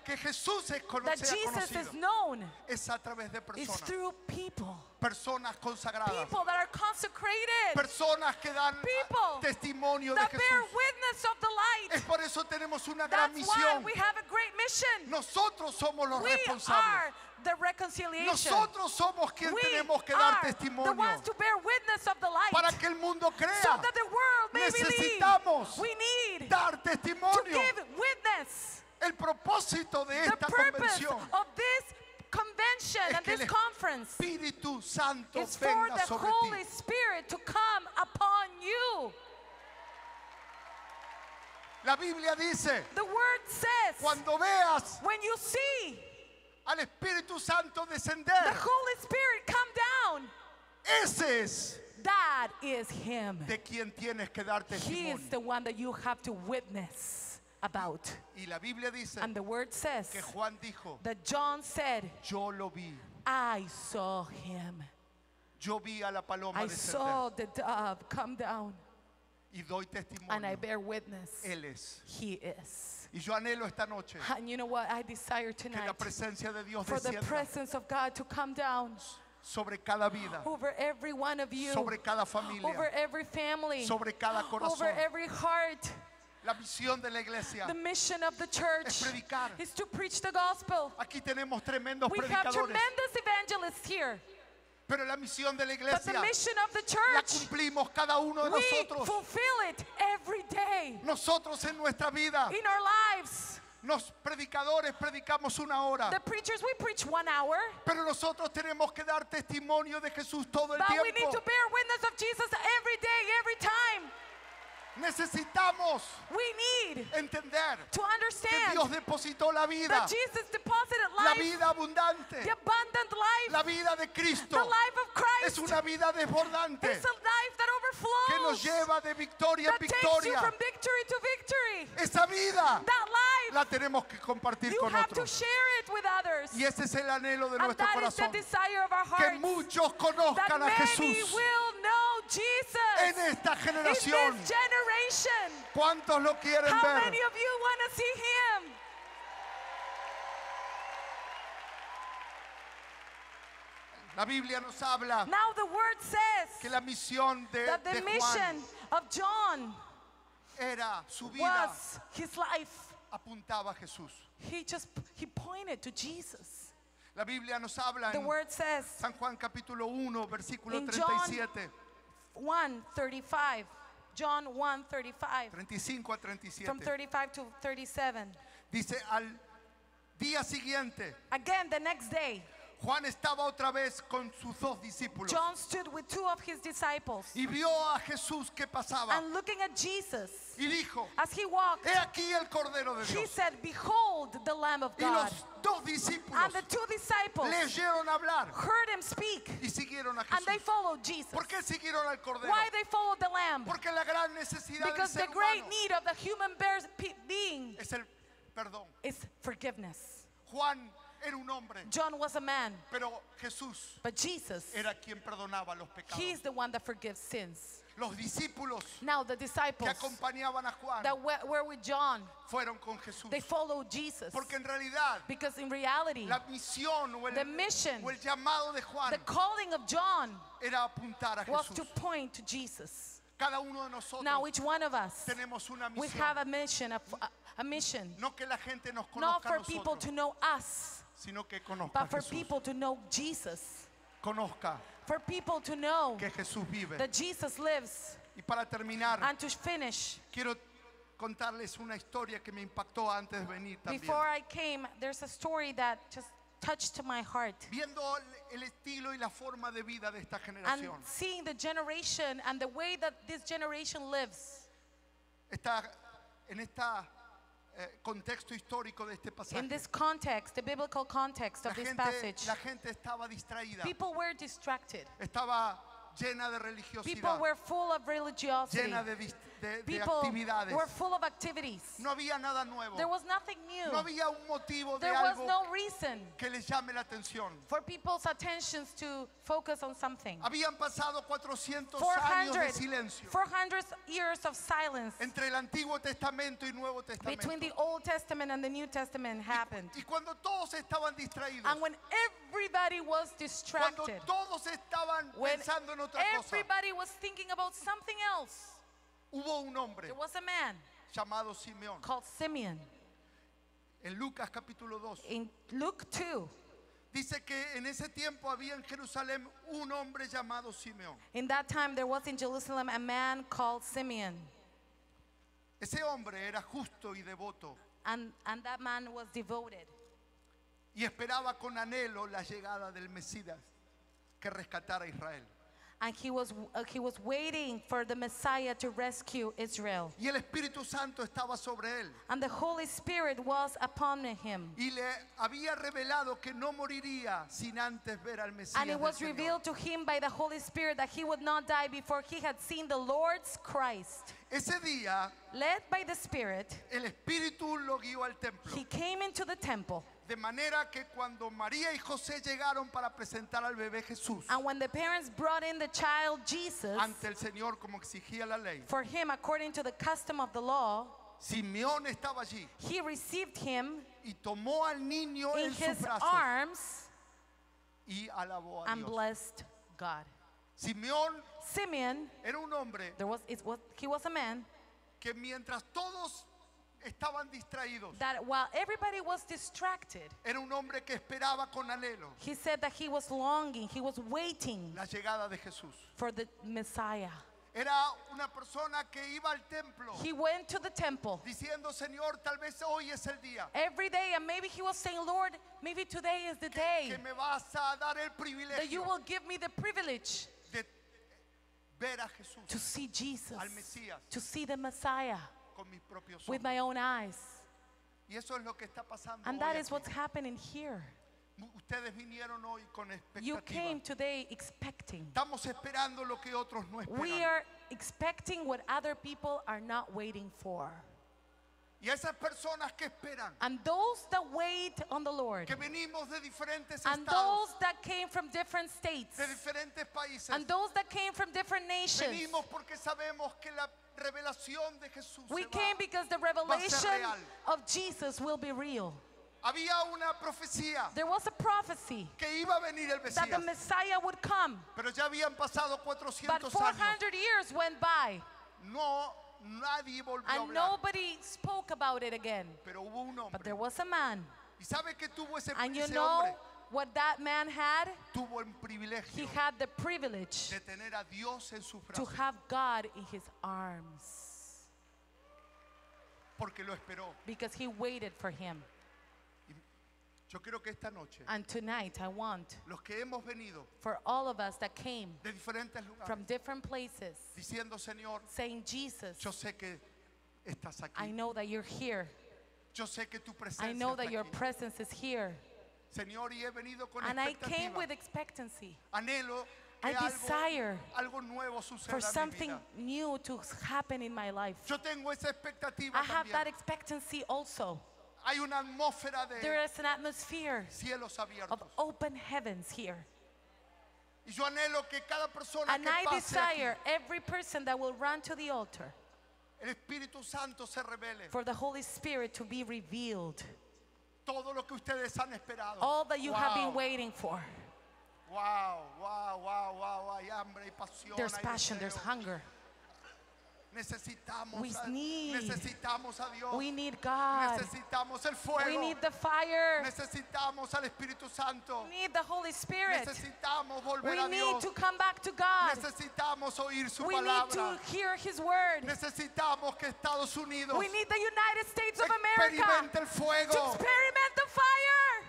que Jesús es that Jesus conocido, is known, es a través de personas. It's through people. Personas consagradas, people that are consecrated, personas que dan people testimonio de Jesús. Bear witness of the light. Es por eso tenemos una gran misión. We have a great mission. Nosotros somos los responsables. The reconciliation. Nosotros somos quien tenemos que dar testimonio para que el mundo crea. So that the world may necesitamos dar testimonio. To give witness. El propósito de esta convención es que el Espíritu Santo venga sobre ti. La Biblia dice, cuando veas al Espíritu Santo descender, the Holy Spirit come down. Ese es, that is him. De quien tienes que dar testimonio. He is the one that you have to witness about. Y la Biblia dice, and the word says, que Juan dijo, that John said, yo lo vi. I saw him. Yo vi a la paloma I descender. Saw the dove come down. Y doy testimonio. And I bear witness. Él es. He is. Y yo anhelo esta noche que la presencia de Dios descienda sobre cada vida, over every one of you, sobre cada familia, over every family, sobre cada corazón, over every heart. La misión de la iglesia, the mission of the church, es predicar. Is to preach the gospel. Aquí tenemos tremendos predicadores. We have tremendous evangelists here. Pero la misión de la iglesia la cumplimos cada uno de nosotros. Nosotros en nuestra vida, los predicadores predicamos una hora. The preachers, we preach 1 hour. Pero nosotros tenemos que dar testimonio de Jesús todo el tiempo. We need to bear witness of Jesus every day, every time. Necesitamos entender que Dios depositó la vida, la vida abundante, la vida de Cristo. Es una vida desbordante que nos lleva de victoria en victoria. Esa vida la tenemos que compartir con otros. Y ese es el anhelo de nuestro corazón, que muchos conozcan a Jesús en esta generación. ¿Cuántos lo quieren ver? La Biblia nos habla que la misión de Juan era su vida, apuntaba a Jesús. He pointed to Jesus. La Biblia nos habla en San Juan capítulo 1 versículo 37. John 1:35. 35 a 37. From 35 to 37. Dice, al día siguiente, again the next day, Juan estaba otra vez con sus dos discípulos. John stood with two of his disciples. Y vio a Jesús que pasaba. And looking at Jesus, y dijo, as he walked, he aquí el Cordero de Dios. He said, behold the Lamb of God. Y los dos discípulos, and the two disciples, le oyeron hablar, heard him speak, y siguieron a Jesús. And they followed Jesus. ¿Por qué siguieron al Cordero? Why they followed the Lamb? Porque la gran necesidad because del ser the great humano need of the human being es el perdón. Is forgiveness. Juan era un hombre, John was a man, pero Jesús but Jesus, era quien perdonaba los pecados. He is the one that forgives sins. Los discípulos now, the disciples que acompañaban a Juan that were with John, fueron con Jesús. They followed Jesus. Porque en realidad, because in reality, la misión the mission, o el llamado de Juan, the calling of John, era apuntar a was Jesús. To point to Jesus. Cada uno de nosotros, now each one of us, tenemos una misión. We have a mission, a mission. No que la gente nos conozca not for nosotros, people to know us, sino que conozca but for Jesús. People to know Jesus. Conozca for people to know que Jesús vive. That Jesus lives. Y para terminar, and to finish, quiero contarles una historia que me impactó antes de venir también. Before I came, there's a story that just touched to my heart. Viendo el estilo y la forma de vida de esta generación. And seeing the generation and the way that this generation lives. Esta en este contexto histórico de este pasaje. In this context, the biblical context of this passage, la gente estaba distraída. People were distracted. Estaba llena de religiosidad. People were full of religiosity. Llena de actividades. Were full of activities. No había nada nuevo. There was nothing new. No había un motivo de algo que les llame la atención. For people's attentions to focus on something. Habían pasado 400 años de silencio. 400 years of silence. Entre el Antiguo Testamento y Nuevo Testamento. Between the Old Testament and the New Testament happened. Y cuando todos estaban distraídos. And when everybody was distracted. Cuando todos estaban pensando en otra cosa. Everybody was thinking about something else. Hubo un hombre llamado Simeón. En Lucas capítulo 2. In Luke 2. Dice que en ese tiempo había en Jerusalén un hombre llamado Simeón. In that time there was in Jerusalem a man called Simeon. Ese hombre era justo y devoto. And that man was devoted. Y esperaba con anhelo la llegada del Mesías que rescatara a Israel. And he was waiting for the Messiah to rescue Israel. Y el Espíritu Santo estaba sobre él. And the Holy Spirit was upon him. Y le había revelado que no moriría sin antes ver al Mesías. And it was revealed to him by the Holy Spirit that he would not die before he had seen the Lord's Christ. Ese día, led by the Spirit, el Espíritu lo guió al templo. He came into the temple. De manera que cuando María y José llegaron para presentar al bebé Jesús ante el Señor como exigía la ley, Simeón estaba allí y tomó al niño en sus brazos y alabó a Dios. Simeón era un hombre que mientras todos estaban distraídos. That while everybody was distracted, era un hombre que esperaba con anhelo. He said that he was longing, he was waiting la llegada de Jesús. For the Messiah. Era una persona que iba al templo. He went to the temple. Diciendo, Señor, tal vez hoy es el día. Every day, and maybe he was saying, Lord, maybe today is the day. Que me vas a dar el privilegio. That you will give me the privilege. De ver a Jesús. To see Jesus. Al Mesías. To see the Messiah. With my own eyes. Y eso es lo que está pasando and that is what's happening here. Ustedes vinieron hoy con expectativa. You came today expecting. Estamos esperando lo que otros no esperan. We are expecting what other people are not waiting for. Y esas personas que esperan, and those that wait on the Lord, que venimos de diferentes estados, and those that came from different states, de diferentes países, and those that came from different nations, venimos porque sabemos que la revelación de Jesús we came because the revelation of Jesus will be real. Había una profecía. There was a prophecy que iba a venir el Mesías. That the Messiah would come. Pero ya habían pasado 400 but 400 años. Years went by. No, nadie volvió a hablar. Nobody spoke about it again. Pero hubo un hombre. But there was a man. Y sabe que tuvo ese and you know hombre. What that man had, he had the privilege to have God in his arms because he waited for him. Yo creo que esta noche, and tonight I want los que hemos venido, for all of us that came de diferentes lugares, from different places diciendo, Señor, saying, Jesus, yo sé que estás aquí. I know that you're here. Yo sé que tu presencia I know that your aquí. Presence is here. Señor, y he venido con and I came with expectancy. Anhelo que I desire algo nuevo suceda for something en mi vida. New to happen in my life. Yo tengo esa expectativa I también. Have that expectancy also. Hay una atmósfera de there is an atmosphere cielos abiertos. Of open heavens here. Y yo anhelo que cada persona and que I pase desire aquí, every person that will run to the altar el Espíritu Santo se revele. For the Holy Spirit to be revealed. Todo lo que ustedes han esperado. All that you wow. have been waiting for. Wow, wow, wow, wow, hay hambre, hay pasión, there's hay passion, deseo. There's hunger. Necesitamos necesitamos a Dios. We need God. Necesitamos el fuego. We need the fire. Necesitamos al Espíritu Santo. We need the Holy Spirit. Necesitamos volver we a Dios. We need to come back to God. Necesitamos oír su we palabra. We need to hear His word. Necesitamos que Estados Unidos we need the United States of America experimente el fuego. To experiment the fire.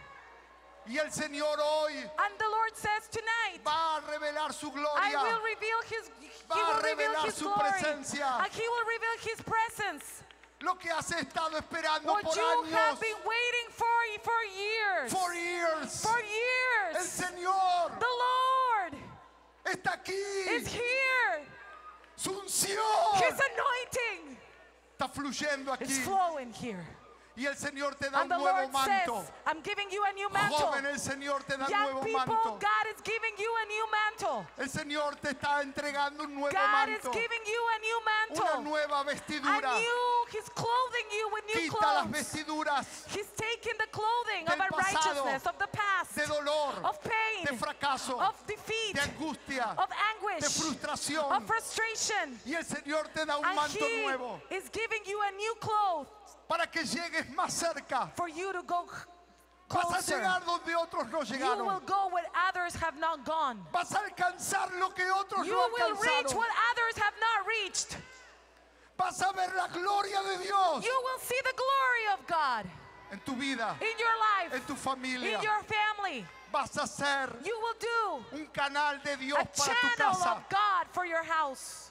Y el Señor hoy and the Lord says tonight, va a revelar su gloria. I will reveal his, he va a revelar will reveal his su glory, presencia. And he will reveal his presence. Lo que has estado esperando por años. For years. El Señor. The Lord. Está aquí. Is here. Su unción. His anointing. Está fluyendo aquí. It's flowing here. Y el Señor te da un nuevo manto. I'm giving you a new mantle. Joven, el Señor te da un nuevo manto. God is giving you a new mantle. El Señor te está entregando un nuevo manto. God is giving you a new mantle. Una nueva vestidura. He's clothing you with new clothes. He's taking the clothing of unrighteousness, of the past, de dolor, of pain, de fracaso, of defeat, de angustia, of anguish, de frustración, of frustration. Y el Señor te da un manto nuevo. Is giving you a new cloth. Para que llegues más cerca. For you to go closer. Vas a llegar donde otros no llegaron. You will go where others have not gone. Vas a alcanzar lo que otros no alcanzaron. You will reach what others have not reached. Vas a ver la gloria de Dios. You will see the glory of God. En tu vida. In your life. En tu familia. In your family. Vas a ser. You will do. Un canal de Dios para tu casa. A channel of God for your house.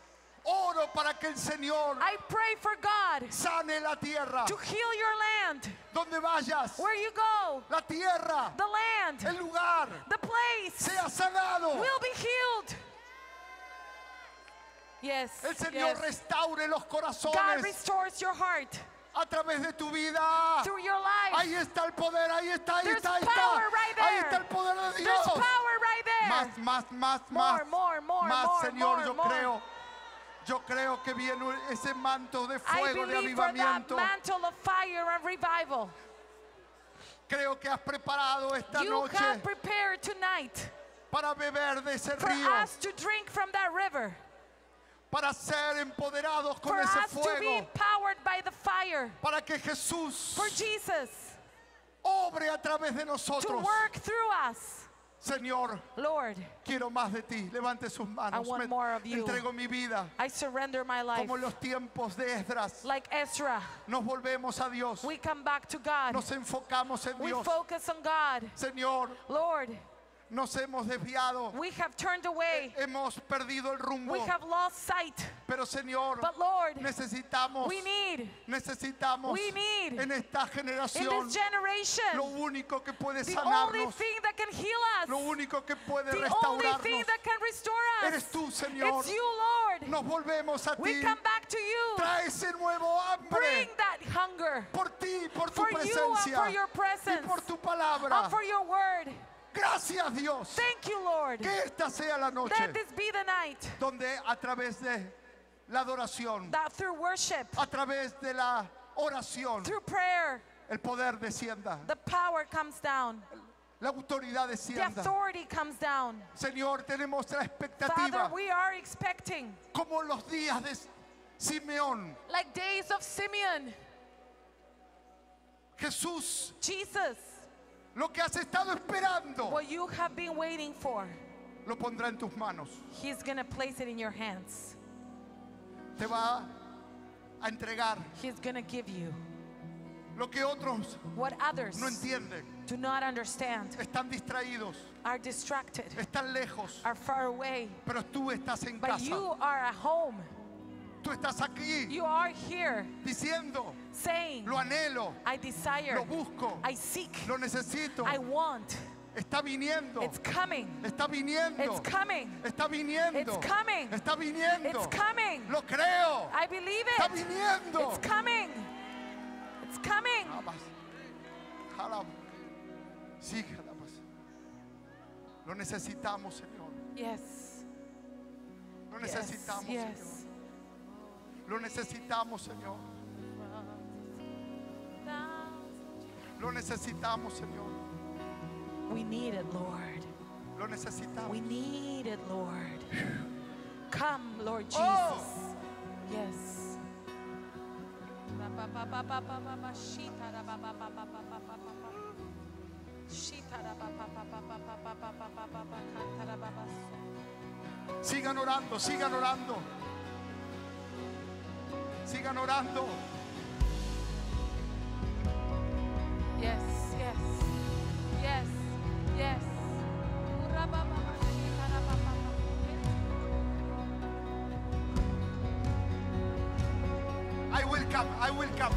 Oro para que el Señor. I pray for God. Sane la tierra. To heal your land. Donde vayas. Where you go. La tierra. The land. El lugar. The place. Sea sanado. Will be healed. Yes, el Señor restaure los corazones. God restores your heart. A través de tu vida. Through your life. Ahí está el poder, ahí está. Ahí está el poder de Dios. There's power right there. Más, Señor, yo creo. Yo creo que viene ese manto de fuego de avivamiento. I believe for that mantle of fire and revival. Creo que has preparado esta noche. You have prepared tonight. Para beber de ese río. For us to drink from that river. Para ser empoderados con ese fuego. Para que Jesús obre a través de nosotros. Señor, quiero más de ti. Levante sus manos. Entrego mi vida. Como los tiempos de Ezra. Nos volvemos a Dios. Nos enfocamos en Dios. Señor, nos hemos desviado. We have turned away. Hemos perdido el rumbo. We have lost sight. Pero Señor, necesitamos en esta generación lo único que puede sanarnos, lo único que puede restaurarnos. Eres tú, Señor. It's you, Lord. Nos volvemos a ti. Trae ese nuevo hambre. Por ti, por tu presencia y por tu palabra. Gracias, Dios. Thank you, Lord. Que esta sea la noche. Let this be the night. Donde a través de la adoración, through worship, a través de la oración, through prayer, el poder descienda. The power comes down. La autoridad descienda. The authority comes down. Señor, tenemos la expectativa. Father, we are expecting. Como los días de Simeón. Like days of Simeon. Jesus. Lo que has estado esperando. What you have been waiting for. Lo pondrá en tus manos. He's going to place it in your hands. Te va a entregar. He's going to give you. Lo que otros what others no entienden. Do not understand. Están distraídos. Are distracted. Están lejos. Are far away. Pero tú estás en casa. But you are at home. Tú estás aquí. You are here. Diciendo. Saying, lo anhelo. I desire. Lo busco. I seek. Lo necesito. I want. Está viniendo. It's coming. Está viniendo. It's coming. Está viniendo. It's coming. Está viniendo. It's coming. Lo creo. I believe it. Está viniendo. It's coming. It's coming. Sí, lo necesitamos, Señor. Yes. Lo necesitamos, Señor. Lo necesitamos, Señor. Lo necesitamos, Señor. We need it, Lord. Lo necesitamos. We need it, Lord. Come, Lord Jesus. Oh. Yes. Sigan orando, sigan orando. Sigan orando. Yes, yes, yes, yes. I will come. I will come.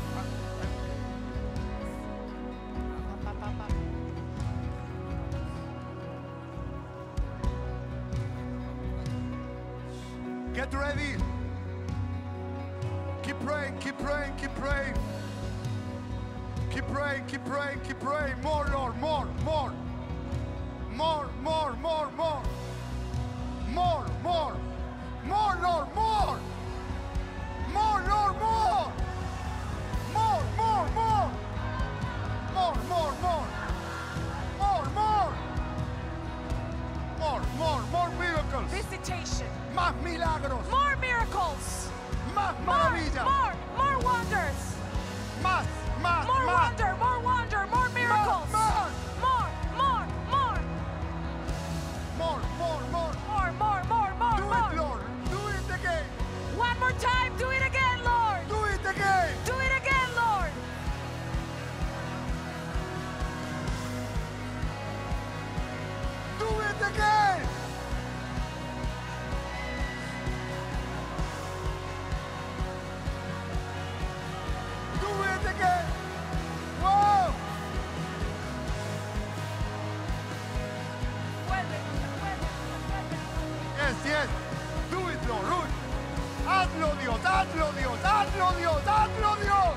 Get ready. Keep praying, keep praying, keep praying. Keep praying, keep praying, keep praying. More, Lord, more, more. More, more, more, more. More, more. More, Lord, more. More, Lord, more. More, more, more. More, more, more. More, more. More, more, more miracles. Visitation. Más milagros. More miracles. Más maravillas. More, more wonders. Más, más, more más. More wonder, more miracles. Más, más. More, more, more. More, more, more. More, more, more, more. Do more. It, Lord. Do it again. One more time. Do it again, Lord. Do it again. Do it again, Lord. Do it again. Hazlo, Dios, hazlo, Dios, hazlo, Dios.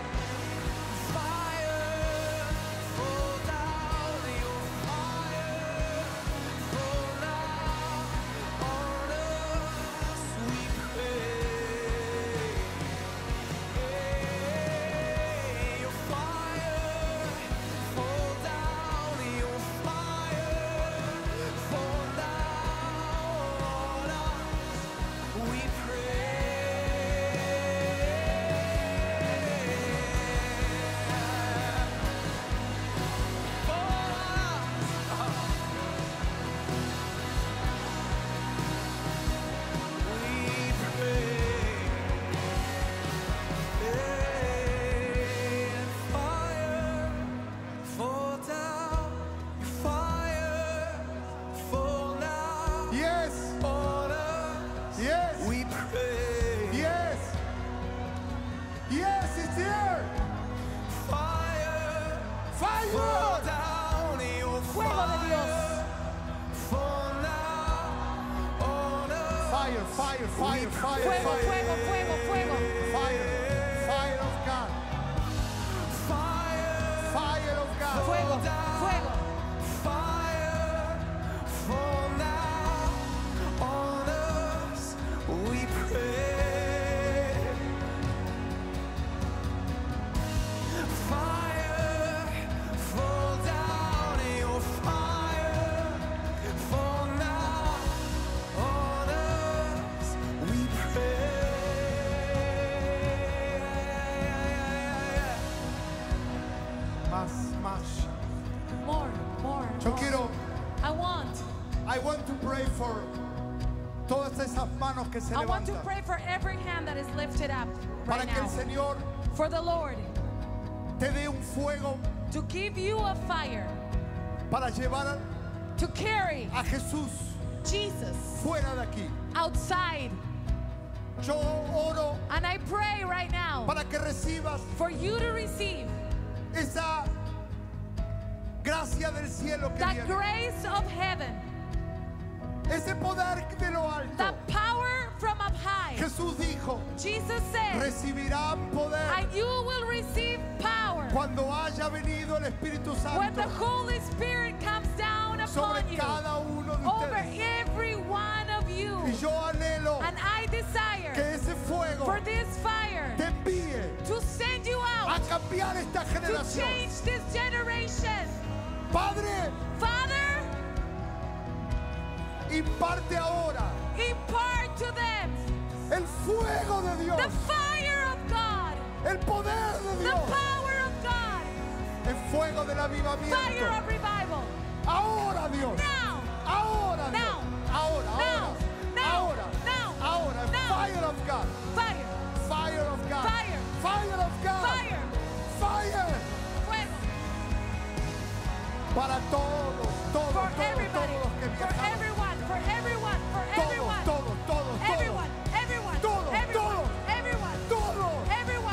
I want to pray for every hand that is lifted up right now. For the Lord to give you a fire to carry Jesus outside. And I pray right now for you to receive that grace of heaven, that power from up high. Jesus said, and you will receive power when the Holy Spirit comes down upon you, over every one of you. And I desire for this fire to send you out to change this generation. Father, imparte ahora el fuego de Dios, el poder de Dios, el fuego del avivamiento. Ahora, Dios, ahora, Dios, ahora, ahora, ahora, fire of God, fire of God, fire of God, fire, para todos, todos, todos, todos los que viajan. For everyone, for everyone, everyone, everyone, everyone, everyone, everyone, everyone, everyone,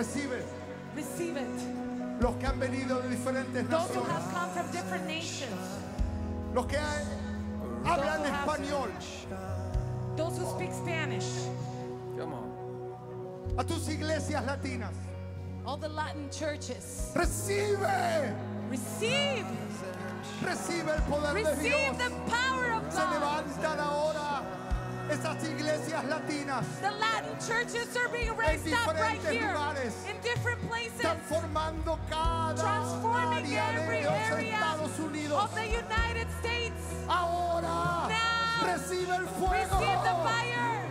Receive it. Receive it. Los que han venido de diferentes naciones. Those who have come from different nations. Los que hablan español. Those who speak Spanish. Come on. A tus iglesias latinas. All the Latin churches. Recibe. Receive. Receive el poder de Dios. Receive the power of God. Se levantan ahora esas iglesias latinas. The Latin churches are being raised up right here in different places. Transformando cada área de los Estados Unidos. Of the United States. Ahora. Now. Recibe el fuego. Receive the fire.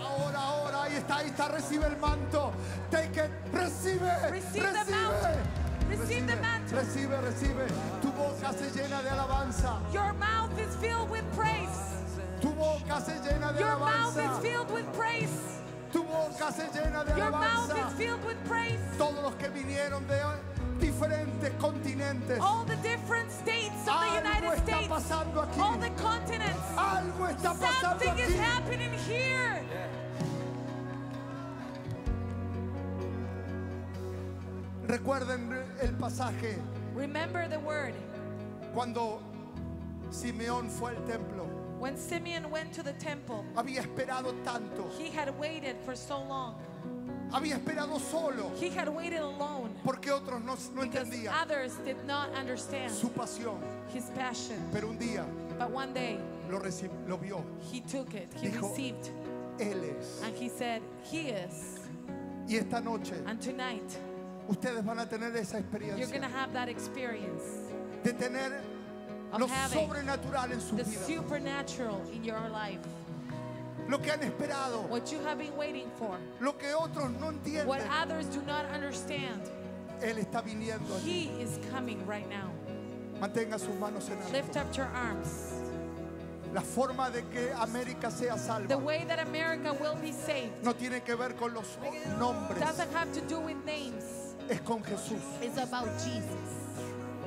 Ahora, ahora, ahí está, recibe el manto. Take it. Recibe. Receive the mantle. Receive the mantle. Recibe, recibe. Tu boca se llena de alabanza. Your mouth is filled with praise. Tu boca se llena de alabanza. Your mouth is filled with praise. Tu boca se llena de alabanza. Your mouth is filled with praise. Todos los que vinieron de diferentes continentes. All the different states of the United States. Algo está pasando aquí. All the continents. Algo está pasando aquí. Something is happening here. Recuerden el pasaje. Remember the word. Cuando Simeón fue al templo. When Simeon went to the temple. Había esperado tanto. He had waited for so long. Había esperado solo. He had waited alone. Porque otros no entendían. Others did not understand. Su pasión. His passion. Pero un día. But one day. Lo vio. He took it. He dijo, received. Él es. And he said, he is. Y esta noche. And tonight. Ustedes van a tener esa experiencia. You're gonna have that experience de tener lo sobrenatural en su vida. Supernatural in your life. Lo que han esperado. What you have been waiting for. Lo que otros no entienden. What others do not understand. Él está viniendo. He is coming right now. Mantenga sus manos en alto. Lift up your arms. La forma de que América sea salva. The way that America will be saved. No tiene que ver con los nombres. Doesn't have to do with names. Es con Jesús. It's about Jesus.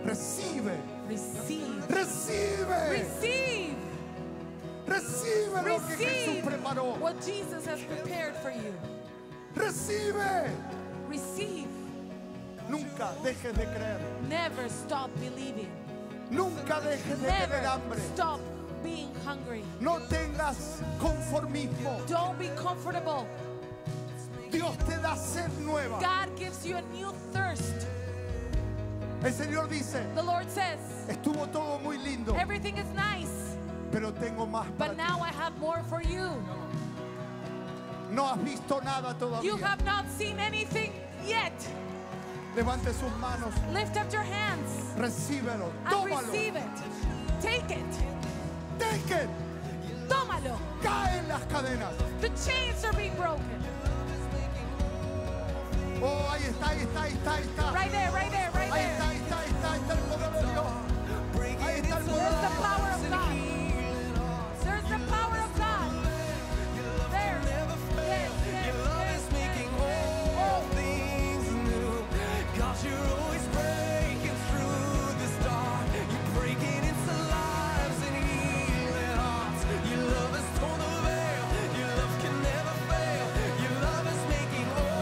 Recibe. Receive. Recibe. Receive. Recibe lo que Jesús preparó. What Jesus has prepared for you. Recibe. Receive. Nunca dejes de creer. Never stop believing. Nunca dejes de tener hambre. Stop being hungry. No tengas conformismo. Don't be comfortable. Dios te da sed nueva. God gives you a new thirst. El Señor dice, the Lord says, estuvo todo muy lindo. Everything is nice. Pero tengo más para ti. But now I have more for you. No has visto nada todavía. You have not seen anything yet. Levante sus manos. Lift up your hands. Recíbelo. Tómalo. Receive it. Take it. Take it. Tómalo. Caen las cadenas. The chains are being broken. Oh, ahí está, ahí está, ahí está, ahí está. Right there, right there, right there. Ahí está, ahí está, ahí está el poder de Dios. Ahí está el poder de Dios. There's the power of God. There's the power of God. There, there, there, there. All things new. 'Cause you're always breaking through this dark. You're breaking into lives and healing hearts. Your love is torn the veil. Your love can never fail. Your love is making all.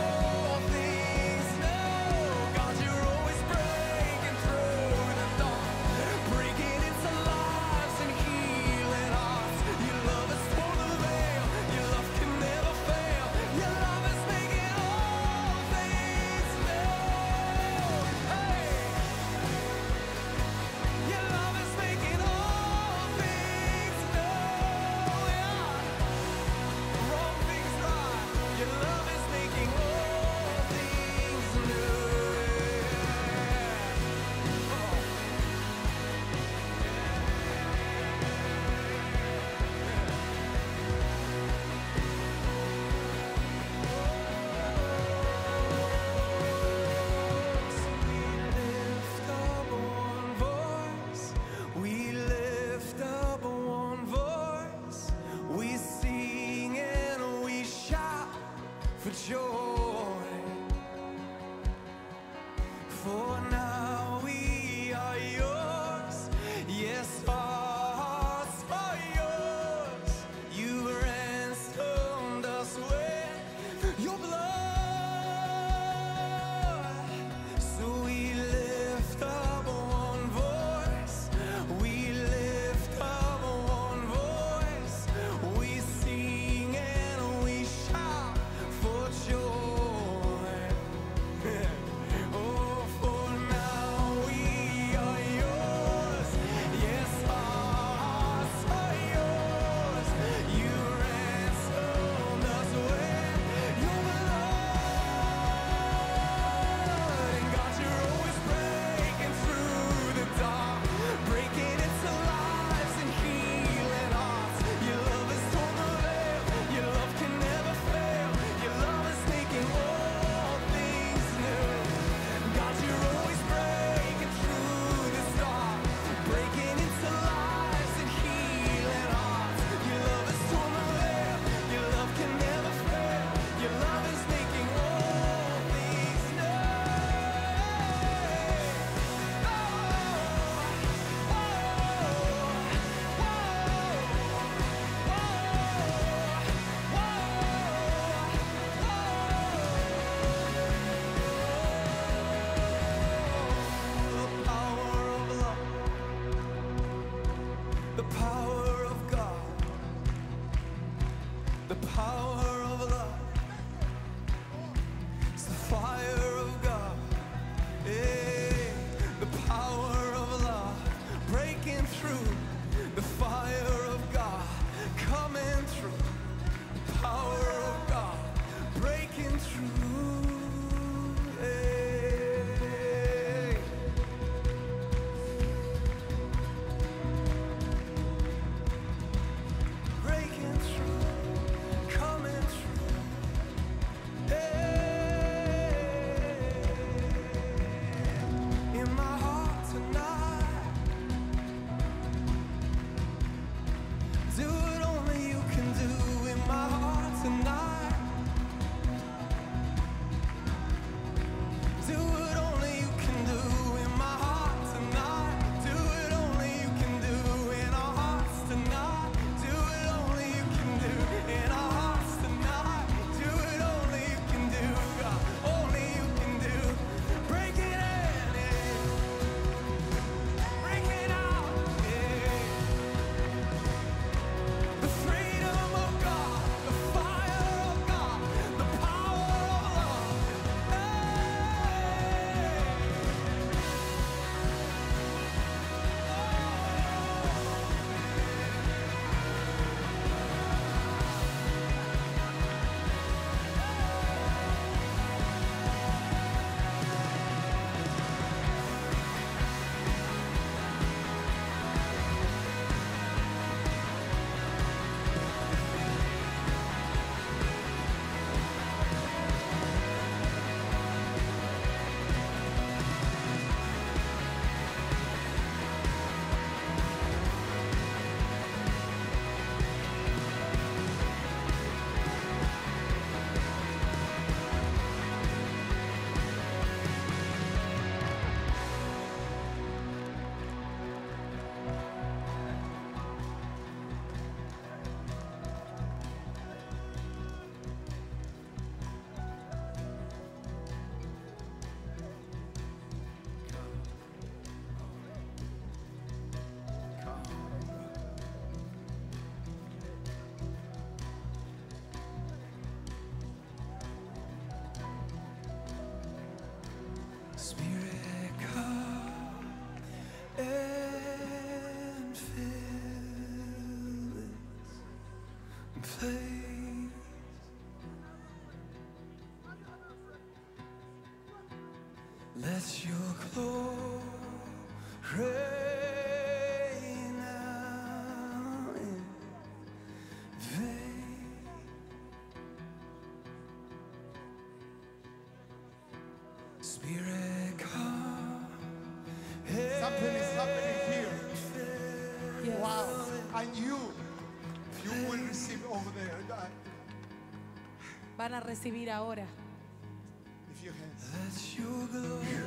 Van a recibir ahora.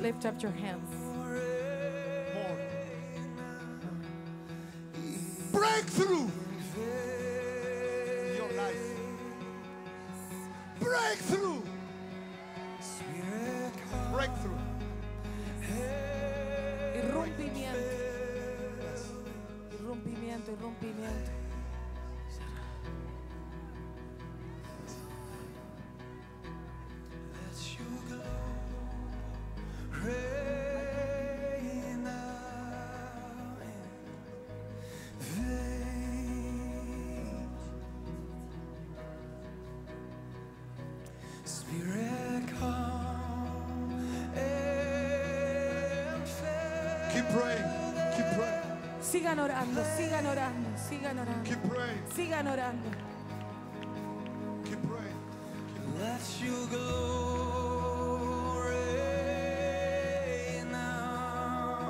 Lift up your hands. More. Breakthrough. Your life. Breakthrough. Breakthrough. Irrumpimiento. Irrumpimiento, irrumpimiento. Sigan orando, sigan orando, sigan orando. Keep praying. Sigan orando. Keep praying. Let you glory now.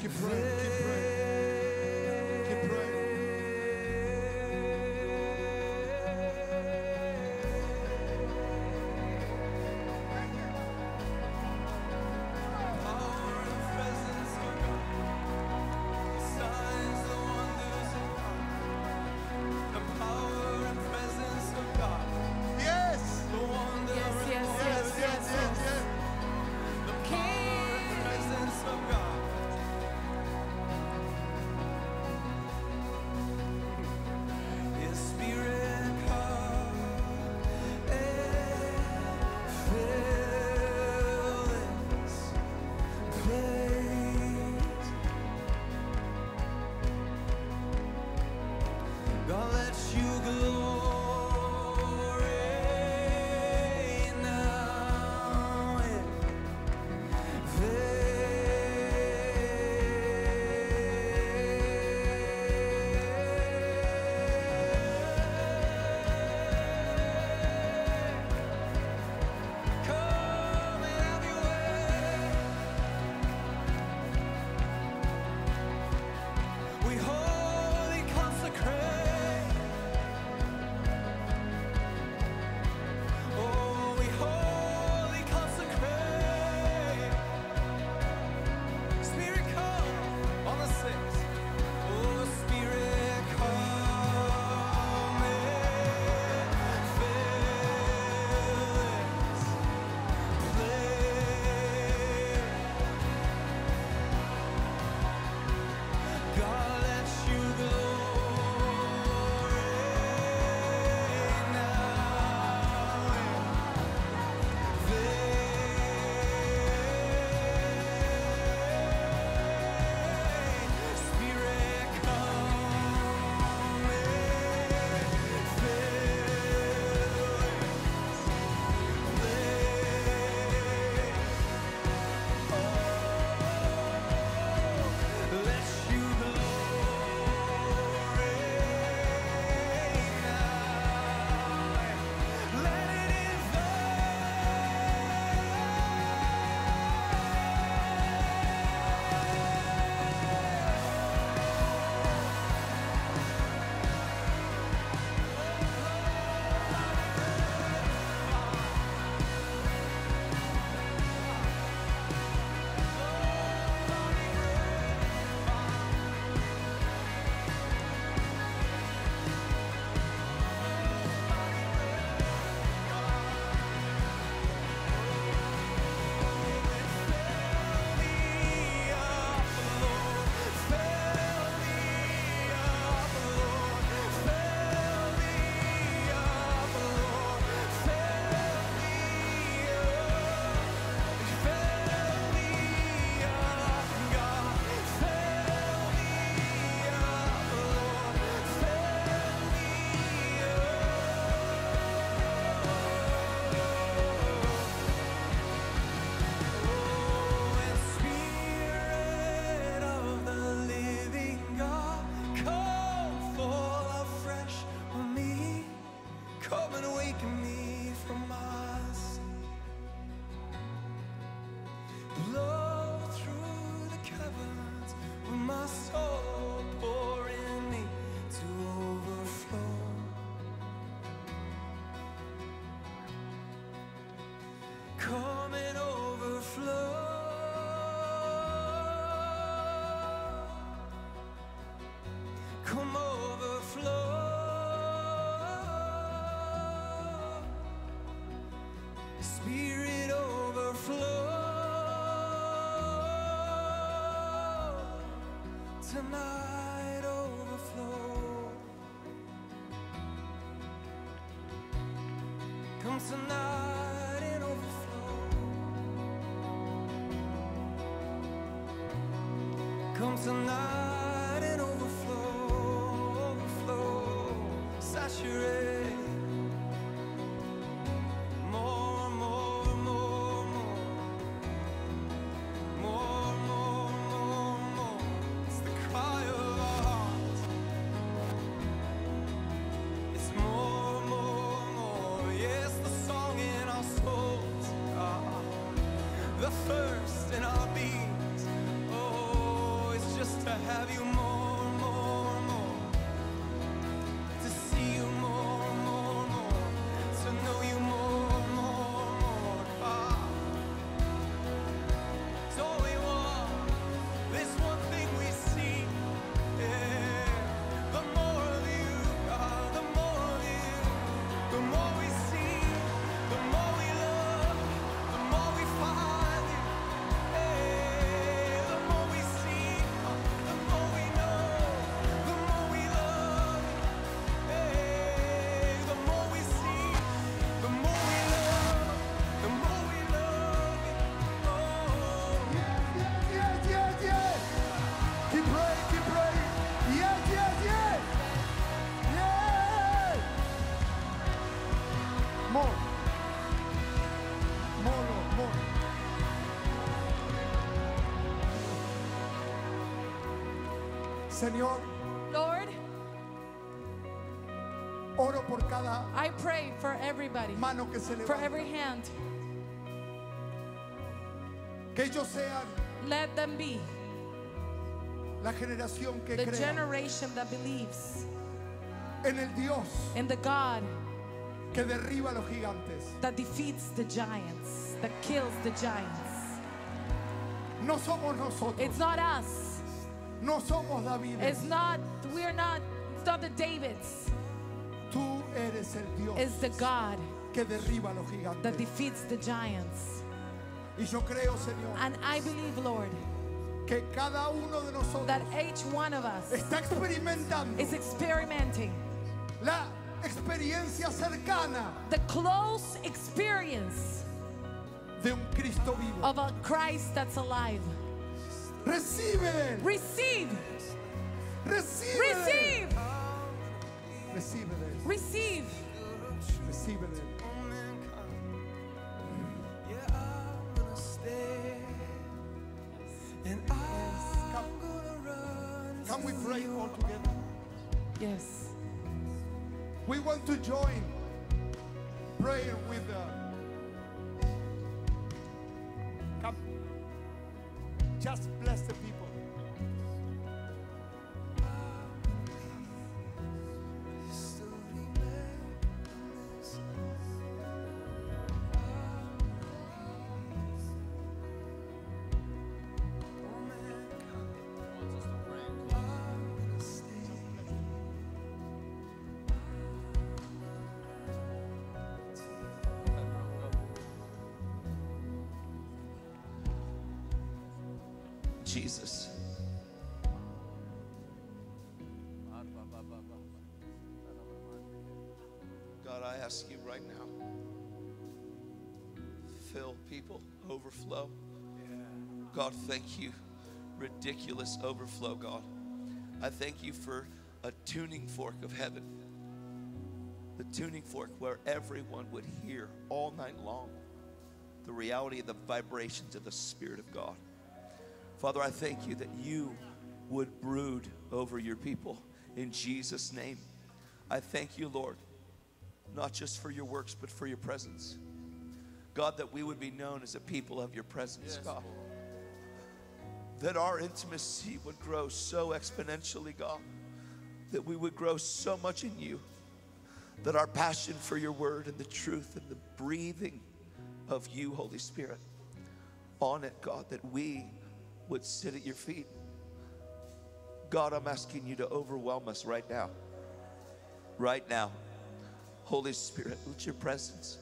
Keep praying. Keep praying. Keep praying. Power and presence of God. Spirit overflow tonight, overflow. Come tonight and overflow. Come tonight and overflow, overflow, saturate. The first in our beings, oh, it's just to have you more, more, more, to see you more, more, more, to know you more, more, more. Ah, it's only one, this one thing we see, yeah, the more of you, God, the more of you, the more we see, the more we love, the more we find. Señor, Lord, oro por cada I pray for everybody, mano que se levanta, for every hand. Que ellos sean, let them be, la generación que the crea, generation that believes en el Dios, in the God que derriba los gigantes, that defeats the giants, that kills the giants. No somos nosotros. It's not us. No somos David. It's not, we're not, it's not the Davids. Tú eres el Dios, it's the God que derriba los gigantes, that defeats the giants. Y yo creo, Señor, and I believe, Lord, que cada uno de nosotros, that each one of us está experimentando, is experimenting la experiencia cercana, the close experience de un Cristo vivo, of a Christ that's alive. Recibe, receive, receive, receive, receive, receive, receive. Yeah, I'm gonna stay, and I'm gonna run. Can we pray all together? Yes. We want to join prayer with the. Just bless the people. Jesus. God, I ask you right now, fill people, overflow. Yeah. God, thank you. Ridiculous overflow, God. I thank you for a tuning fork of heaven. The tuning fork where everyone would hear all night long the reality of the vibrations of the Spirit of God. Father, I thank you that you would brood over your people in Jesus' name. I thank you, Lord, not just for your works, but for your presence. God, that we would be known as a people of your presence, yes, God. That our intimacy would grow so exponentially, God, that we would grow so much in you, that our passion for your word and the truth and the breathing of you, Holy Spirit, on it, God, that we would sit at your feet. God, I'm asking you to overwhelm us right now. Right now. Holy Spirit, let your presence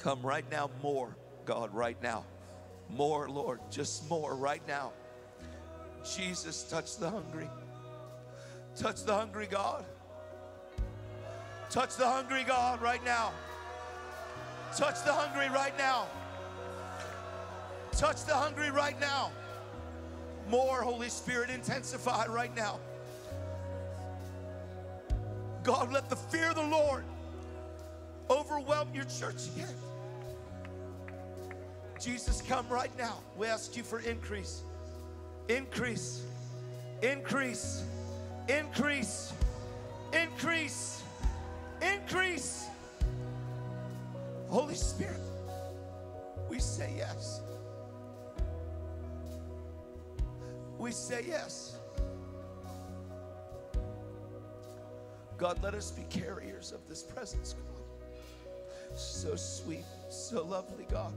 Come right now, more, God, right now. More, Lord, just more right now. Jesus, touch the hungry. Touch the hungry, God. Touch the hungry, God, right now. Touch the hungry right now. Touch the hungry right now. More, Holy Spirit, intensify right now. God, let the fear of the Lord overwhelm your church again. Jesus, come right now. We ask you for increase. Increase. Increase. Increase. Increase. Increase. Holy Spirit, we say yes. We say yes. God, let us be carriers of this presence, God. So sweet, so lovely, God.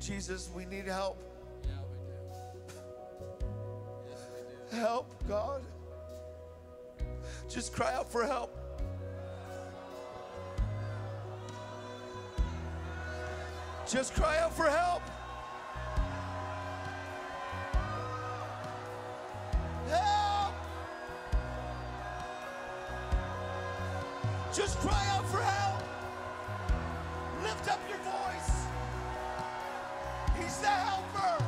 Jesus, we need help. Yeah, we do. Yes, we do. Help, God. Just cry out for help. Just cry out for help. Help. Just cry out for help. Lift up your voice. He's the helper.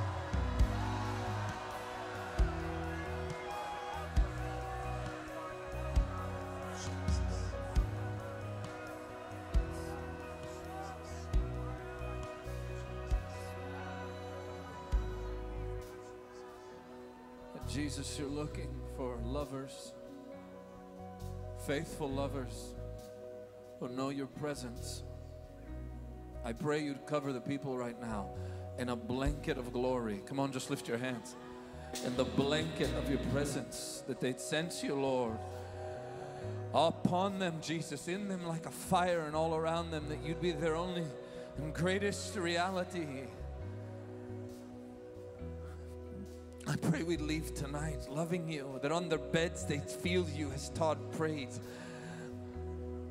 Jesus, you're looking for lovers, faithful lovers who know your presence. I pray you'd cover the people right now in a blanket of glory. Come on, just lift your hands. In the blanket of your presence, that they'd sense you, Lord. Upon them, Jesus, in them like a fire and all around them, that you'd be their only and greatest reality. I pray we leave tonight loving you, that on their beds they feel you as Todd prayed.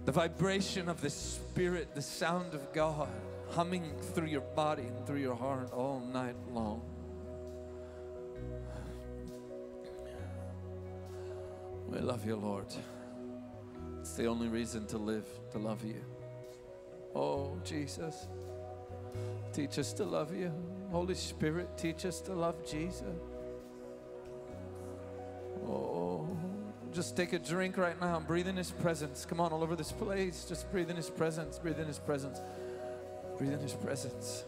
The vibration of the Spirit, the sound of God humming through your body and through your heart all night long. We love you, Lord. It's the only reason to live, to love you. Oh, Jesus, teach us to love you. Holy Spirit, teach us to love Jesus. Oh, just take a drink right now and breathe in His presence. Come on, all over this place. Just breathe in His presence. Breathe in His presence. Breathe in His presence.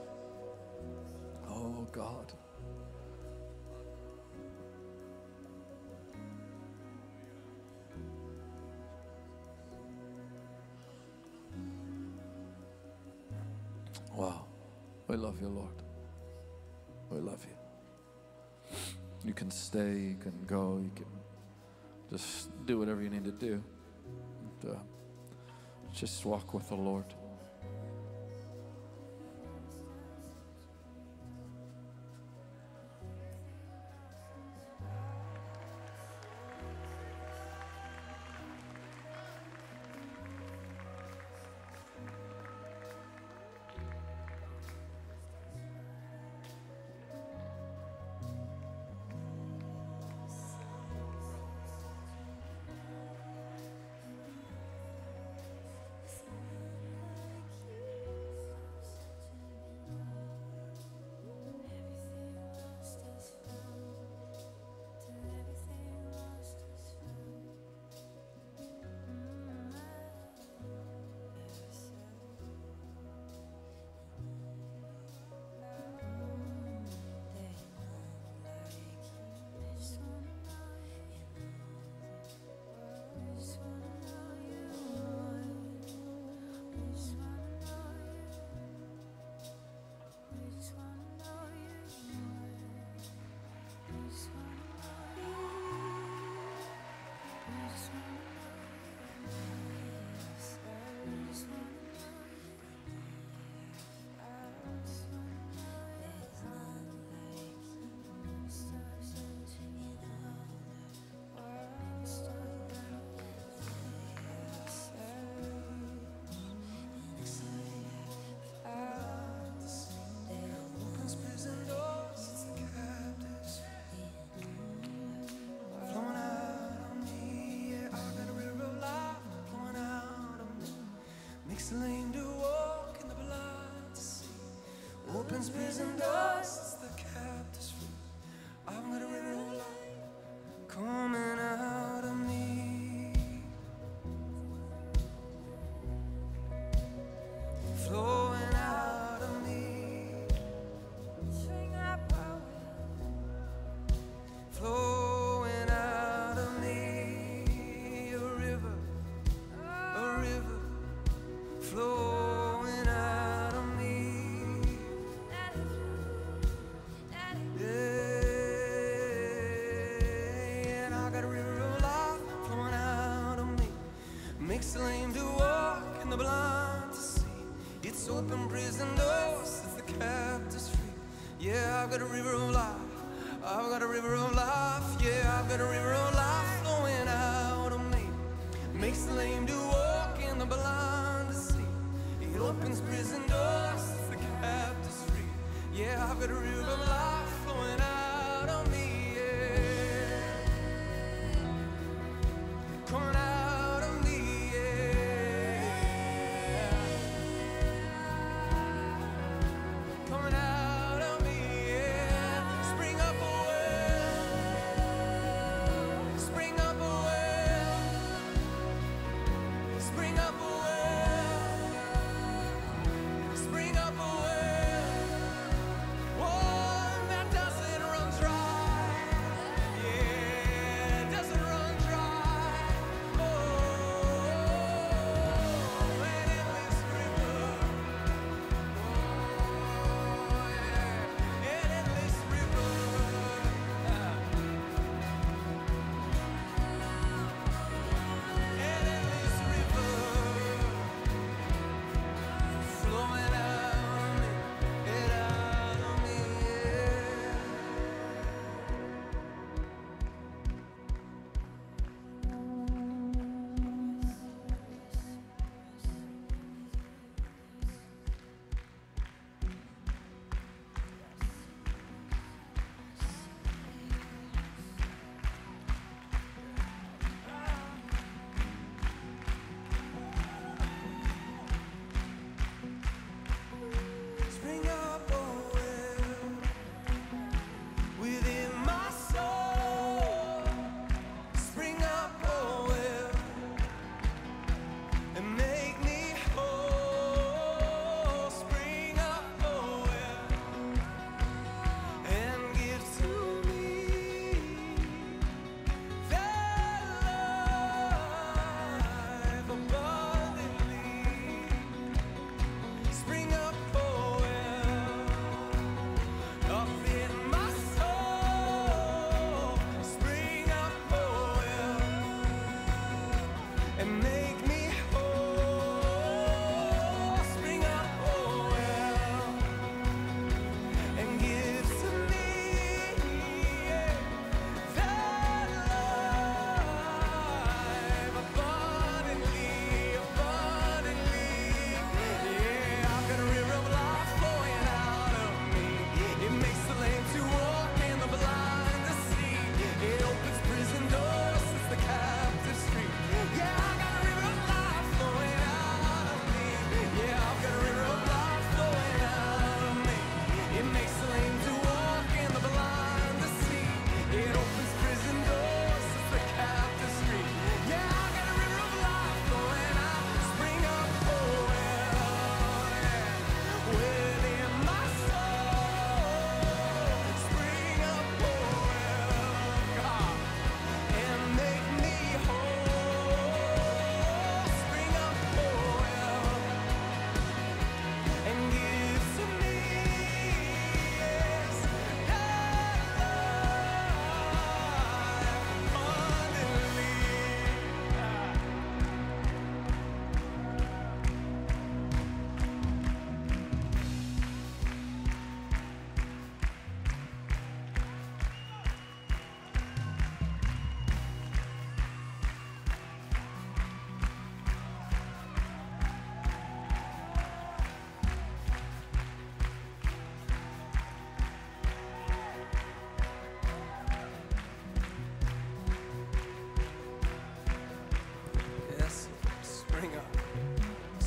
Oh, God. Wow. We love you, Lord. We love you. You can stay, you can go, you can just do whatever you need to do. And, just walk with the Lord. Opens prison doors, it's the captive's free. I'm gonna win the light coming out of me. Flowing out of me. Swing up our will. Flowing out of me. A river, flow. Open prison doors, it's the captive's free. Yeah, I've got a river of life. I've got a river of life. Yeah, I've got a river of life flowing out of me. Makes the lame to walk and the blind to see. It opens prison doors, it's the captive's free. Yeah, I've got a river of life flowing out of me. Yeah,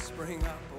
coming out. Up.